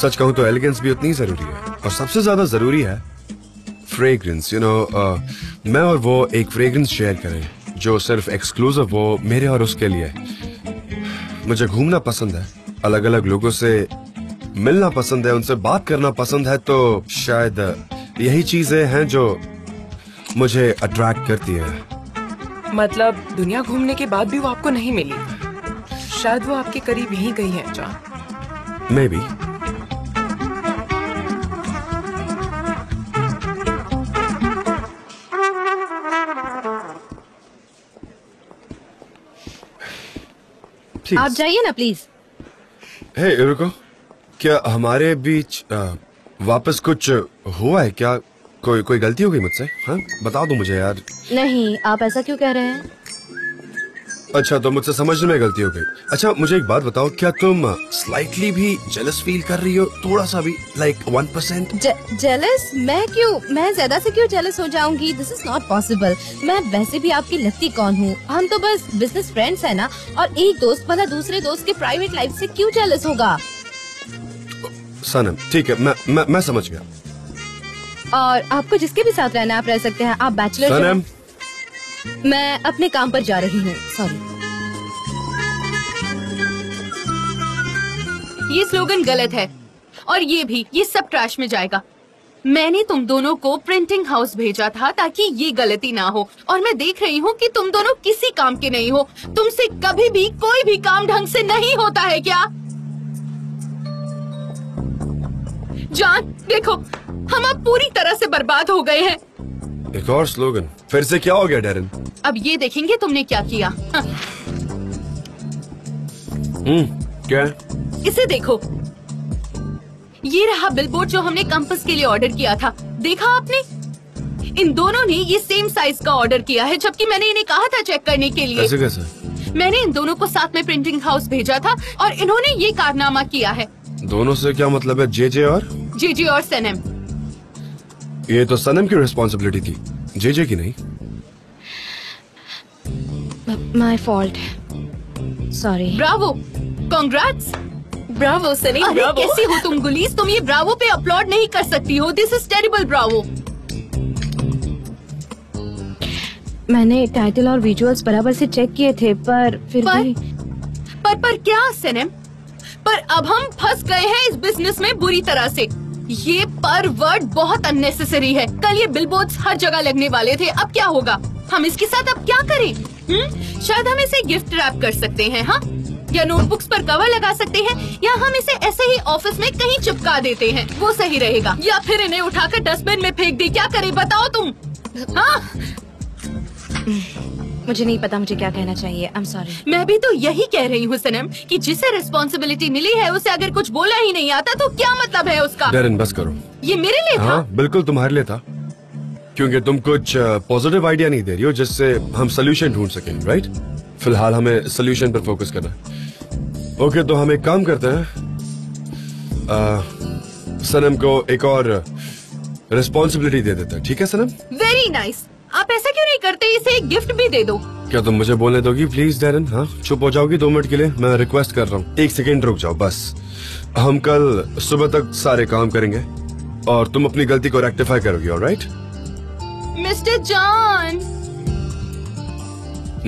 सच कहूँ तो एलिगेंस भी उतनी जरूरी है, और सबसे ज्यादा जरूरी है फ्रेग्रेंस। यू नो, मैं और वो एक फ्रेग्रेंस शेयर करें जो सिर्फ एक्सक्लूसिव हो मेरे और उसके लिए। मुझे घूमना पसंद है, अलग अलग लोगों से मिलना पसंद है, उनसे बात करना पसंद है, तो शायद यही चीजें हैं जो मुझे अट्रैक्ट करती है। मतलब दुनिया घूमने के बाद भी वो आपको नहीं मिली, शायद वो आपके करीब ही गई है। जान मे बी। आप जाइए ना प्लीज। हे रुको, क्या हमारे बीच वापस कुछ हुआ है? क्या कोई गलती हो गई मुझसे? हाँ बता दो मुझे यार। नहीं, आप ऐसा क्यों कह रहे हैं? अच्छा तो मुझसे समझने में गलती हो गई। अच्छा मुझे एक बात बताओ, क्या तुम स्लाइटली भी जेलस फील कर रही हो? थोड़ा सा भी, लाइक 1%? जेलस? मैं ज्यादा से क्यों जेलस हो जाऊंगी? This is not possible. मैं वैसे भी आपकी लगती कौन हूँ, हम तो बस बिजनेस फ्रेंड्स है ना, और एक दोस्त भला दूसरे दोस्त के प्राइवेट लाइफ से क्यों जेलस होगा? सनम ठीक है, मैं समझ गया। और आपको जिसके भी साथ रहना आप रह सकते हैं, आप बैचलर। मैं अपने काम पर जा रही हूँ, सॉरी। ये स्लोगन गलत है, और ये भी, ये सब ट्रैश में जाएगा। मैंने तुम दोनों को प्रिंटिंग हाउस भेजा था ताकि ये गलती ना हो, और मैं देख रही हूँ कि तुम दोनों किसी काम के नहीं हो। तुमसे कभी भी कोई भी काम ढंग से नहीं होता है। क्या जान, देखो हम अब पूरी तरह से बर्बाद हो गए हैं। एक और स्लोगन, फिर से क्या हो गया डेरन? अब ये देखेंगे तुमने क्या किया। क्या? इसे देखो, ये रहा बिलबोर्ड जो हमने कंपास के लिए ऑर्डर किया था। देखा आपने? इन दोनों ने ये सेम साइज का ऑर्डर किया है, जबकि मैंने इन्हें कहा था चेक करने के लिए। ऐसे कैसे? मैंने इन दोनों को साथ में प्रिंटिंग हाउस भेजा था और इन्होंने ये कारनामा किया है। दोनों से क्या मतलब है? जे जे और सनम। ये तो सनम की रिस्पॉन्सिबिलिटी थी, जेजे की नहीं। My fault, sorry. Bravo, congrats. Bravo Sunny, bravo. कैसी हो तुम गुलीस? तुम ये ब्रावो पे अपलोड नहीं कर सकती हो। This is terrible bravo. मैंने टाइटल और विजुअल्स बराबर से चेक किए थे, पर फिर पर क्या सनम? पर अब हम फंस गए हैं इस बिजनेस में बुरी तरह से। ये पर वर्ड बहुत अननेसेसरी है। कल ये बिलबोर्ड्स हर जगह लगने वाले थे, अब क्या होगा? हम इसके साथ अब क्या करें? शायद हम इसे गिफ्ट रैप कर सकते हैं, हाँ, या नोटबुक्स पर कवर लगा सकते हैं, या हम इसे ऐसे ही ऑफिस में कहीं चिपका देते हैं, वो सही रहेगा। या फिर इन्हें उठाकर डस्टबिन में फेंक दे। क्या करे बताओ तुम? हाँ? मुझे नहीं पता मुझे क्या कहना चाहिए। I am sorry. मैं भी तो यही कह रही हूँ सनम, कि जिसे रिस्पॉन्सिबिलिटी मिली है उसे अगर कुछ बोला ही नहीं आता तो क्या मतलब है उसका? डेरन बस करो। ये मेरे लिए था? हाँ, बिल्कुल तुम्हारे लिए था, क्योंकि तुम कुछ पॉजिटिव आइडिया नहीं दे रही हो जिससे हम सोल्यूशन ढूंढ सकें, राइट? फिलहाल हमें सोल्यूशन पर फोकस करना है। ओके तो हम एक काम करते हैं, सनम को एक और रिस्पॉन्सिबिलिटी दे देते हैं, ठीक है सनम? Very nice. आप ऐसा क्यों नहीं करते? इसे एक गिफ्ट भी दे दो। क्या तुम मुझे बोलने दोगी प्लीज डेरन? हाँ चुप हो जाओगी 2 मिनट के लिए? मैं रिक्वेस्ट कर रहा हूँ, 1 सेकेंड रुक जाओ बस। हम कल सुबह तक सारे काम करेंगे और तुम अपनी गलती को रेक्टिफाई करोगी, ऑलराइट? मिस्टर जॉन,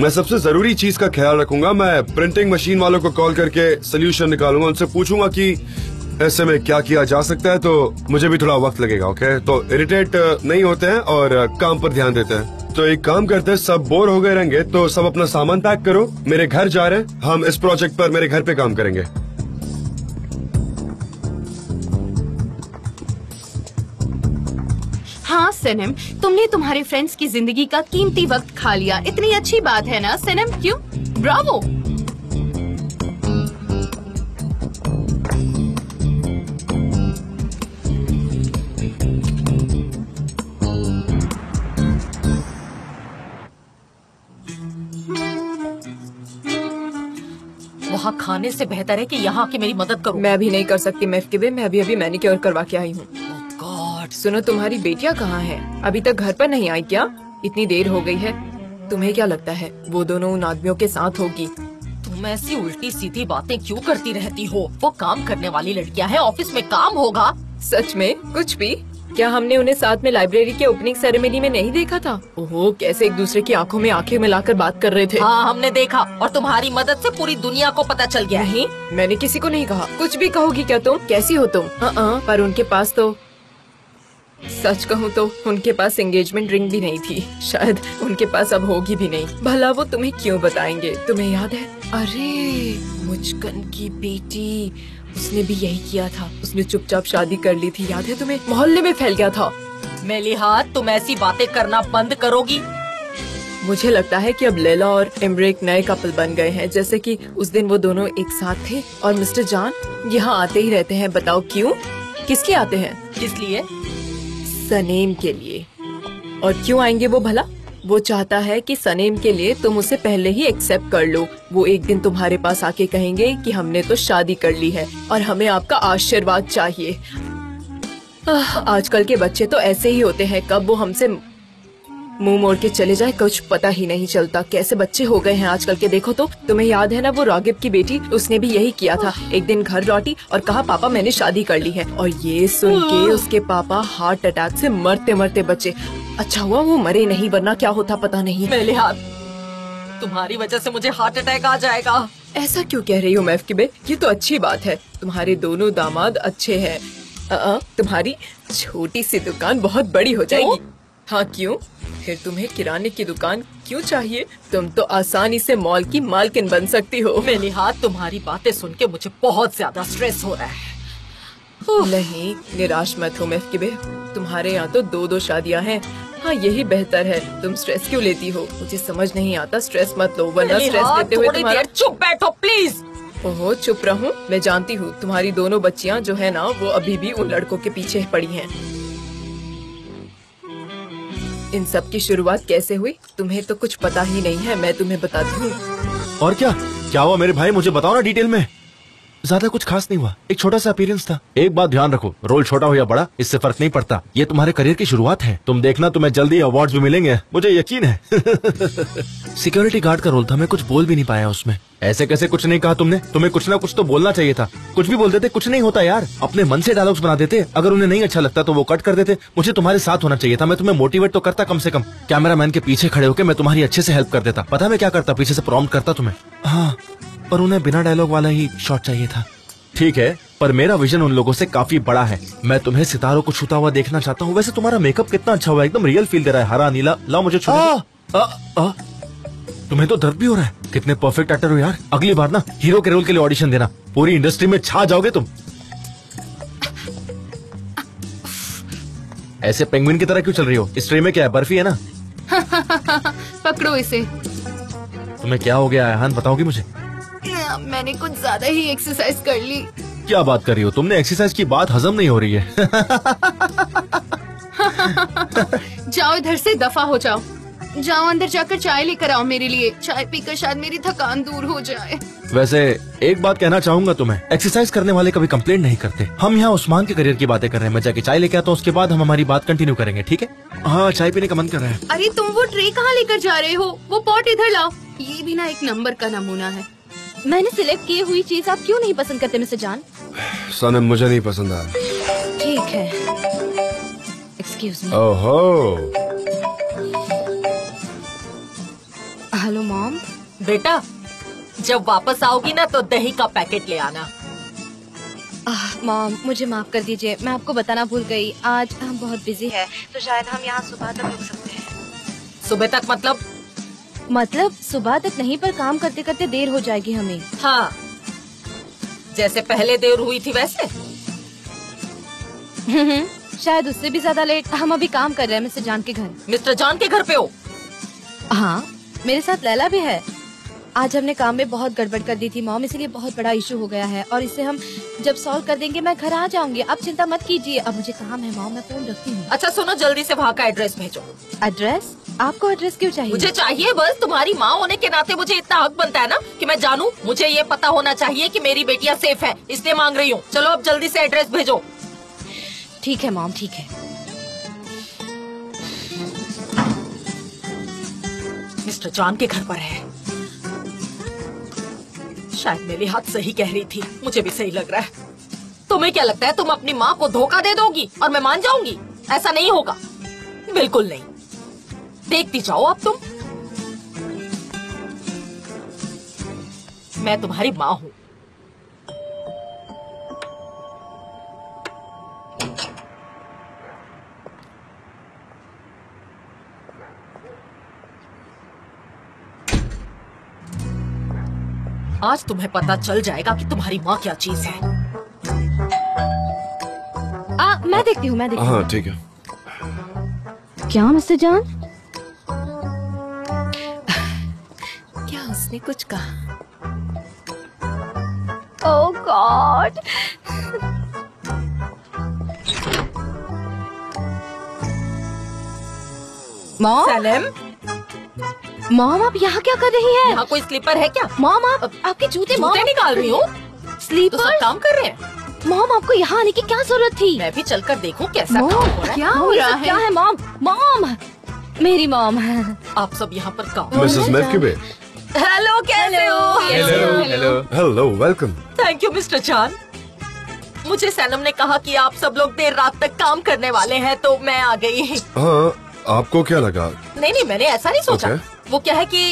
मैं सबसे जरूरी चीज का ख्याल रखूंगा। मैं प्रिंटिंग मशीन वालों को कॉल करके सोल्यूशन निकालूंगा, उनसे पूछूंगा कि ऐसे में क्या किया जा सकता है, तो मुझे भी थोड़ा वक्त लगेगा। ओके तो इरिटेट नहीं होते हैं और काम पर ध्यान देते हैं। तो एक काम करते हैं, सब बोर हो गए रहेंगे तो सब अपना सामान पैक करो, मेरे घर जा रहे हैं, हम इस प्रोजेक्ट पर मेरे घर पे काम करेंगे। हाँ सनम, तुमने तुम्हारे फ्रेंड्स की जिंदगी का कीमती वक्त खा लिया, इतनी अच्छी बात है ना सनम? क्यों? ब्रावो। वहाँ खाने से बेहतर है कि यहाँ आके मेरी मदद करो। मैं अभी नहीं कर सकती मैफ के बे, मैं अभी मैनिक्योर करवा के आई हूँ। Oh God. सुनो, तुम्हारी बेटियाँ कहाँ हैं? अभी तक घर पर नहीं आई क्या? इतनी देर हो गई है। तुम्हें क्या लगता है वो दोनों उन आदमियों के साथ होगी? तुम ऐसी उल्टी सीधी बातें क्यों करती रहती हो? वो काम करने वाली लड़कियाँ है, ऑफिस में काम होगा। सच में? कुछ भी? क्या हमने उन्हें साथ में लाइब्रेरी के ओपनिंग सेरेमनी में नहीं देखा था? ओहो, कैसे एक दूसरे की आंखों में आंखें मिलाकर बात कर रहे थे। हाँ, हमने देखा और तुम्हारी मदद से पूरी दुनिया को पता चल गया। नहीं, मैंने किसी को नहीं कहा। कुछ भी कहोगी क्या तुम? कैसी हो तुम? पर उनके पास तो, सच कहूँ तो, उनके पास एंगेजमेंट रिंग भी नहीं थी। शायद उनके पास अब होगी भी नहीं। भला वो तुम्हें क्यों बताएंगे? तुम्हें याद है, अरे मुचकन की बेटी, उसने भी यही किया था। उसने चुपचाप शादी कर ली थी, याद है तुम्हें? मोहल्ले में फैल गया था। मेलिहा, तुम ऐसी बातें करना बंद करोगी? मुझे लगता है कि अब लैला और इमरे एक नए कपल बन गए हैं, जैसे कि उस दिन वो दोनों एक साथ थे। और मिस्टर जान यहाँ आते ही रहते हैं, बताओ क्यों? किसके आते हैं? इसलिए सनेम के लिए। और क्यों आएंगे वो भला? वो चाहता है कि सनेम के लिए तुम उसे पहले ही एक्सेप्ट कर लो। वो एक दिन तुम्हारे पास आके कहेंगे कि हमने तो शादी कर ली है और हमें आपका आशीर्वाद चाहिए। आजकल के बच्चे तो ऐसे ही होते हैं, कब वो हमसे मुंह मोड़ के चले जाए कुछ पता ही नहीं चलता। कैसे बच्चे हो गए हैं आजकल के, देखो तो। तुम्हें याद है ना वो रागिब की बेटी, उसने भी यही किया था। एक दिन घर लौटी और कहा पापा मैंने शादी कर ली है, और ये सुन के उसके पापा हार्ट अटैक से मरते मरते बचे। अच्छा हुआ वो मरे नहीं, वरना क्या होता पता नहीं। मेरे हाथ, तुम्हारी वजह से मुझे हार्ट अटैक आ जाएगा। ऐसा क्यों कह रही हो महफिबे? ये तो अच्छी बात है, तुम्हारे दोनों दामाद अच्छे हैं। तुम्हारी छोटी सी दुकान बहुत बड़ी हो जाएगी। हाँ क्यों? फिर तुम्हें किराने की दुकान क्यों चाहिए? तुम तो आसानी से मॉल की मालकिन बन सकती हो। मेरे हाथ, तुम्हारी बातें सुन के मुझे बहुत ज्यादा स्ट्रेस हो रहा है। नहीं, निराश मत हो महफिबे, तुम्हारे यहाँ तो 2-2 शादियाँ हैं। हाँ यही बेहतर है, तुम स्ट्रेस क्यों लेती हो? मुझे समझ नहीं आता, स्ट्रेस मत लो वरना स्ट्रेस लेते हुए तुम्हारा। चुप बैठो प्लीज। ओहो चुप रहूँ? मैं जानती हूँ तुम्हारी दोनों बच्चियाँ जो है ना, वो अभी भी उन लड़कों के पीछे पड़ी है। इन सब की शुरुआत कैसे हुई तुम्हें तो कुछ पता ही नहीं है, मैं तुम्हें बताती हूँ। और क्या हुआ मेरे भाई, मुझे बताओ ना डिटेल में। ज्यादा कुछ खास नहीं हुआ, एक छोटा सा अपीयरेंस था। एक बात ध्यान रखो, रोल छोटा हो या बड़ा इससे फर्क नहीं पड़ता, ये तुम्हारे करियर की शुरुआत है। तुम देखना तुम्हें जल्दी अवार्ड्स भी मिलेंगे, मुझे यकीन है। सिक्योरिटी गार्ड का रोल था, मैं कुछ बोल भी नहीं पाया उसमें। ऐसे कैसे कुछ नहीं कहा तुमने? तुम्हें कुछ ना कुछ तो बोलना चाहिए था। कुछ भी बोल देते, कुछ नहीं होता यार। अपने मन से डायलॉग्स बना देते, अगर उन्हें नहीं अच्छा लगता तो वो कट कर देते। मुझे तुम्हारे साथ होना चाहिए था, मैं तुम्हें मोटिवेट तो करता कम से कम। कैमरामैन के पीछे खड़े होकर मैं तुम्हारी अच्छे से हेल्प कर देता। पता मैं क्या करता, पीछे से प्रॉम्प्ट करता तुम्हें। हाँ पर उन्हें बिना डायलॉग वाला ही शॉट चाहिए था। ठीक है पर मेरा विजन उन लोगों से काफी बड़ा है, मैं तुम्हें सितारों को छूता हुआ देखना चाहता हूँ। वैसे तुम्हारा मेकअप कितना अच्छा हुआ, एकदम रियल फील दे रहा है। हरा नीला लाओ मुझे छूने। तुम्हें तो दर्द भी हो रहा है, कितने परफेक्ट एक्टर हो यार। अगली बार ना हीरो के रोल के लिए ऑडिशन देना, पूरी इंडस्ट्री में छा जाओगे तुम। ऐसे पेंगुइन की तरह क्यों चल रही हो? इस ट्रे में क्या है, बर्फी है ना? पकड़ो इसे। तुम्हें क्या हो गया आयहान, बताओगी मुझे? मैंने कुछ ज्यादा ही एक्सरसाइज कर ली। क्या बात कर रही हो, तुमने एक्सरसाइज की बात हजम नहीं हो रही है। जाओ इधर से, दफा हो जाओ। जाओ अंदर जाकर चाय लेकर आओ मेरे लिए, चाय पीकर शायद मेरी थकान दूर हो जाए। वैसे एक बात कहना चाहूँगा तुम्हें, एक्सरसाइज करने वाले कभी कंप्लेंट नहीं करते। हम यहाँ उस्मान के करियर की बातें कर रहे हैं, मैं जाके चाय लेके आता हूँ, उसके बाद हम हमारी बात कंटिन्यू करेंगे ठीक है? हाँ चाय पीने का मन कर रहा है। अरे तुम वो ट्रे कहाँ लेकर जा रहे हो? वो पॉट इधर लाओ। ये भी ना एक नंबर का नमूना है। मैंने सिलेक्ट की हुई चीज आप क्यों नहीं पसंद करते मिस्टर जान? सनम मुझे नहीं पसंद आया। ठीक है, एक्सक्यूज मी। ओहो हेलो मॉम। बेटा जब वापस आओगी ना तो दही का पैकेट ले आना। मॉम मुझे माफ कर दीजिए, मैं आपको बताना भूल गई, आज हम बहुत बिजी है तो शायद हम यहाँ सुबह तक रुक सकते हैं। सुबह तक मतलब सुबह तक नहीं, पर काम करते करते देर हो जाएगी हमें। हाँ जैसे पहले देर हुई थी वैसे। शायद उससे भी ज्यादा लेट। हम अभी काम कर रहे हैं मिस्टर जान के घर। मिस्टर जान के घर पे हो? हाँ मेरे साथ लैला भी है। आज हमने काम में बहुत गड़बड़ कर दी थी मॉम, इसीलिए बहुत बड़ा इशू हो गया है, और इसे हम जब सॉल्व कर देंगे मैं घर आ जाऊंगी, आप चिंता मत कीजिए। अब मुझे काम है मॉम, मैं फोन रखती हूँ। अच्छा सुनो, जल्दी से वहाँ का एड्रेस भेजो। एड्रेस? आपको एड्रेस क्यों चाहिए? मुझे चाहिए बस, तुम्हारी माँ होने के नाते मुझे इतना हक बनता है ना कि मैं जानूं। मुझे ये पता होना चाहिए कि मेरी बेटियाँ सेफ है, इसलिए मांग रही हूँ। चलो अब जल्दी से एड्रेस भेजो। ठीक है मॉम, ठीक है। मिस्टर जॉन के घर पर है। शायद मेरे हाथ सही कह रही थी, मुझे भी सही लग रहा है। तुम्हें क्या लगता है, तुम अपनी माँ को धोखा दे दोगी और मैं मान जाऊंगी? ऐसा नहीं होगा, बिल्कुल नहीं। देखती जाओ अब तुम। मैं तुम्हारी माँ हूं। आज तुम्हें पता चल जाएगा कि तुम्हारी माँ क्या चीज है। मैं देखती हूँ, मैं देखती हूँ। हाँ ठीक है। क्या मिस्टर जान? क्या उसने कुछ कहा? Oh God. Mom? Salem? Mom आप यहाँ क्या कर रही हैं? यहाँ कोई स्लीपर है क्या? मॉम आप आपके जूते निकाल रही हो? स्लीपर तो सब काम कर रहे हैं। मॉम आपको यहाँ आने की क्या जरूरत थी? मैं भी चलकर देखूं कैसा काम हो रहा है। क्या हो रहा है? क्या है मॉम? मॉम मेरी मॉम आप सब यहाँ पर काम। मिसेस मैकिनन हेलो, कैसे हो? Hello hello hello welcome. Thank you mister Chan. मुझे सैनम ने कहा कि आप सब लोग देर रात तक काम करने वाले हैं तो मैं आ गई। आपको क्या लगा? नहीं नहीं मैंने ऐसा नहीं सोचा। वो क्या है कि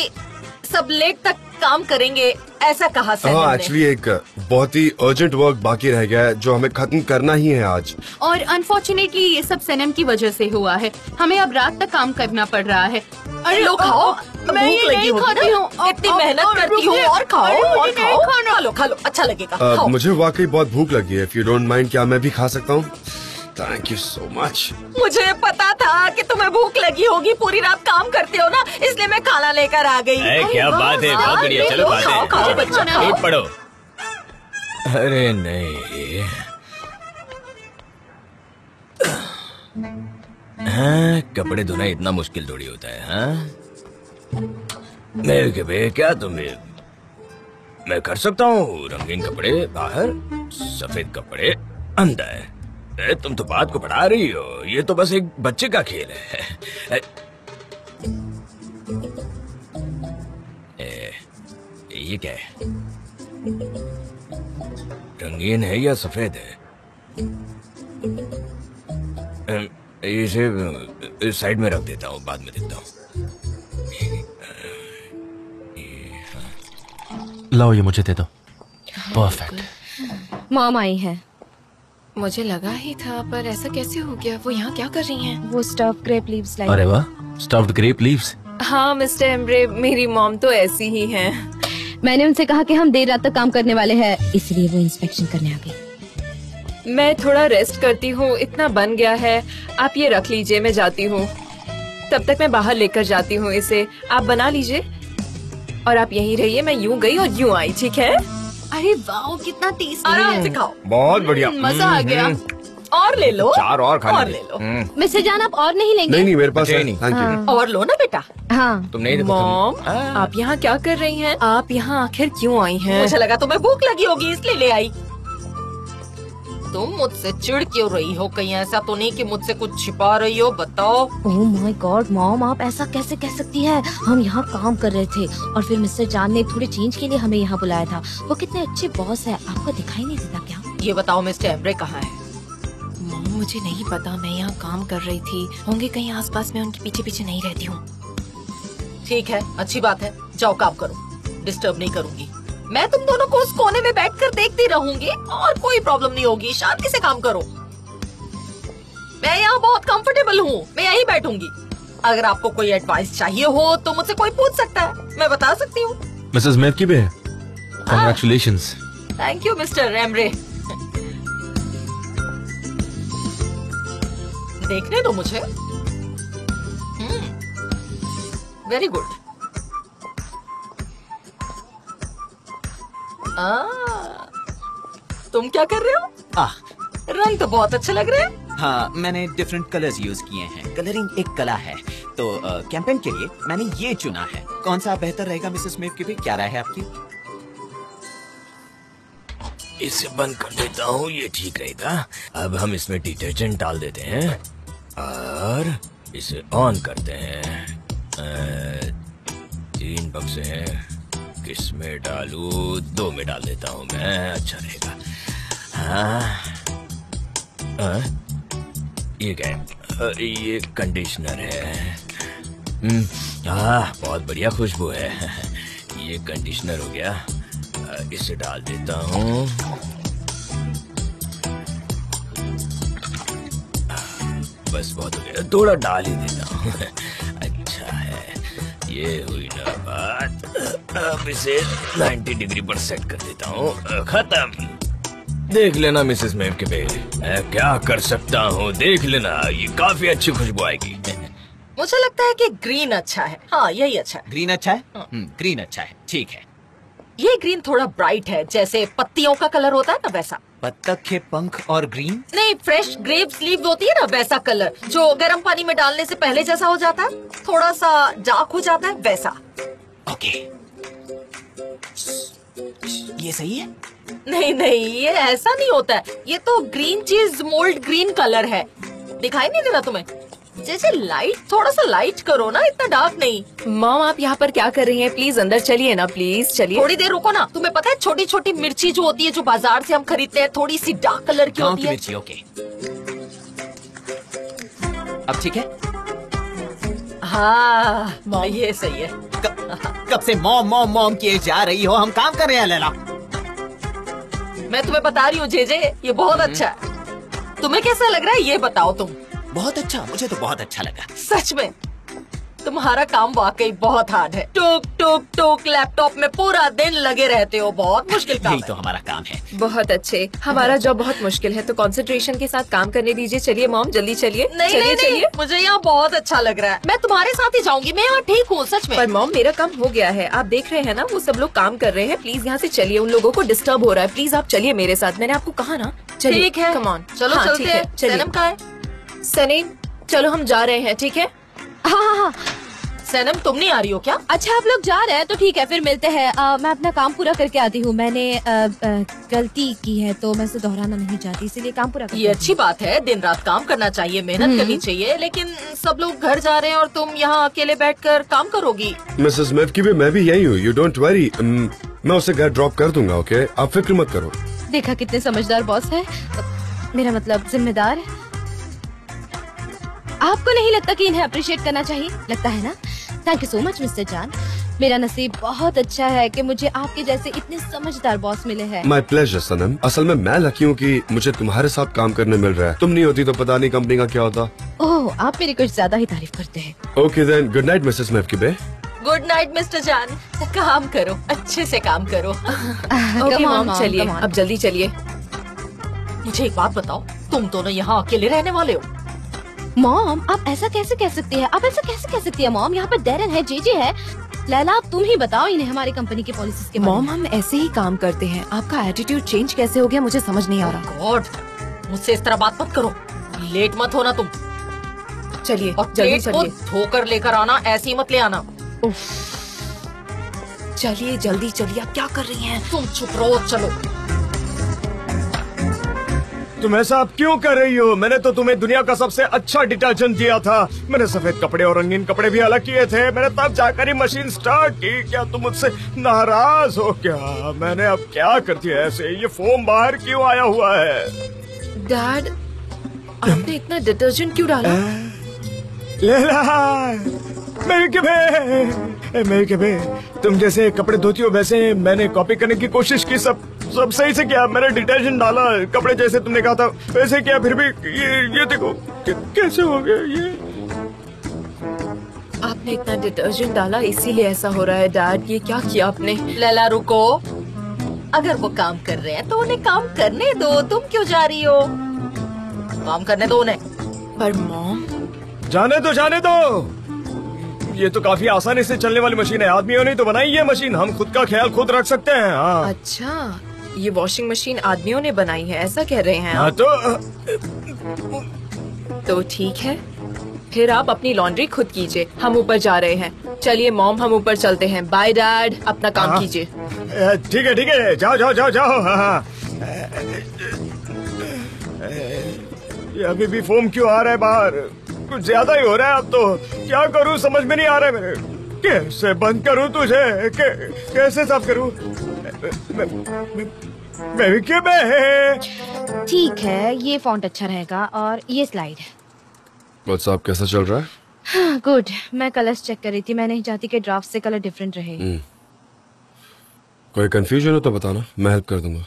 सब लेट तक काम करेंगे ऐसा कहा सर। हाँ एक्चुअली एक बहुत ही अर्जेंट वर्क बाकी रह गया है जो हमें खत्म करना ही है आज। और अनफॉर्चुनेटली ये सब सनम की वजह से हुआ है। हमें अब रात तक काम करना पड़ रहा है। अरे लो खाओ। मैं ये नहीं खाती हूँ, इतनी मेहनत करती हूँ। और खाओ और खाओ, खा लो खा लो, अच्छा लगेगा। मुझे वाकई बहुत भूख लगी है। इफ यू डोंट माइंड क्या मैं भी खा सकता हूँ? Thank you so much. मुझे पता था कि तुम्हें भूख लगी होगी, पूरी रात काम करते हो ना, इसलिए मैं खाना लेकर आ गई। क्या बात है, बहुत बढ़िया। चलो खाओ बच्चों, पेट पढ़ो। अरे नहीं हाँ, कपड़े धोना इतना मुश्किल थोड़ी होता है। हाँ मेरे बे, क्या तुम्हें मैं कर सकता हूँ? रंगीन कपड़े बाहर, सफेद कपड़े अंदर। तुम तो बात को बढ़ा रही हो, ये तो बस एक बच्चे का खेल है। ये क्या है? रंगीन है या सफेद है? इसे इस साइड में रख देता हूँ, बाद में देखता हूँ। लाओ ये मुझे दे दो। परफेक्ट। मॉम आई है। मुझे लगा ही था, पर ऐसा कैसे हो गया? वो यहाँ क्या कर रही हैं? वो स्टफ्ड ग्रेप लीव्स लाई। अरे वाह, स्टफ्ड ग्रेप लीव्स। हाँ मिस्टर एम्ब्रे, मेरी मॉम तो ऐसी ही हैं। मैंने उनसे कहा कि हम देर रात तक काम करने वाले हैं, इसलिए वो इंस्पेक्शन करने आ गई। मैं थोड़ा रेस्ट करती हूँ, इतना बन गया है। आप ये रख लीजिए, मैं जाती हूँ। तब तक मैं बाहर लेकर जाती हूँ इसे, आप बना लीजिए। और आप यहीं रहिए, मैं यूँ गई और यूँ आई, ठीक है? अरे वाह कितना टेस्टी है। आराम से खाओ, बहुत बढ़िया, मजा आ गया। और ले लो, चार और खाने और ले लो। मिस्टर जान आप और नहीं लेंगे? नहीं नहीं मेरे पास है। नहीं और लो ना बेटा। हाँ तुम नहीं। मॉम आप यहाँ क्या कर रही हैं? आप यहाँ आखिर क्यों आई हैं? मुझे लगा तुम्हें भूख लगी होगी इसलिए ले आई। तुम मुझसे चिढ़ क्यों रही हो? कहीं ऐसा तो नहीं कि मुझसे कुछ छिपा रही हो? बताओ। ओह माय गॉड मॉम आप ऐसा कैसे कह सकती है? हम यहाँ काम कर रहे थे और फिर मिस्टर जान ने थोड़ी चेंज के लिए हमें यहाँ बुलाया था। वो कितने अच्छे बॉस है, आपको दिखाई नहीं देता क्या? ये बताओ मिस्टर एम्ब्रे कहाँ है? मॉम मुझे नहीं पता, मैं यहाँ काम कर रही थी। होंगे कहीं आस पास, में उनके पीछे पीछे नहीं रहती हूँ। ठीक है अच्छी बात है, जाओ काम करो, डिस्टर्ब नहीं करूँगी। मैं तुम दोनों को उस कोने में बैठकर देखती रहूंगी और कोई प्रॉब्लम नहीं होगी। शांति से काम करो, मैं यहाँ बहुत कंफर्टेबल हूँ, मैं यहीं बैठूंगी। अगर आपको कोई एडवाइस चाहिए हो तो मुझसे कोई पूछ सकता है, मैं बता सकती हूँ। मिसेस मैकिनन भी है। Congratulations. Thank you mister Emre. देखने दो मुझे। Very good. तुम क्या कर रहे हो? रंग तो बहुत अच्छे लग रहे हैं। हाँ मैंने डिफरेंट कलर्स यूज किए हैं। कलरिंग एक कला है, तो कैंपेन के लिए मैंने ये चुना है। कौन सा बेहतर रहेगा मिसेस मैकिनन? क्या राय है आपकी? इसे बंद कर देता हूँ, ये ठीक रहेगा। अब हम इसमें डिटर्जेंट डाल देते हैं और इसे ऑन करते हैं। 3 बक्से हैं, इसमें डालू? 2 में डाल देता हूँ मैं, अच्छा रहेगा। हाँ ये क्या है? ये कंडीशनर है। हाँ बहुत बढ़िया खुशबू है। ये कंडीशनर हो गया, इसे डाल देता हूँ। बस बहुत हो गया, थोड़ा डाल ही देता हूँ। अच्छा है, ये हुई ना बात। अब इसे 90 डिग्री पर सेट कर देता हूँ। खत्म। देख लेना मिसेस मेम के बेटे, मैं क्या कर सकता हूँ। देख लेना, ये काफी अच्छी खुशबू आएगी। मुझे लगता है कि ग्रीन अच्छा है। हाँ यही अच्छा है। ग्रीन अच्छा है। ग्रीन अच्छा है, ठीक है। ये ग्रीन थोड़ा ब्राइट है, जैसे पत्तियों का कलर होता है ना वैसा। बत्तख के पंख और ग्रीन? नहीं, फ्रेश ग्रेप्स लीव होती है ना वैसा कलर, जो गर्म पानी में डालने से पहले जैसा हो जाता है, थोड़ा सा डार्क हो जाता है वैसा। ओके, ये सही है? नहीं नहीं, ये ऐसा नहीं होता है। ये तो ग्रीन चीज मोल्ड ग्रीन कलर है। दिखाई नहीं दे रहा तुम्हें? जैसे लाइट, थोड़ा सा लाइट करो ना, इतना डार्क नहीं। मॉम आप यहाँ पर क्या कर रही हैं? प्लीज अंदर चलिए ना, प्लीज चलिए। थोड़ी देर रुको ना। तुम्हें पता है छोटी छोटी मिर्ची जो होती है, जो बाजार से हम खरीदते हैं, थोड़ी सी डार्क कलर की होती है। मिर्ची, ओके। अब ठीक है? हाँ मॉम, ये सही है। कब से मॉम मॉम मॉम किए जा रही हो? हम काम कर रहे हैं लैला। मैं तुम्हें बता रही हूँ जेजे, ये बहुत अच्छा है। तुम्हें कैसा लग रहा है ये बताओ तुम? बहुत अच्छा, मुझे तो बहुत अच्छा लगा। सच में तुम्हारा काम वाकई बहुत हार्ड है। टोक टोक टोक लैपटॉप में पूरा दिन लगे रहते हो, बहुत मुश्किल काम है। तो हमारा काम है। बहुत अच्छे, हमारा जॉब बहुत मुश्किल है, तो कंसंट्रेशन के साथ काम करने दीजिए। चलिए मॉम जल्दी चलिए। नहीं चलिए, नहीं, चलिए। नहीं, मुझे यहाँ बहुत अच्छा लग रहा है, मैं तुम्हारे साथ ही जाऊँगी। मैं यहाँ ठीक हूँ सच में। पर मॉम मेरा काम हो गया है, आप देख रहे हैं ना, वो सब लोग काम कर रहे हैं। प्लीज यहाँ से चलिए, उन लोगों को डिस्टर्ब हो रहा है। प्लीज आप चलिए मेरे साथ, मैंने आपको कहा ना। ठीक है, कम ऑन चलो चलते हैं। सनम कहाँ है? सनम चलो हम जा रहे हैं, ठीक है? हाँ हाँ, सनम तुम नहीं आ रही हो क्या? अच्छा आप लोग जा रहे हैं तो ठीक है, फिर मिलते हैं। मैं अपना काम पूरा करके आती हूँ। मैंने गलती की है तो मैं इसे दोहराना नहीं चाहती, इसीलिए काम पूरा करती। ये अच्छी बात है, दिन रात काम करना चाहिए, मेहनत करनी चाहिए। लेकिन सब लोग घर जा रहे हैं और तुम यहाँ अकेले बैठकर काम करोगी? मिसेस मेव की भी मैं भी यही हूँ, यू डोंट वरी। मैं उसे घर ड्रॉप कर दूंगा, ओके? आप फिक्र मत करो। देखा कितने समझदार बॉस है, मेरा मतलब जिम्मेदार है। आपको नहीं लगता कि इन्हें अप्रिशिएट करना चाहिए? लगता है ना? Thank you so much mister जान। मेरा नसीब बहुत अच्छा है कि मुझे आपके जैसे इतने समझदार बॉस मिले हैं। My pleasure Sanem. असल में मैं लकी हूँ कि मुझे तुम्हारे साथ काम करने मिल रहा है। तुम नहीं होती तो पता नहीं कंपनी का क्या होता। ओह आप मेरी कुछ ज्यादा ही तारीफ करते हैं। Okay then, good night missus मैफ की बे। गुड नाइट मिस्टर जान। काम करो, अच्छे से काम करो। चलिए अब जल्दी चलिए। मुझे एक बात बताओ, तुम दोनों यहाँ अकेले रहने वाले हो? मॉम आप ऐसा कैसे कह सकती है, आप ऐसा कैसे कह सकती है मॉम? यहाँ पर डेरन है, जेजे है, लैला, आप तुम ही बताओ इन्हें हमारी कंपनी के पॉलिसीज के बारे में। मॉम हम ऐसे ही काम करते हैं, आपका एटीट्यूड चेंज कैसे हो गया मुझे समझ नहीं आ रहा। गॉड मुझसे इस तरह बात मत करो, लेट मत होना तुम। चलिए और जल्दी चलिए, धोकर लेकर आना, ऐसे ही मत ले आना। चलिए जल्दी चलिए, आप क्या कर रही है? तुम चुप रहो। चलो तुम ऐसा आप क्यों कर रही हो? मैंने तो तुम्हें दुनिया का सबसे अच्छा डिटर्जेंट दिया था। मैंने सफेद कपड़े और रंगीन कपड़े भी अलग किए थे। मैंने तब जाकर ही मशीन स्टार्ट की। क्या तुम मुझसे नाराज हो क्या? मैंने अब क्या कर दिया ऐसे? ये फोम बाहर क्यों आया हुआ है? डैड आपने इतना डिटर्जेंट क्यों डाला? मैं तुम जैसे कपड़े धोती हो वैसे मैंने कॉपी करने की कोशिश की। सब सही से क्या? मैंने डिटर्जेंट डाला, कपड़े जैसे तुमने कहा था वैसे क्या, फिर भी ये देखो कैसे हो गया ये। आपने इतना डिटर्जेंट डाला इसीलिए ऐसा हो रहा है। डैड ये क्या किया आपने? लैला रुको, अगर वो काम कर रहे हैं तो उन्हें काम करने दो, तुम क्यों जा रही हो? काम करने दो उन्हें। पर मॉम। जाने दो जाने दो, ये तो काफी आसानी से चलने वाली मशीन है। आदमियों ने तो बनाई ये मशीन, हम खुद का ख्याल खुद रख सकते हैं। हाँ। अच्छा ये वॉशिंग मशीन आदमियों ने बनाई है ऐसा कह रहे हैं आप? तो ठीक है, फिर आप अपनी लॉन्ड्री खुद कीजिए, हम ऊपर जा रहे हैं। चलिए मॉम हम ऊपर चलते हैं। बाय डैड, अपना काम कीजिए। ठीक है जाओ जाओ जाओ जाओ। अभी भी फोम क्यों आ रहा है बाहर? कुछ ज्यादा ही हो रहा है अब तो। क्या करूँ समझ में नहीं आ रहा है मेरे। कैसे बंद करूँ तुझे, कैसे साफ करूँ? ठीक है ये फॉन्ट अच्छा रहेगा और ये स्लाइड। व्हाट्सएप कैसा चल रहा है? हाँ, गुड। मैं कलर्स चेक कर रही थी, मैं नहीं चाहती कि ड्राफ्ट से कलर डिफरेंट रहे। कोई कंफ्यूजन हो तो बताना, मैं हेल्प कर दूंगा।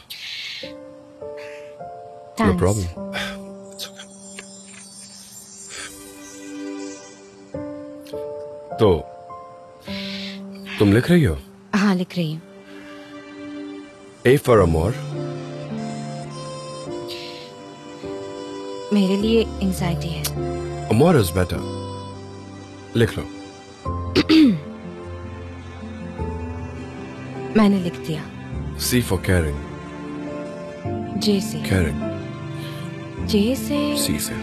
No problem. तो तुम लिख रही हो? हाँ, लिख रही हूँ। A for amor, मेरे लिए एंजाइटी है। Amor is better, लिख लो। मैंने लिख दिया। C for caring, J से caring, J से C से।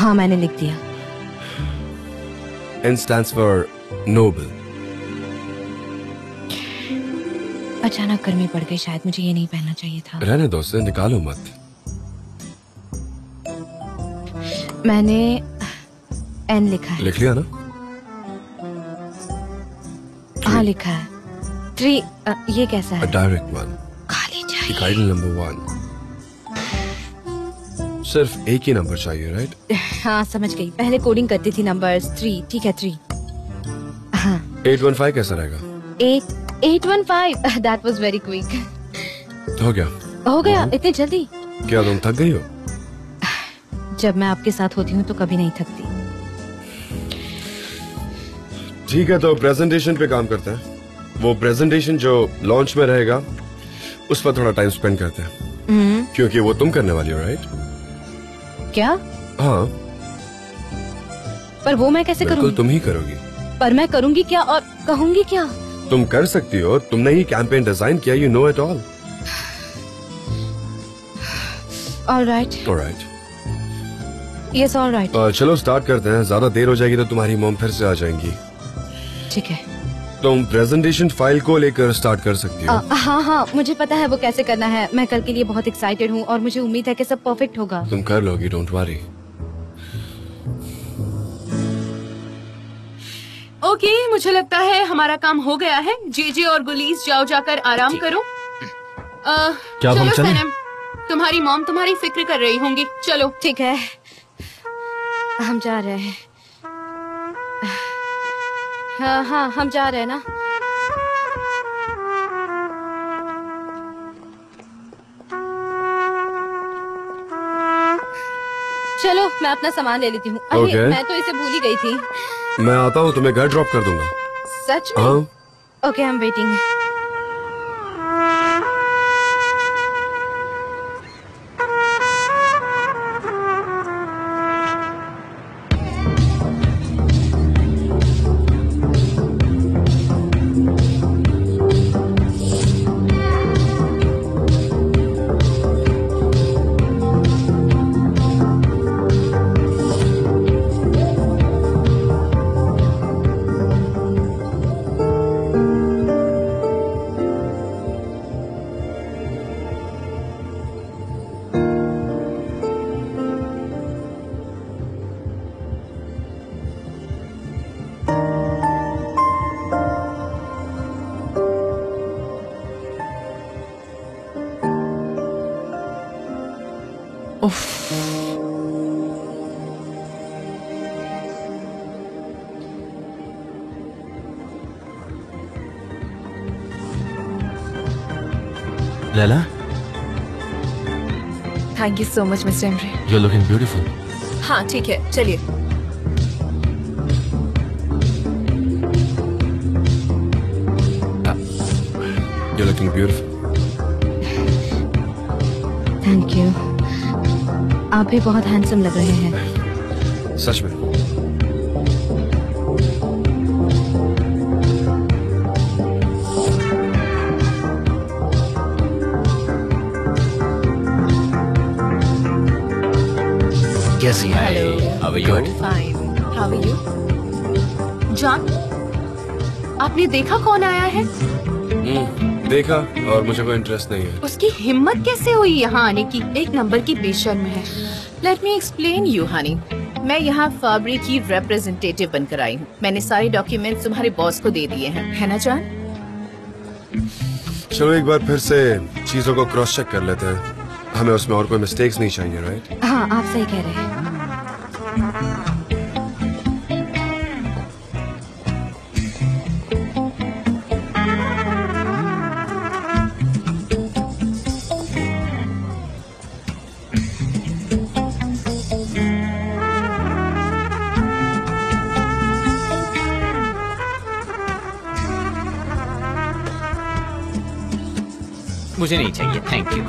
हाँ, मैंने लिख दिया। N stands for noble. अचानक गर्मी पड़ गई, शायद मुझे ये नहीं पहनना चाहिए था। रहने दो, उसे निकालो मत। मैंने N लिखा है। लिख लिया ना? हाँ, लिखा है। 3 ये कैसा है? A direct one. खाली चाहिए। Guidance number 1. सिर्फ एक ही नंबर चाहिए, राइट? हाँ, समझ गई। पहले कोडिंग करती थी नंबर्स। 3, ठीक है 3। हाँ। 815 कैसा रहेगा? 815। That was very quick. हो गया। हो गया इतनी जल्दी? क्या तुम थक गई हो? जब मैं आपके साथ होती हूँ तो कभी नहीं थकती। ठीक है, तो प्रेजेंटेशन पे काम करते हैं। वो प्रेजेंटेशन जो लॉन्च में रहेगा उस पर थोड़ा टाइम स्पेंड करते हैं, क्योंकि वो तुम करने वाली हो, राइट? क्या? हाँ, पर वो मैं कैसे करूँगी? तुम ही करोगी। पर मैं करूँगी क्या और कहूँगी क्या? तुम कर सकती हो, तुमने ही कैंपेन डिजाइन किया, you know it all. Alright, alright, yes alright. चलो स्टार्ट करते हैं, ज्यादा देर हो जाएगी तो तुम्हारी मॉम फिर से आ जाएंगी। ठीक है, तुम प्रेजेंटेशन फाइल को लेकर स्टार्ट कर सकती हो। हाँ हाँ, मुझे पता है वो कैसे करना है। मैं कल के लिए बहुत एक्साइटेड हूँ और मुझे उम्मीद है कि सब परफेक्ट होगा। तुम कर लोगी, डोंट वरी। ओके, मुझे लगता है हमारा काम हो गया है। जेजे और गुलीस, जाओ जाकर आराम करो। क्या चलो सनम, तुम्हारी मॉम तुम्हारी फिक्र कर रही होंगी। चलो ठीक है, हम जा रहे हैं। हाँ हाँ, हम जा रहे हैं ना। चलो मैं अपना सामान ले लेती हूँ। अरे okay, मैं तो इसे भूल ही गई थी। मैं आता हूँ, तुम्हें घर ड्रॉप कर दूंगा। सच में? हाँ। ओके, हम वेटिंग हैं। Lala, thank you so much, Mr. Emre. You're looking beautiful. हाँ ठीक है, चलिए। You're looking beautiful. Thank you. आप भी बहुत handsome लग रहे हैं। सच में? Yes, hi. How are you? Good. Fine. How are you? John, आपने देखा कौन आया है? देखा, और मुझे कोई इंटरेस्ट नहीं है। उसकी हिम्मत कैसे हुई यहाँ आने की? एक नंबर की बेशर्म है। Let me explain you, honey. मैं यहाँ फैब्री की रिप्रेजेंटेटिव बनकर आई हूँ। मैंने सारे डॉक्यूमेंट तुम्हारे बॉस को दे दिए हैं, है ना जॉन? चलो एक बार फिर से चीजों को क्रॉस चेक कर लेते हैं। हमें उसमें और कोई मिस्टेक्स नहीं चाहिए, राइट? हाँ, आप सही कह रहे हैं। मुझे नहीं चाहिए, थैंक यू।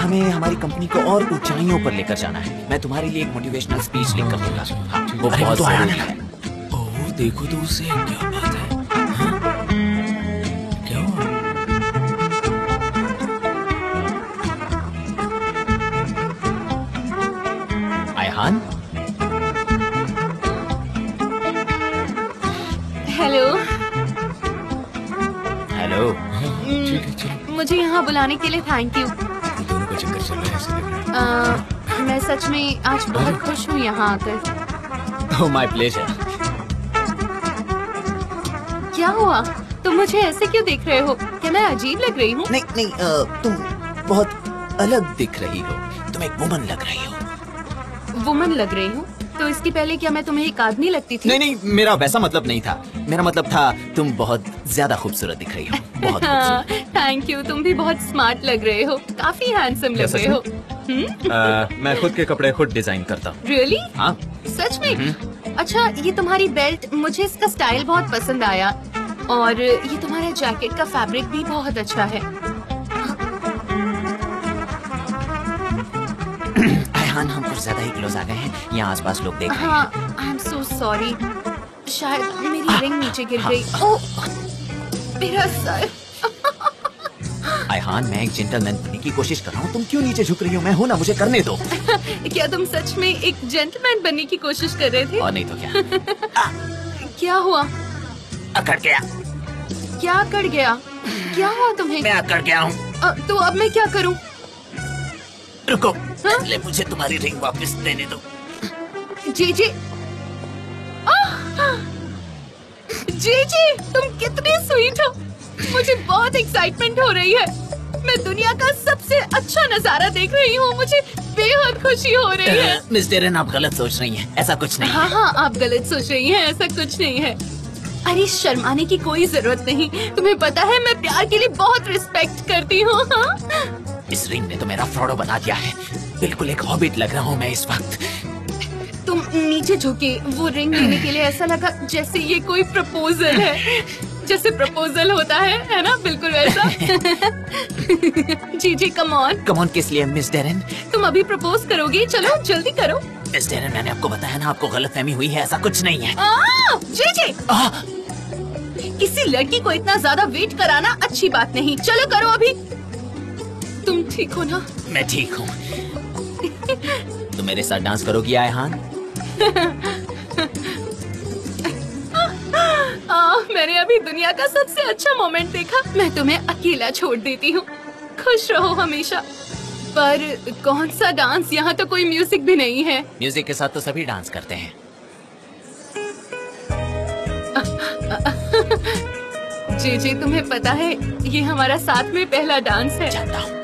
हमें हमारी कंपनी को और ऊंचाइयों पर लेकर जाना है। मैं तुम्हारे लिए एक मोटिवेशनल स्पीच लिख कर दूंगा। हाँ, वो बहुत जरूरी है। ओह, देखो तो उसे, क्या बात है। बुलाने के लिए थैंक यू। दोनों का चक्कर चल रहा है ऐसे लग रहा है। मैं सच में आज बहुत खुश हूँ यहाँ आकर। Oh my pleasure. क्या हुआ? तुम मुझे ऐसे क्यों देख रहे हो? क्या मैं अजीब लग रही हूँ? नहीं नहीं, तुम बहुत अलग दिख रही हो। तुम एक वुमन लग रही हो। वुमन लग रही हूँ? तो इसके पहले क्या मैं तुम्हें एक आदमी लगती थी? नहीं नहीं, मेरा वैसा मतलब नहीं था। मेरा मतलब था तुम बहुत ज्यादा खूबसूरत दिख रही हो। बहुत खूबसूरत। Thank you. तुम भी बहुत स्मार्ट लग रहे हो, काफी हैंडसम लग रहे हो। मैं खुद के कपड़े खुद डिजाइन करता हूँ। रियली? हाँ। सच में? अच्छा, ये तुम्हारी बेल्ट, मुझे इसका स्टाइल बहुत पसंद आया। और ये तुम्हारा जैकेट का फैब्रिक भी बहुत अच्छा है। हाँ, हम कुछ ज्यादा ही क्लोज आ गए हैं, यहाँ आसपास लोग देख रहे हैं। आई एम सो सॉरी, शायद मेरी रिंग नीचे गिर गई। ओह मेरा सर। आयहान, मैं एक जेंटलमैन बनने की कोशिश कर रहा हूँ, तुम क्यों नीचे झुक रही हो? मैं हूँ ना, मुझे करने दो। क्या तुम सच में एक जेंटलमैन बनने की कोशिश कर रहे थे? और नहीं तो क्या। क्या हुआ? अकड़ गया। क्या अकड़ गया? क्या हुआ तुम्हें? मैं अकड़ गया हूँ। तो अब मैं क्या करूँ? रुको, पहले मुझे तुम्हारी रिंग वापस देने दो। जीजी, जीजी, तुम कितने स्वीट हो। मुझे बहुत एक्साइटमेंट हो रही है। मैं दुनिया का सबसे अच्छा नजारा देख रही हूँ। मुझे बेहद खुशी हो रही है। मिस डेरन, आप गलत सोच रही हैं, ऐसा कुछ नहीं। हाँ हाँ, आप गलत सोच रही हैं, ऐसा कुछ नहीं है। अरे शर्माने की कोई जरूरत नहीं। तुम्हें पता है मैं प्यार के लिए बहुत रिस्पेक्ट करती हूँ। इस रिंग ने तो मेरा फ्रॉडो बना दिया है। बिल्कुल एक हॉबिट लग रहा हूँ मैं इस वक्त। तुम नीचे झुके वो रिंग लेने के लिए, ऐसा लगा जैसे ये कोई प्रपोजल है। जैसे प्रपोजल होता है ना, बिल्कुल वैसा। जी जी, कम ऑन। कम ऑन किस लिए मिस डेरन? तुम अभी प्रपोज करोगी? चलो जल्दी करो। मिस डेरन, मैंने आपको बताया ना, आपको गलतफहमी हुई है, ऐसा कुछ नहीं है। जी जी, किसी लड़की को इतना ज्यादा वेट कराना अच्छी बात नहीं। चलो करो अभी। तुम ठीक हो ना? मैं ठीक हूँ। तुम मेरे साथ डांस करोगी आयहान? मैंने अभी दुनिया का सबसे अच्छा मोमेंट देखा। मैं तुम्हें अकेला छोड़ देती हूँ, खुश रहो हमेशा। पर कौन सा डांस? यहाँ तो कोई म्यूजिक भी नहीं है। म्यूजिक के साथ तो सभी डांस करते हैं। जी जी, तुम्हें पता है ये हमारा साथ में पहला डांस है। जानता हूँ।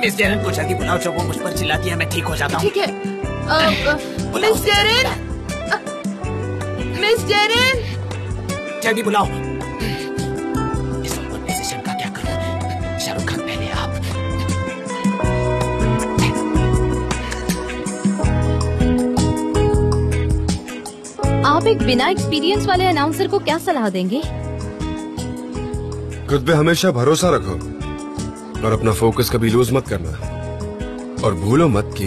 मिस डेरन को जाके बुलाओ। जब वो मुझ पर चिल्लाती है मैं ठीक हो जाता हूँ। ठीक है। मिस डेरन, मिस डेरन, जाके बुलाओ। इस कॉन्वर्सेशन का क्या करूँ? शाहरुख खान, पहले आप एक बिना एक्सपीरियंस वाले अनाउंसर को क्या सलाह देंगे? खुद पे हमेशा भरोसा रखो और अपना फोकस कभी लूज मत करना। और भूलो मत कि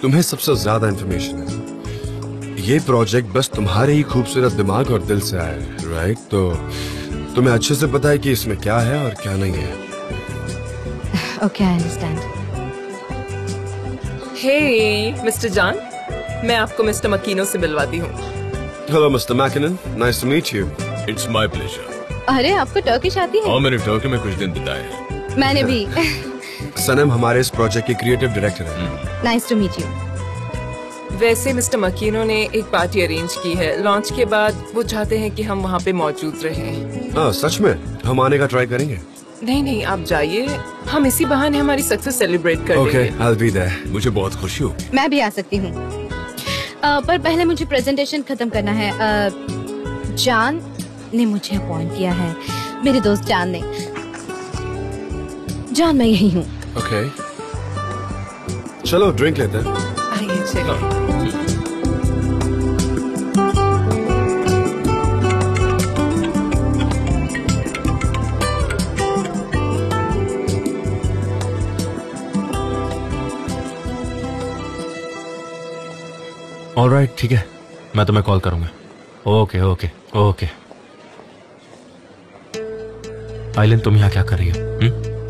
तुम्हें सबसे ज्यादा इन्फॉर्मेशन है। ये प्रोजेक्ट बस तुम्हारे ही खूबसूरत दिमाग और दिल से आया है, राइट? तो तुम्हें अच्छे से पता है कि इसमें क्या है और क्या नहीं है। Okay, I understand. Hey mister जान, मैं आपको मिस्टर मैकिनो से मिलवाती हूँ। Hello mister McKinnon, nice to meet you. It's my pleasure. अरे आपको टर्किश आती है? हाँ, मैंने टर्की में कुछ दिन बिताए। मैंने भी। सनम हमारे इस प्रोजेक्ट के क्रिएटिव डायरेक्टर हैं। Nice to meet you. वैसे मिस्टर मकिनो ने एक पार्टी अरेंज की है, लॉन्च के बाद वो चाहते हैं कि हम वहाँ पे मौजूद रहें। हाँ सच में? हम आने का ट्राई करेंगे। नहीं नहीं आप जाइए, हम इसी बहाने हमारी सक्सेस सेलिब्रेट कर लेंगे। मुझे बहुत खुशी होगी। मैं भी आ सकती हूँ पर पहले मुझे प्रेजेंटेशन खत्म करना है। जान ने मुझे अपॉइंट किया है, मेरे दोस्त जान ने। जान मैं यही हूँ। ओके चलो ड्रिंक लेते हैं। आइए चलो। ऑल राइट ठीक है, मैं तुम्हें कॉल करूंगा। Okay okay okay. आइलिन तुम यहाँ क्या कर रही हो?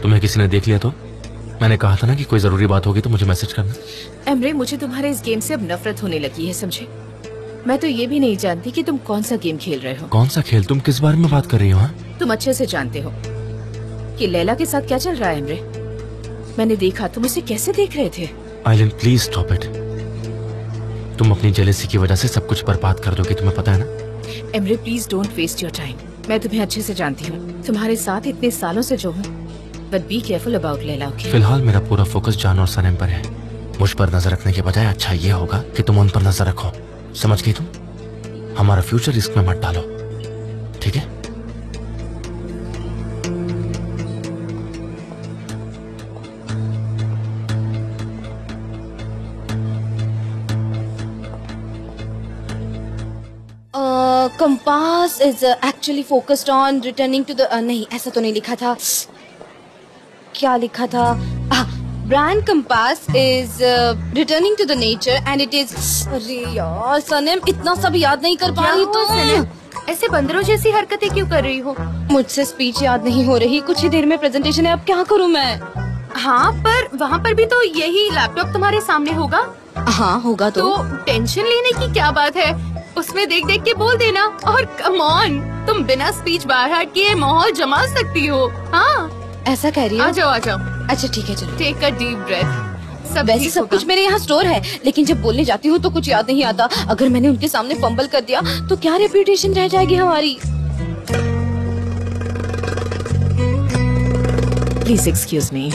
तुम्हें किसी ने देख लिया तो? मैंने कहा था ना कि कोई जरूरी बात होगी तो मुझे मैसेज करना। एमरे मुझे तुम्हारे इस गेम से अब नफरत होने लगी है समझे। मैं तो ये भी नहीं जानती कि तुम कौन सा गेम खेल रहे हो। कौन सा खेल? तुम किस बारे में बात कर रही हो? तुम अच्छे से जानते हो कि लैला के साथ क्या चल रहा है। एमरे मैंने देखा तुम उसे कैसे देख रहे थे। आइलिन प्लीज स्टॉप इट, तुम अपनी जेलेसी की वजह से सब कुछ बर्बाद कर दोगे, तुम्हें पता है ना। Emre please don't waste your time, मैं तुम्हें अच्छे से जानती हूँ, तुम्हारे साथ इतने सालों से जो हूँ। But be careful about Leyla. फिलहाल मेरा पूरा फोकस जान और सनम पर है। मुझ पर नजर रखने के बजाय अच्छा ये होगा कि तुम उन पर नजर रखो, समझ गई तुम? हमारा फ्यूचर रिस्क में मत डालो, ठीक है? Compass is actually focused on returning to the नहीं ऐसा तो नहीं लिखा था, क्या लिखा था? Brand Compass is returning to the nature and it is। अरे यार सनम इतना सब याद नहीं कर पा रही तो। ऐसे बंदरों जैसी हरकतें क्यों कर रही हो? मुझसे स्पीच याद नहीं हो रही, कुछ ही देर में प्रेजेंटेशन है, अब क्या करूँ मैं? हाँ पर वहाँ पर भी तो यही लैपटॉप तुम्हारे सामने होगा। हाँ होगा तो टेंशन लेने की क्या बात है, उसमें देख देख के बोल देना। और कम ऑन तुम बिना स्पीच बाहर हट के माहौल जमा सकती हो। हाँ ऐसा कह रही हो? आ जाओ अच्छा ठीक है चलो। Take a deep breath. वैसे सब कुछ मेरे यहाँ स्टोर है लेकिन जब बोलने जाती हूँ तो कुछ याद नहीं आता। अगर मैंने उनके सामने फंबल कर दिया तो क्या रेप्यूटेशन रह जाएगी हमारी। Please excuse me.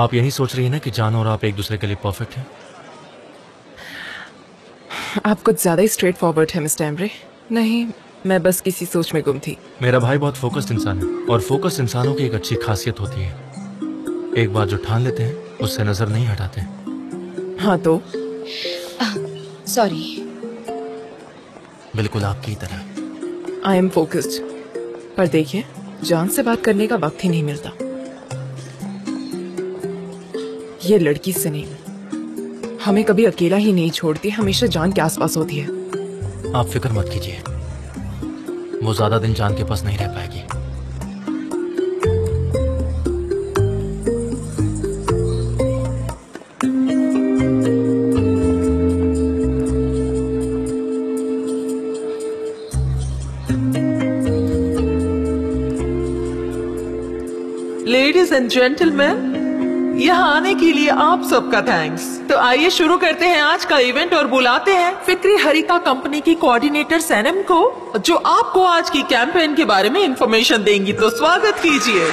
आप यही सोच रही है ना कि जान और आप एक दूसरे के लिए परफेक्ट हैं? आप कुछ ज्यादा ही स्ट्रेट फॉरवर्ड है मिस्टर एमरे। नहीं मैं बस किसी सोच में गुम थी। मेरा भाई बहुत फोकस्ड इंसान है और फोकस्ड इंसानों की एक अच्छी खासियत होती है, एक बार जो ठान लेते हैं उससे नजर नहीं हटाते। हाँ तो सॉरी। बिल्कुल आपकी तरह आई एम फोकस्ड, पर देखिए जान से बात करने का वक्त ही नहीं मिलता। ये लड़की सनेम हमें कभी अकेला ही नहीं छोड़ती, हमेशा जान के आसपास होती है। आप फिक्र मत कीजिए, वो ज्यादा दिन जान के पास नहीं रह पाएगी। लेडीज एंड जेंटलमैन यहाँ आने के लिए आप सबका थैंक्स। तो आइए शुरू करते हैं आज का इवेंट और बुलाते हैं फिक्री हरिका कंपनी की कोऑर्डिनेटर सैनम को, जो आपको आज की कैंपेन के बारे में इंफॉर्मेशन देंगी। तो स्वागत कीजिए।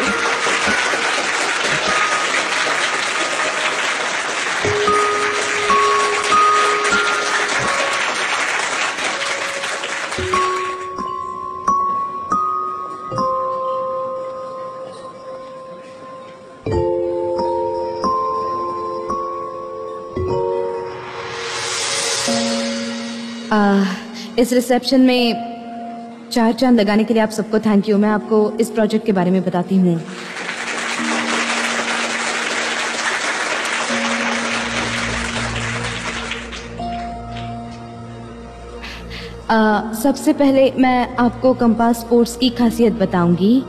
इस रिसेप्शन में चार चांद लगाने के लिए आप सबको थैंक यू। मैं आपको इस प्रोजेक्ट के बारे में बताती हूँ। सबसे पहले मैं आपको कंपास स्पोर्ट्स की खासियत बताऊंगी।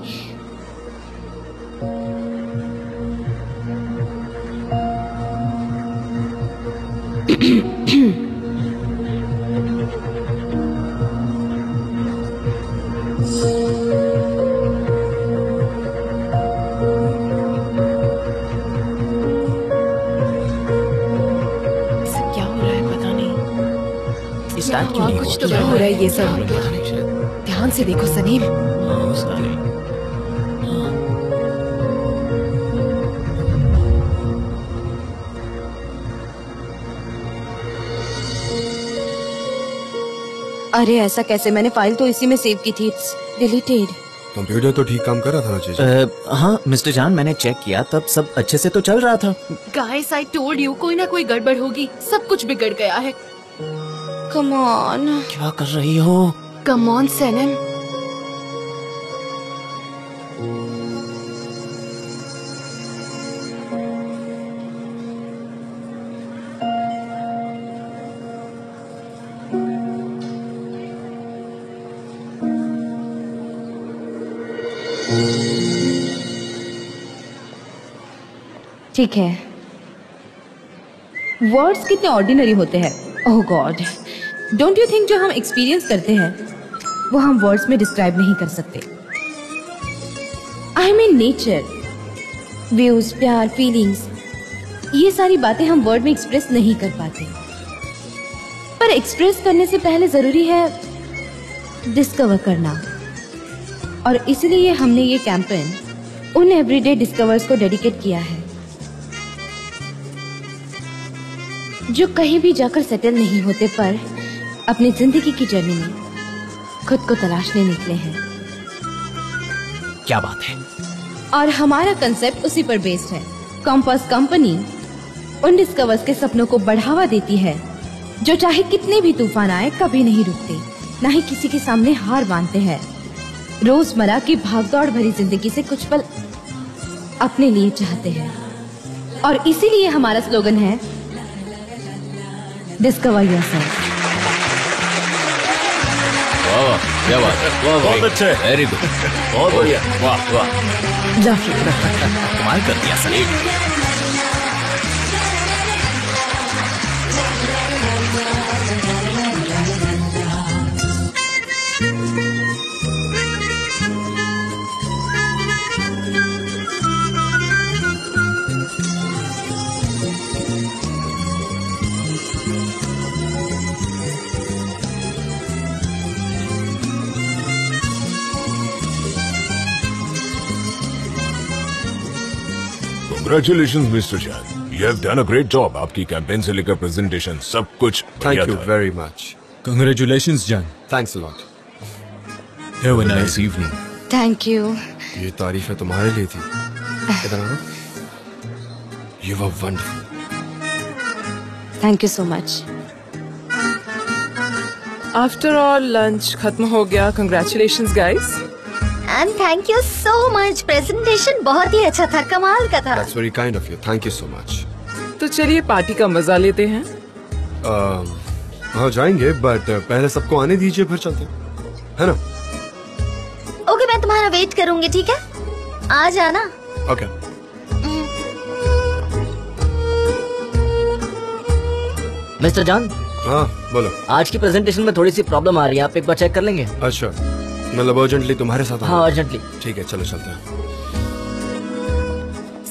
तो क्या हो रहा है ये सब? ध्यान से देखो सनीम। अरे ऐसा कैसे? मैंने फाइल तो इसी में सेव की थी। It's deleted. कंप्यूटर तो ठीक काम कर रहा था ना चीज़? हाँ मिस्टर जान, मैंने चेक किया तब सब अच्छे से तो चल रहा था। गाइस आई टोल्ड यू कोई ना कोई गड़बड़ होगी। सब कुछ बिगड़ गया है। Come on. क्या कर रही हो? Come on, सनम। ठीक है। वर्ड्स कितने ऑर्डिनरी होते हैं। Oh god, don't you think जो हम एक्सपीरियंस करते हैं वो हम वर्ड्स में डिस्क्राइब नहीं कर सकते। आई मीन नेचर, व्यूज, प्यार, फीलिंग्स, ये सारी बातें हम वर्ड में एक्सप्रेस नहीं कर पाते। पर एक्सप्रेस करने से पहले ज़रूरी है डिस्कवर करना, और इसलिए हमने ये कैंपेन उन एवरीडे डिस्कवर्स को डेडिकेट किया है जो कहीं भी जाकर सेटल नहीं होते पर अपनी जिंदगी की जर्नी में खुद को तलाशने निकले हैं। क्या बात है। और हमारा कंसेप्ट उसी पर बेस्ड है। कॉम्पस कंपनी उन डिस्कवर्स के सपनों को बढ़ावा देती है जो चाहे कितने भी तूफान आए कभी नहीं रुकते, ना ही किसी के सामने हार मानते हैं। रोजमर्रा की भागदौड़ भरी जिंदगी से कुछ पल अपने लिए चाहते हैं, और इसीलिए हमारा स्लोगन है डिस्कवर योरसेल्फ। वाह क्या बात है, बहुत अच्छा, वेरी गुड, बहुत बढ़िया, वाह वाह, कमाल कर दिया Salim. Congratulations, Mr. Jad. You have done a great job. आपकी कैंपेन से लेकर प्रेजेंटेशन सब कुछ। Thank you very much. Congratulations, Jan. Thanks a lot. Have a nice evening. Thank you. ये तारीफ तुम्हारे लिए थी। You were wonderful. Thank you so much. After all, lunch खत्म हो गया। Congratulations, guys. And thank you so much. Presentation बहुत ही अच्छा था, कमाल का था। That's very kind of you. Thank you so much. तो चलिए पार्टी का मजा लेते हैं। हाँ जाएंगे, but पहले सबको आने दीजिए फिर चलते हैं, है ना? Okay, मैं तुम्हारा वेट करूँगी, ठीक है? आ जाना। Okay. Mister John. हाँ बोलो। आज की प्रेजेंटेशन में थोड़ी सी प्रॉब्लम आ रही है, आप एक बार चेक कर लेंगे? अच्छा मतलब अर्जेंटली तुम्हारे साथ? हाँ अर्जेंटली। ठीक है चलो चलते हैं।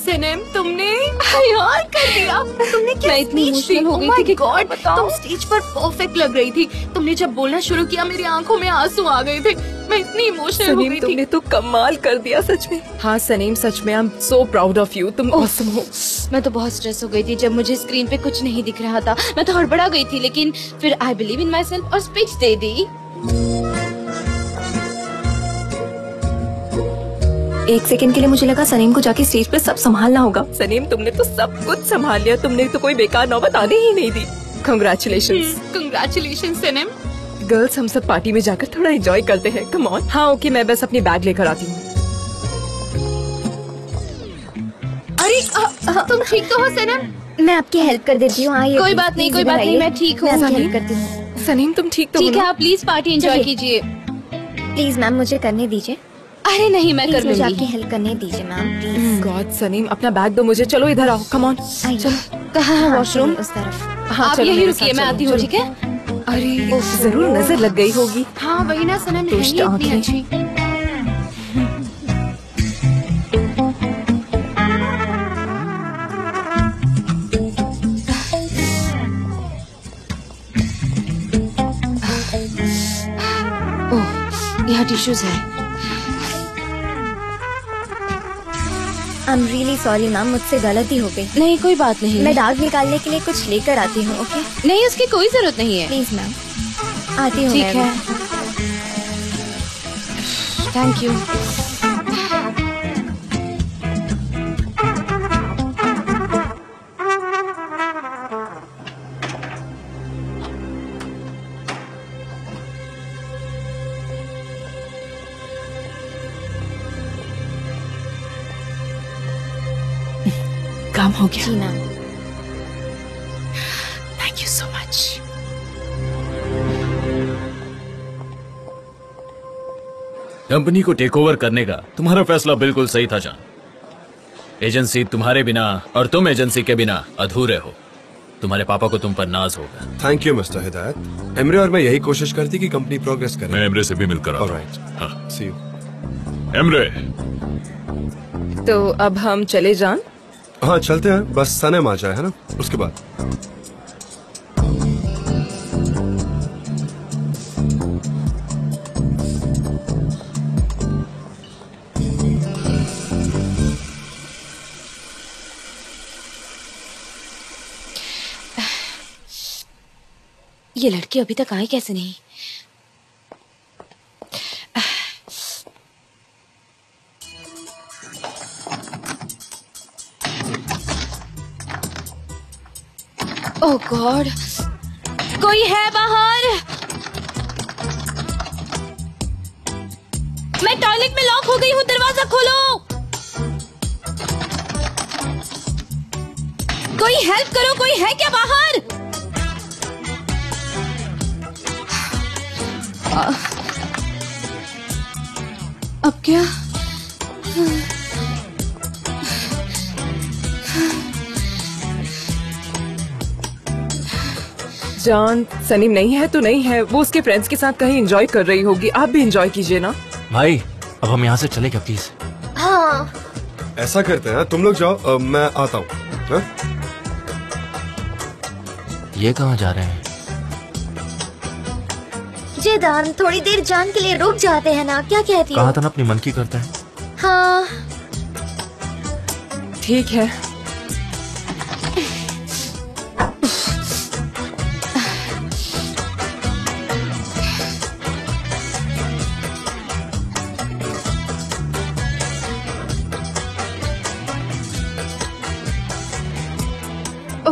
सनम तुमने यार कर दिया। तुमने क्या? मैं इतनी इमोशनल हो गई थी कि गॉड बताओ। तुम स्टेज पर परफेक्ट लग रही थी। तुमने जब बोलना शुरू किया मेरी आंखों में आंसू आ गए थे। मैं इतनी इमोशनल हो गई थी। तुमने तो कमाल कर दिया सच में। हाँ सनम सच में I am so proud of you. तुम ऑसम हो। मैं तो बहुत स्ट्रेस हो गई थी जब मुझे स्क्रीन पे कुछ नहीं दिख रहा था। मैं तो हड़बड़ा गई थी, लेकिन फिर I believe in myself और स्पीच दे दी। एक सेकंड के लिए मुझे लगा सनीम को जाके स्टेज पे सब संभालना होगा। सनीम तुमने तो सब कुछ संभाल लिया। तुमने तो कोई बेकार नौबत आने ही नहीं दी। कंग्रेचुलेशंस। Congratulations Sanem. गर्ल्स हम सब पार्टी में जाकर थोड़ा एंजॉय करते हैं। कम ऑन। हाँ ओके, मैं बस अपनी बैग लेकर आती हूँ। अरे तुम ठीक तो हो सनम? मैं आपकी हेल्प कर देती हूँ। कोई बात नहीं, कोई बात नहीं, मैं ठीक हूँ। सनम तुम ठीक तो? ठीक है, आप प्लीज पार्टी एंजॉय कीजिए। प्लीज मैम मुझे करने दीजिए। अरे नहीं, मैं कर लूँगी। आपकी हेल्प करने दीजिए मैम। गॉड सनीम अपना बैग दो मुझे। चलो इधर आओ, कम ऑन। चलो कहाँ है वॉशरूम? उस तरफ। हाँ आप यही रुकिए, मैं आती हूँ। ठीक है। अरे जरूर नजर लग गई होगी। हाँ वही ना सनम, इतनी अच्छी। यहाँ टिश्यूज है। I'm really sorry मैम, मुझसे गलती हो गई। नहीं कोई बात नहीं, मैं दाग निकालने के लिए कुछ लेकर आती हूँ। Okay okay? नहीं उसकी कोई जरूरत नहीं है। प्लीज मैम आती हूँ। ठीक है, थैंक यू। काम हो गया। जी ma'am. Thank you so much. Company को टेक ओवर करने का तुम्हारा फैसला बिल्कुल सही था जान। एजेंसी तुम्हारे बिना और तुम एजेंसी के बिना अधूरे हो। तुम्हारे पापा को तुम पर नाज होगा। Thank you Mister Hidayat. Emre और मैं यही कोशिश करती कि कंपनी प्रोग्रेस करे। मैं एमरे से भी मिलकर आता हूं। ऑलराइट। हाँ। See you. एमरे। तो अब हम चले जान? हाँ चलते हैं, बस सनम आ जाए है ना, उसके बाद। ये लड़की अभी तक आई कैसे नहीं? ओह गॉड, कोई है बाहर? मैं टॉयलेट में लॉक हो गई हूँ, दरवाजा खोलो। कोई हेल्प करो, कोई है क्या बाहर? अब क्या? जान सनीम नहीं है तो नहीं है, वो उसके फ्रेंड्स के साथ कहीं एंजॉय कर रही होगी। आप भी एंजॉय कीजिए ना। भाई अब हम यहाँ से चले क्या प्लीज? हाँ। ऐसा करते हैं तुम लोग जाओ, मैं आता हूँ। ये कहाँ जा रहे हैं? जी दान थोड़ी देर जान के लिए रुक जाते हैं ना, क्या कहती है? कहा था ना अपने मन की करते हैं। हाँ ठीक है।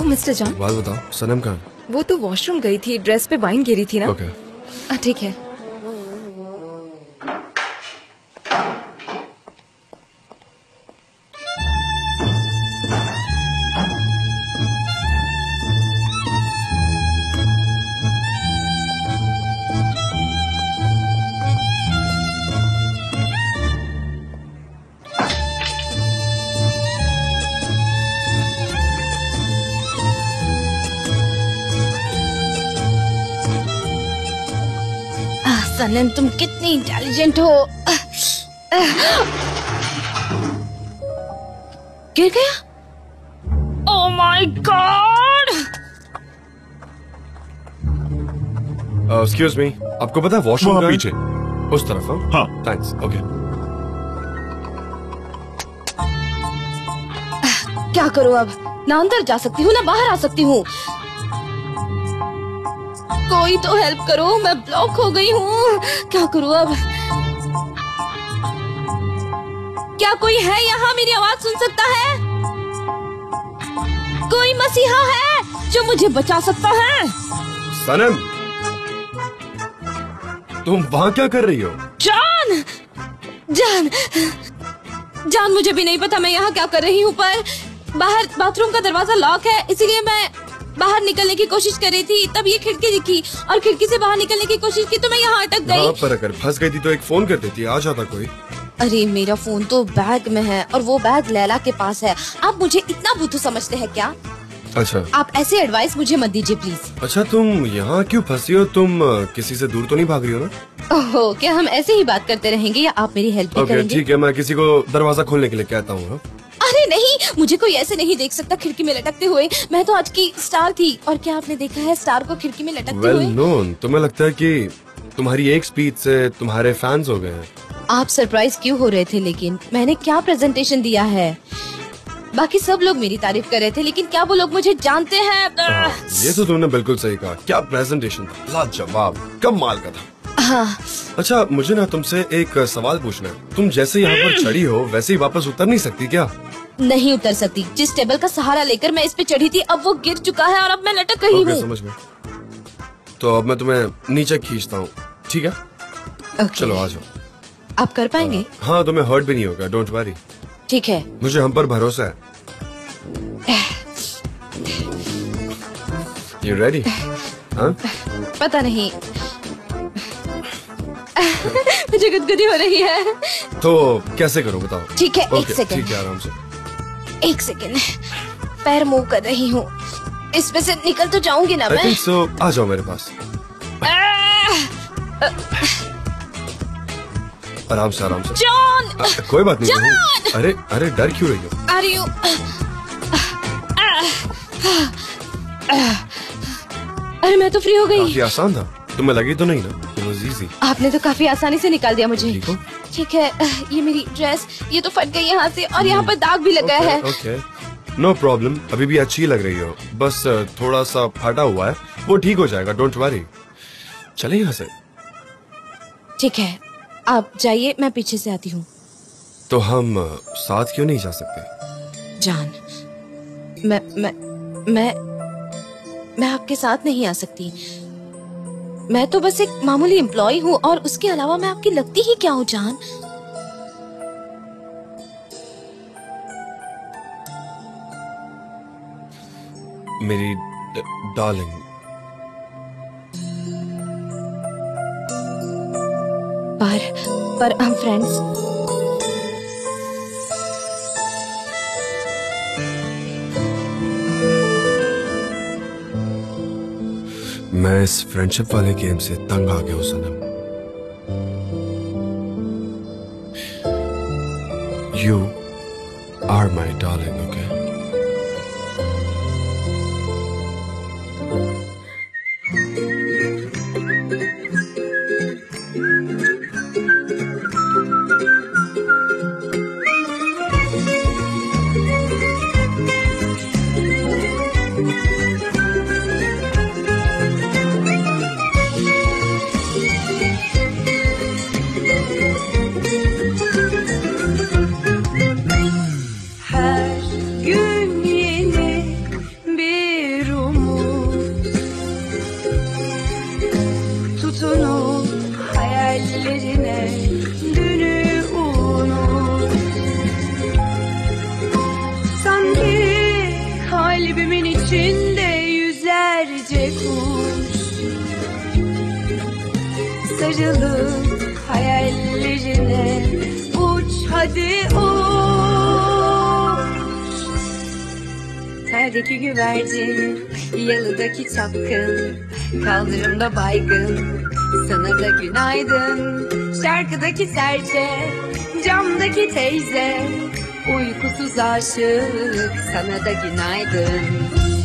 मिस्टर जॉन बात बताओ, सनम कहाँ है? वो तो वॉशरूम गई थी, ड्रेस पे वाइन गिरी थी ना। ओके ठीक है। सनम तुम कितनी इंटेलिजेंट हो। गिर गया? Oh my God. Excuse me, आपको पता है वॉशरूम पीछे उस तरफ। हाँ थैंक्स। ओके क्या करूं अब? ना अंदर जा सकती हूँ ना बाहर आ सकती हूँ। कोई तो हेल्प करो, मैं ब्लॉक हो गई हूँ। क्या करूँ अब? क्या कोई है यहाँ मेरी आवाज सुन सकता है? कोई मसीहा है जो मुझे बचा सकता है? सनम तुम वहाँ क्या कर रही हो? जान, जान, जान मुझे भी नहीं पता मैं यहाँ क्या कर रही हूँ, पर बाहर बाथरूम का दरवाजा लॉक है, इसीलिए मैं बाहर निकलने की कोशिश कर रही थी, तब ये खिड़की दिखी और खिड़की से बाहर निकलने की कोशिश की तो मैं यहाँ अटक गई। पर अगर फंस गई थी तो एक फोन कर देती, आ जाता कोई। अरे मेरा फोन तो बैग में है और वो बैग लैला के पास है। आप मुझे इतना बुद्धू समझते हैं क्या? अच्छा, आप ऐसे एडवाइस मुझे मत दीजिए प्लीज। अच्छा तुम यहाँ क्यों फंसी हो? तुम किसी से दूर तो नहीं भाग रही हो ना? ओहो, क्या हम ऐसे ही बात करते रहेंगे या आप मेरी हेल्प करेंगे? ठीक है, मैं किसी को दरवाजा खोलने के लिए कहता हूँ। अरे नहीं, मुझे कोई ऐसे नहीं देख सकता खिड़की में लटकते हुए। मैं तो आज की स्टार थी। और क्या आपने देखा है स्टार को खिड़की में लटकते हुए? नो, तुम्हें लगता है कि तुम्हारी एक स्पीच से तुम्हारे फैंस हो गए हैं। आप सरप्राइज क्यों हो रहे थे? लेकिन मैंने क्या प्रेजेंटेशन दिया है? बाकी सब लोग मेरी तारीफ कर रहे थे, लेकिन क्या वो लोग मुझे जानते हैं? ये तो तुमने बिल्कुल सही कहा। क्या प्रेजेंटेशन था, लाजवाब, कमाल का था। हाँ। अच्छा मुझे ना तुमसे एक सवाल पूछना है। तुम जैसे यहाँ पर चढ़ी हो वैसे ही वापस उतर नहीं सकती क्या? नहीं उतर सकती। जिस टेबल का सहारा लेकर मैं इस पे चढ़ी थी, अब वो गिर चुका है और अब मैं लटक रही हूँ। समझ में। तो अब मैं तुम्हें नीचे खींचता हूँ, ठीक है? चलो आ जाओ। आप कर पाएंगे? हाँ, तुम्हें हर्ट भी नहीं होगा, डोंट वरी। ठीक है, मुझे हम पर भरोसा है। You ready? हाँ? पता नहीं, मुझे गुदगुदी हो रही है। तो कैसे करो बताओ? ठीक है, एक सेकेंड। ठीक है, आराम से। एक सेकेंड, पैर मूव कर रही हूँ। इसमें से निकल तो जाऊंगी ना मैं? सो आ जाओ मेरे पास। आराम से, आराम से। जॉन! कोई बात नहीं। जॉन! अरे अरे डर क्यों रही हो? अरे अरे मैं तो फ्री हो गई। काफी आसान था, तुम्हें लगी तो नहीं ना? इजी। आपने तो काफी आसानी से निकाल दिया मुझे। ठीक है, ये मेरी ड्रेस, ये तो फट गई यहाँ से और यहाँ पर दाग भी लगा है। Okay, no problem. अभी भी अच्छी लग रही हो, बस थोड़ा सा फटा हुआ है, वो ठीक हो जाएगा, डोंट वरी। चले यहाँ से। ठीक है, आप जाइए, मैं पीछे से आती हूँ। तो हम साथ क्यों नहीं जा सकते? जान, मैं आपके साथ नहीं आ सकती। मैं तो बस एक मामूली एम्प्लॉय हूँ और उसके अलावा मैं आपकी लगती ही क्या हूँ जान? मेरी डार्लिंग। पर हम फ्रेंड्स। मैं इस फ्रेंडशिप वाले गेम से तंग आ गया हूं सनम। You are my darling. Okay, Yerdeki güvercin, yalıdaki çapkın, kaldırımda baygın, sana da günaydın. Şarkıdaki serçe, camdaki teyze, uykusuz aşık, sana da günaydın.